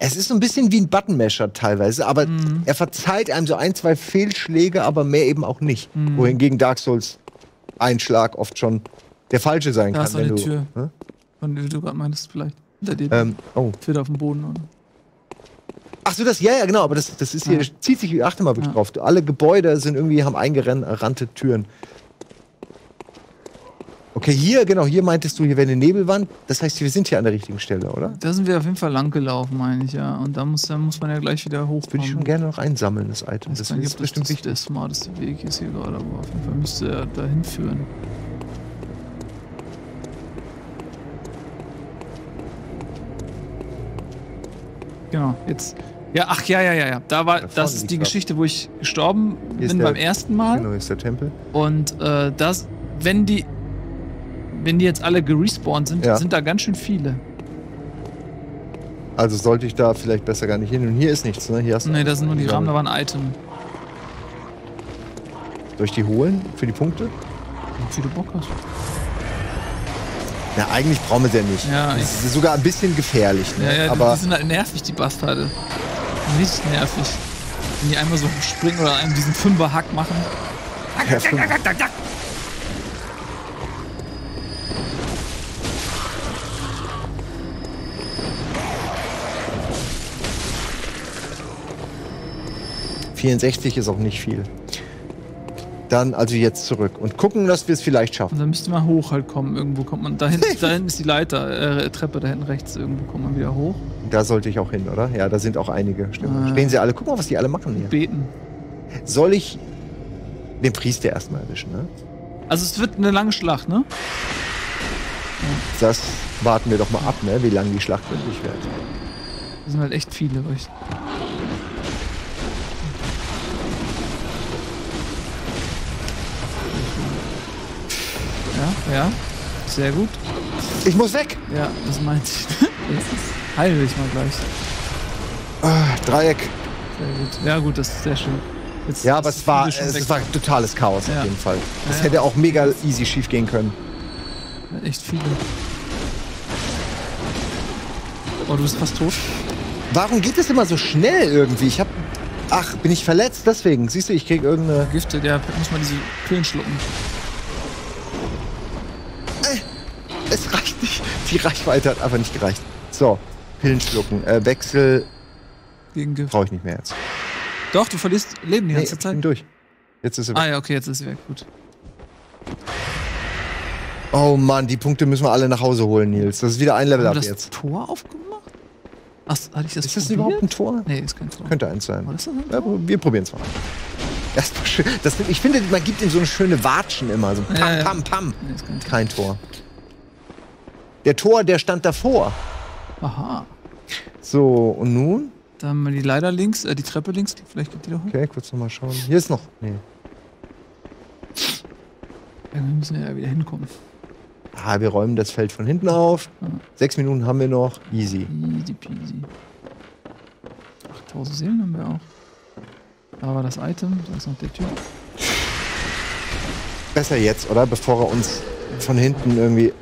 Es ist so ein bisschen wie ein Buttonmasher teilweise, aber er verzeiht einem so ein, zwei Fehlschläge, aber mehr eben auch nicht. Wohingegen Dark Souls ein Schlag oft schon der falsche sein kann. Da ist eine Tür. Von der du gerade meintest, vielleicht. Hinter dir. Tür auf dem Boden. Oder? Ach so, das, ja, genau, aber das ist hier, zieht sich, achte mal wirklich drauf. Alle Gebäude sind irgendwie, haben eingerannte Türen. Okay, hier, genau, hier meintest du, hier wäre eine Nebelwand. Das heißt, wir sind hier an der richtigen Stelle, oder? Da sind wir auf jeden Fall lang gelaufen, meine ich, ja. Und da muss man ja gleich wieder hochkommen. Das würde ich schon gerne noch einsammeln, das Item. Das ist bestimmt nicht der smarteste Weg ist hier gerade, aber auf jeden Fall müsste er dahin führen. Genau, jetzt. Ja, ach ja. Das ist die Geschichte, wo ich gestorben bin beim ersten Mal. Genau, ist der Tempel. Und wenn die jetzt alle gerespawnt sind, sind da ganz schön viele. Also sollte ich da vielleicht besser gar nicht hin. Und hier ist nichts, ne? Hier hast du nee, da sind nur die Rahmen, da war ein Item. Soll ich die holen? Für die Punkte? Wie du Bock hast. Na, eigentlich brauchen wir sie ja nicht. Ja, das ist sogar ein bisschen gefährlich, ne? Ja, aber die sind halt nervig, die Bastarde. Nicht nervig. Wenn die einmal so springen oder einem diesen Fünferhack machen. Ja, (64) ist auch nicht viel. Dann also jetzt zurück und gucken, dass wir es vielleicht schaffen. Und dann müsste man hoch halt kommen. Irgendwo kommt man. Da hinten ist die Leiter, Treppe, da hinten rechts. Irgendwo kommt man wieder hoch. Da sollte ich auch hin, oder? Ja, da sind auch einige. Stimmt. Stehen sie alle. Guck mal, was die alle machen hier. Beten. Soll ich den Priester erstmal erwischen, ne? Also es wird eine lange Schlacht, ne? Das warten wir doch mal ab, ne? Wie lang die Schlacht wirklich wird. Das sind halt echt viele, richtig. Ja, sehr gut. Ich muss weg! Ja, das meint ich. Heile ich mal gleich. Dreieck. Sehr gut. Ja gut, das ist sehr schön. Jetzt, ja, aber es war totales Chaos auf jeden Fall. Das hätte auch mega easy schief gehen können. Echt viele. Oh, du bist fast tot. Warum geht das immer so schnell irgendwie? Ach, bin ich verletzt deswegen? Siehst du, ich krieg irgendeine... Gifte, der muss mal diese Pillen schlucken. Es reicht nicht. Die Reichweite hat einfach nicht gereicht. So, Pillen schlucken. Wechsel. Gegen Gift. Brauche ich nicht mehr jetzt. Doch, du verlierst Leben die ganze Zeit. Ich bin durch. Jetzt ist sie weg. Ah ja, okay, jetzt ist sie weg. Gut. Oh Mann, die Punkte müssen wir alle nach Hause holen, Nils. Das ist wieder ein Level ab jetzt. Hast du das Tor aufgemacht? Ach, hatte ich das Ist das überhaupt ein Tor? Nee, ist kein Tor. Könnte eins sein. Das ein Tor? Ja, wir probieren es mal. Erstmal schön. Ich finde, man gibt ihm so eine schöne Watschen immer. So pam, pam, pam. Nee, ist kein Tor. Der Tor, der stand davor. Aha. So, und nun? Dann haben wir die Leiter links, die Treppe links, vielleicht geht die da hoch. Okay, kurz nochmal schauen. Hier ist noch. Nee. Wir müssen ja wieder hinkommen. Ah, wir räumen das Feld von hinten auf. Ah. 6 Minuten haben wir noch. Easy. Easy peasy. 8000 Seelen haben wir auch. Da war das Item, da ist noch der Tür. Besser jetzt, oder? Bevor er uns von hinten irgendwie...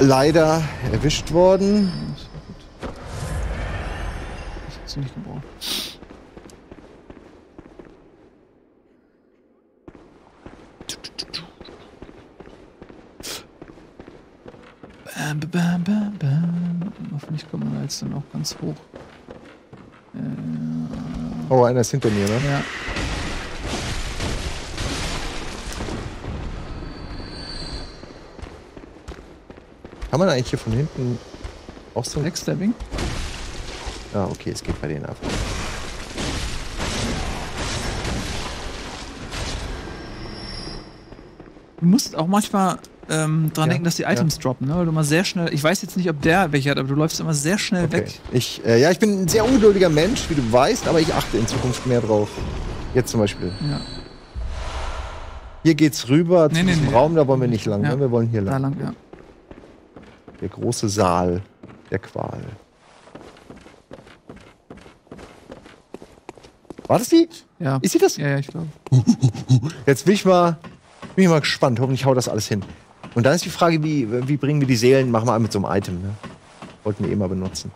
Leider erwischt worden. Das war gut. Das hat sie nicht gebraucht. Bam, bam, bam, bam. Hoffentlich kommen wir jetzt dann auch ganz hoch. Oh, einer ist hinter mir, ne? Ja. Kann man eigentlich hier von hinten auch so... Backstabbing? Ah, okay, es geht bei denen ab. Du musst auch manchmal dran denken, dass die Items droppen, ne? Weil du mal sehr schnell... Ich weiß jetzt nicht, ob der welche hat, aber du läufst immer sehr schnell weg. Ich bin ein sehr ungeduldiger Mensch, wie du weißt, aber ich achte in Zukunft mehr drauf. Jetzt zum Beispiel. Ja. Hier geht's rüber zum Raum, da wollen wir nicht lang, ja. Ne? Wir wollen hier lang. Da lang, ja. Der große Saal der Qual. War das die? Ja. Ist sie das? Ja, ja, ich glaube. Jetzt bin ich mal gespannt. Hoffentlich haut das alles hin. Und dann ist die Frage, wie bringen wir die Seelen? Machen wir mit so einem Item, ne? Wollten wir eh mal benutzen.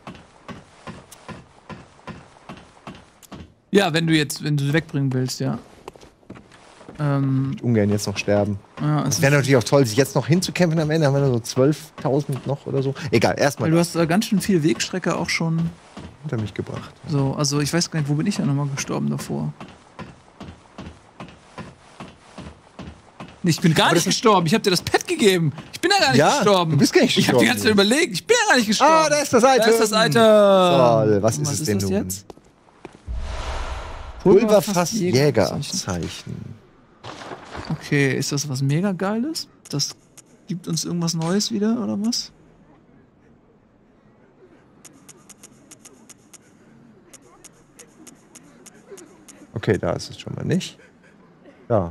Ja, wenn du sie wegbringen willst, ja. Ich ungern jetzt noch sterben. Ja, es wäre natürlich auch toll, sich jetzt noch hinzukämpfen. Am Ende haben wir nur so 12.000 noch oder so. Egal, erstmal. Du hast ganz schön viel Wegstrecke auch schon hinter mich gebracht. So, also ich weiß gar nicht, wo bin ich ja nochmal gestorben davor? Ich bin gar nicht gestorben. Ich habe dir das Pad gegeben. Ich bin ja gar nicht gestorben. Du bist gar nicht gestorben. Ich habe die ganze Zeit überlegt. Ich bin ja gar nicht gestorben. Ah, da ist das Item. Da ist das Item. So, was ist es denn nun? Jetzt? Pulverfass-Jägerabzeichen. Okay, ist das was mega Geiles? Das gibt uns irgendwas Neues wieder, oder was? Okay, da ist es schon mal nicht. Ja.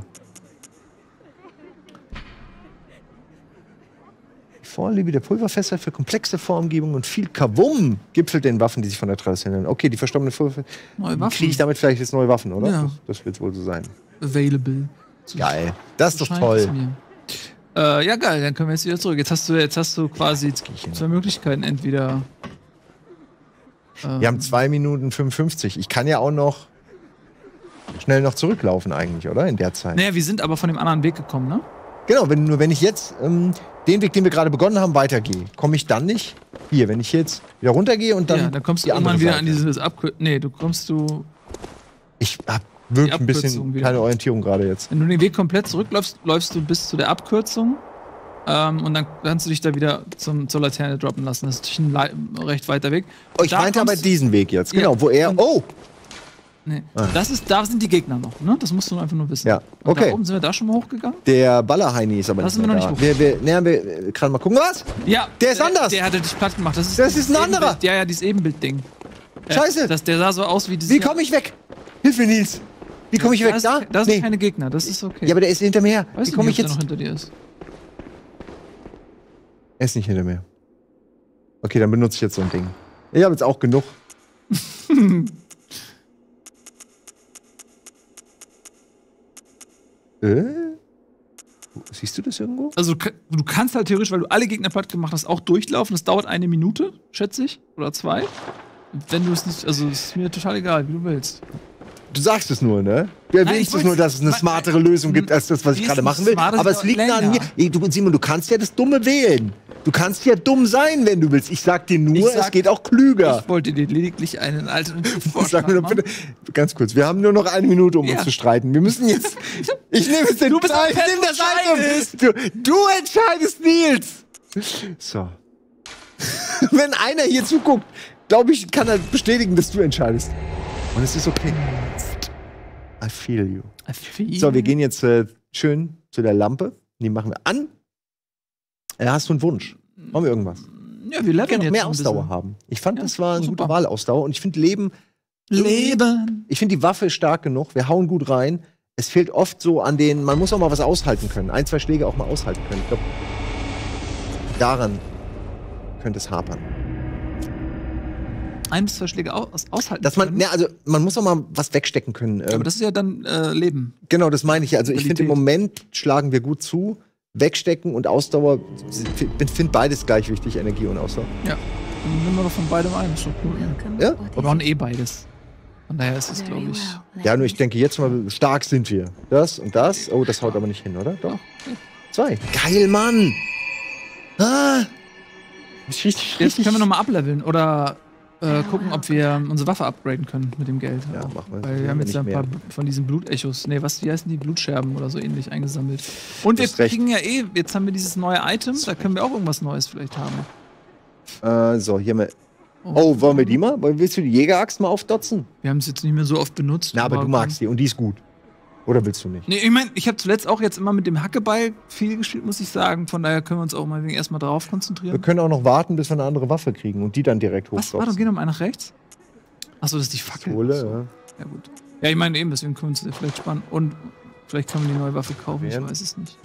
Die Vorliebe der Pulverfässer für komplexe Formgebungen und viel Kabum gipfelt den Waffen, die sich von der Tradition ändern. Okay, die verstorbenen Pulverfässer. Neue Waffen. Kriege ich damit vielleicht jetzt neue Waffen, oder? Ja. Das wird wohl so sein. Available. Geil, das ist doch toll. Ja, geil, dann können wir jetzt wieder zurück. Jetzt hast du quasi zwei Möglichkeiten. Entweder. Wir haben 2 Minuten 55. Ich kann ja auch noch schnell noch zurücklaufen, eigentlich, oder? In der Zeit. Naja, wir sind aber von dem anderen Weg gekommen, ne? Genau, wenn ich jetzt den Weg, den wir gerade begonnen haben, weitergehe, komme ich dann nicht hier. Wenn ich jetzt wieder runtergehe und dann. Ja, dann kommst du irgendwann wieder an dieses Abkürzung. Nee, du kommst du. Ich hab wirklich ein bisschen keine Orientierung gerade jetzt. Wenn du den Weg komplett zurückläufst, läufst du bis zu der Abkürzung. Und dann kannst du dich da wieder zur Laterne droppen lassen. Das ist natürlich ein recht weiter Weg. Oh, ich meinte aber diesen Weg jetzt, genau, ja, wo er. Oh! Nee. Ah. Da sind die Gegner noch, ne? Das musst du einfach nur wissen. Ja, okay. Da oben sind wir da schon mal hochgegangen? Der Ballerheini ist aber nicht mehr da. Das sind wir noch nicht hochgegangen. Wir gerade mal gucken, was? Ja. Der ist anders! Der hatte dich platt gemacht. Das ist ein anderer! Ja, ja, dieses Ebenbild-Ding. Scheiße! Der sah so aus wie dieses. Wie komme ich weg? Hilf mir, Nils! Wie komme ich weg? Da? Da sind keine Gegner, das ist okay. Ja, aber der ist hinter mir her. Weißt du, ob der noch hinter dir ist? Er ist nicht hinter mir. Okay, dann benutze ich jetzt so ein Ding. Ich habe jetzt auch genug. Siehst du das irgendwo? Also du kannst halt theoretisch, weil du alle Gegner platt gemacht hast, auch durchlaufen. Das dauert 1 Minute, schätze ich. Oder 2. Wenn du es nicht. Also ist mir total egal, wie du willst. Du sagst es nur, ne? Du erwähnst es nur, dass es eine smartere Lösung gibt, als das, was ich gerade machen will. Aber es liegt nah an mir. Ey, Simon, du kannst ja das Dumme wählen. Du kannst ja dumm sein, wenn du willst. Ich sag dir nur, es geht auch klüger. Ich wollte dir lediglich einen alternativen Vorschlag machen. Ganz kurz, wir haben nur noch 1 Minute, um uns zu streiten. Wir müssen jetzt... Ich nehme jetzt den... Du bist ein Pet, du entscheidest. Du entscheidest, Nils. So. Wenn einer hier zuguckt, glaube ich, kann er bestätigen, dass du entscheidest. Und es ist okay. I feel you. So, wir gehen jetzt schön zu der Lampe. Die machen wir an. Hast du einen Wunsch? Wollen wir irgendwas? Ja, wir lernen jetzt mehr Ausdauer haben. Ich fand, das war eine gute Wahlausdauer. Und ich finde Leben. Ich finde die Waffe stark genug. Wir hauen gut rein. Es fehlt oft so an den. Man muss auch mal was aushalten können. 1, 2 Schläge auch mal aushalten können. Ich glaube, daran könnte es hapern. 1 bis 2 Schläge aushalten. Dass man, ne, also man muss auch mal was wegstecken können. Aber das ist ja dann Leben. Genau, das meine ich ja. Also ich finde, im Moment schlagen wir gut zu. Wegstecken und Ausdauer. Ich finde beides gleich wichtig, Energie und Ausdauer. Ja. Dann nehmen wir doch von beidem ein. Ist doch cool. Ja? Wir brauchen beides. Von daher ist es, glaube ich. Ja, nur ich denke, jetzt mal stark sind wir. Das und das. Oh, das haut aber nicht hin, oder? Doch. 2. Geil, Mann! Ah! Jetzt können wir nochmal ableveln oder. Gucken, ob wir unsere Waffe upgraden können mit dem Geld. Ja, machen wir. Weil wir haben jetzt ein paar von diesen Blutechos. Nee, wie heißen die? Blutscherben oder so ähnlich eingesammelt. Und wir kriegen ja jetzt haben wir dieses neue Item, da können wir auch irgendwas Neues vielleicht haben. So, hier haben wir. Oh, wollen wir die mal? Willst du die Jägeraxt mal aufdotzen? Wir haben es jetzt nicht mehr so oft benutzt. Na, aber du magst die und die ist gut. Oder willst du nicht? Nee, ich meine, ich habe zuletzt auch jetzt immer mit dem Hackebeil viel gespielt, muss ich sagen. Von daher können wir uns auch mal erstmal drauf konzentrieren. Wir können auch noch warten, bis wir eine andere Waffe kriegen und die dann direkt hochsaufen. Warte, geh noch mal nach rechts. Achso, das ist die Fackel. Kohle, so. Ja gut. Ja, ich meine eben, deswegen können wir uns vielleicht spannen. Und Vielleicht kann man die neue Waffe kaufen, ich weiß es nicht.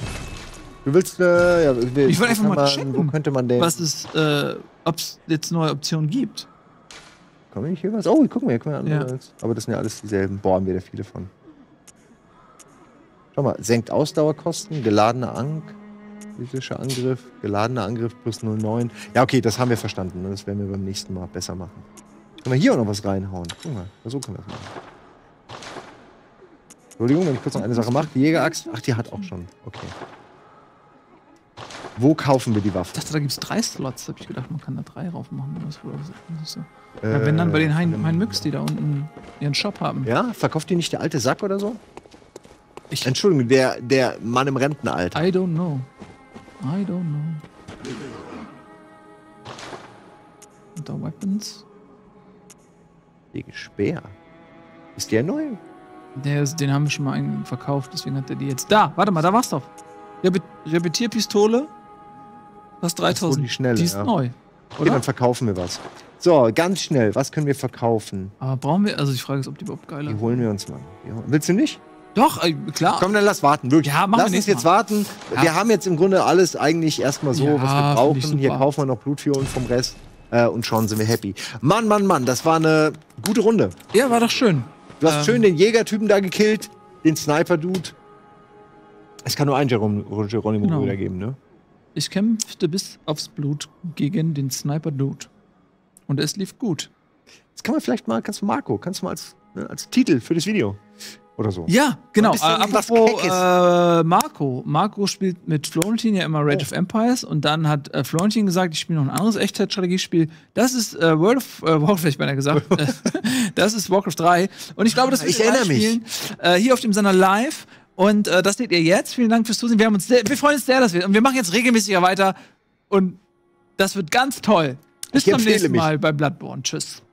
Du willst, ja, ich wollte einfach mal checken, wo könnte man denn, was es, ob es jetzt neue Optionen gibt. Kann ich hier was? Oh, guck mal, hier können wir andere. Ja. Aber das sind ja alles dieselben. Boah, haben wir da viele von. Schau mal, senkt Ausdauerkosten, geladener Ank, physischer Angriff, geladener Angriff plus 0,9. Ja, okay, das haben wir verstanden. Das werden wir beim nächsten Mal besser machen. Können wir hier auch noch was reinhauen? Guck mal, so können wir das machen. Entschuldigung, wenn ich kurz noch eine Sache mache. Die Jägeraxt, ach, die hat auch schon. Okay. Wo kaufen wir die Waffen? Ich dachte, da gibt es 3 Slots. Da hab ich gedacht, man kann da 3 drauf machen. Ja, wenn dann bei den Hein-Müx, die da unten ihren Shop haben. Ja, verkauft die nicht der alte Sack oder so? Ich, Entschuldigung, der Mann im Rentenalter. I don't know. I don't know. Unter Weapons. Wegen Speer. Ist der neu? Den haben wir schon mal verkauft, deswegen hat er die jetzt. Da, warte mal, da war's doch. Repetierpistole. Fast 3000. Die ist neu. Oder? Okay, dann verkaufen wir was. So, ganz schnell, was können wir verkaufen? Aber brauchen wir, also die Frage ist, ob die überhaupt geil ist. Die holen wir uns mal. Willst du nicht? Doch, klar. Komm, dann lass warten, wirklich. Ja, lass uns jetzt warten. Ja. Wir haben jetzt im Grunde alles eigentlich erstmal so, ja, was wir brauchen. Hier kaufen wir noch Blut für uns vom Rest. Und schon sind wir happy. Mann, Mann, Mann, das war eine gute Runde. Ja, war doch schön. Du hast schön den Jägertypen da gekillt, den Sniper-Dude. Es kann nur einen Geronimo Röder geben, ne? Ich kämpfte bis aufs Blut gegen den Sniper-Dude. Und es lief gut. Das kann man vielleicht mal, kannst du Marco, kannst du mal als, ne, als Titel für das Video oder so. Ja, genau. Apropos Marco. Marco spielt mit Florentin ja immer Age of Empires und dann hat Florentin gesagt, ich spiele noch ein anderes Echtzeitstrategiespiel. Das ist World of Warcraft, beinahe gesagt. Das ist Warcraft 3. Und ich glaube, das wird spielen. Hier auf dem Sender live. Und das seht ihr jetzt. Vielen Dank fürs Zusehen. Wir freuen uns sehr, dass wir. Und wir machen jetzt regelmäßig weiter. Und das wird ganz toll. Bis zum nächsten Mal bei Bloodborne. Tschüss.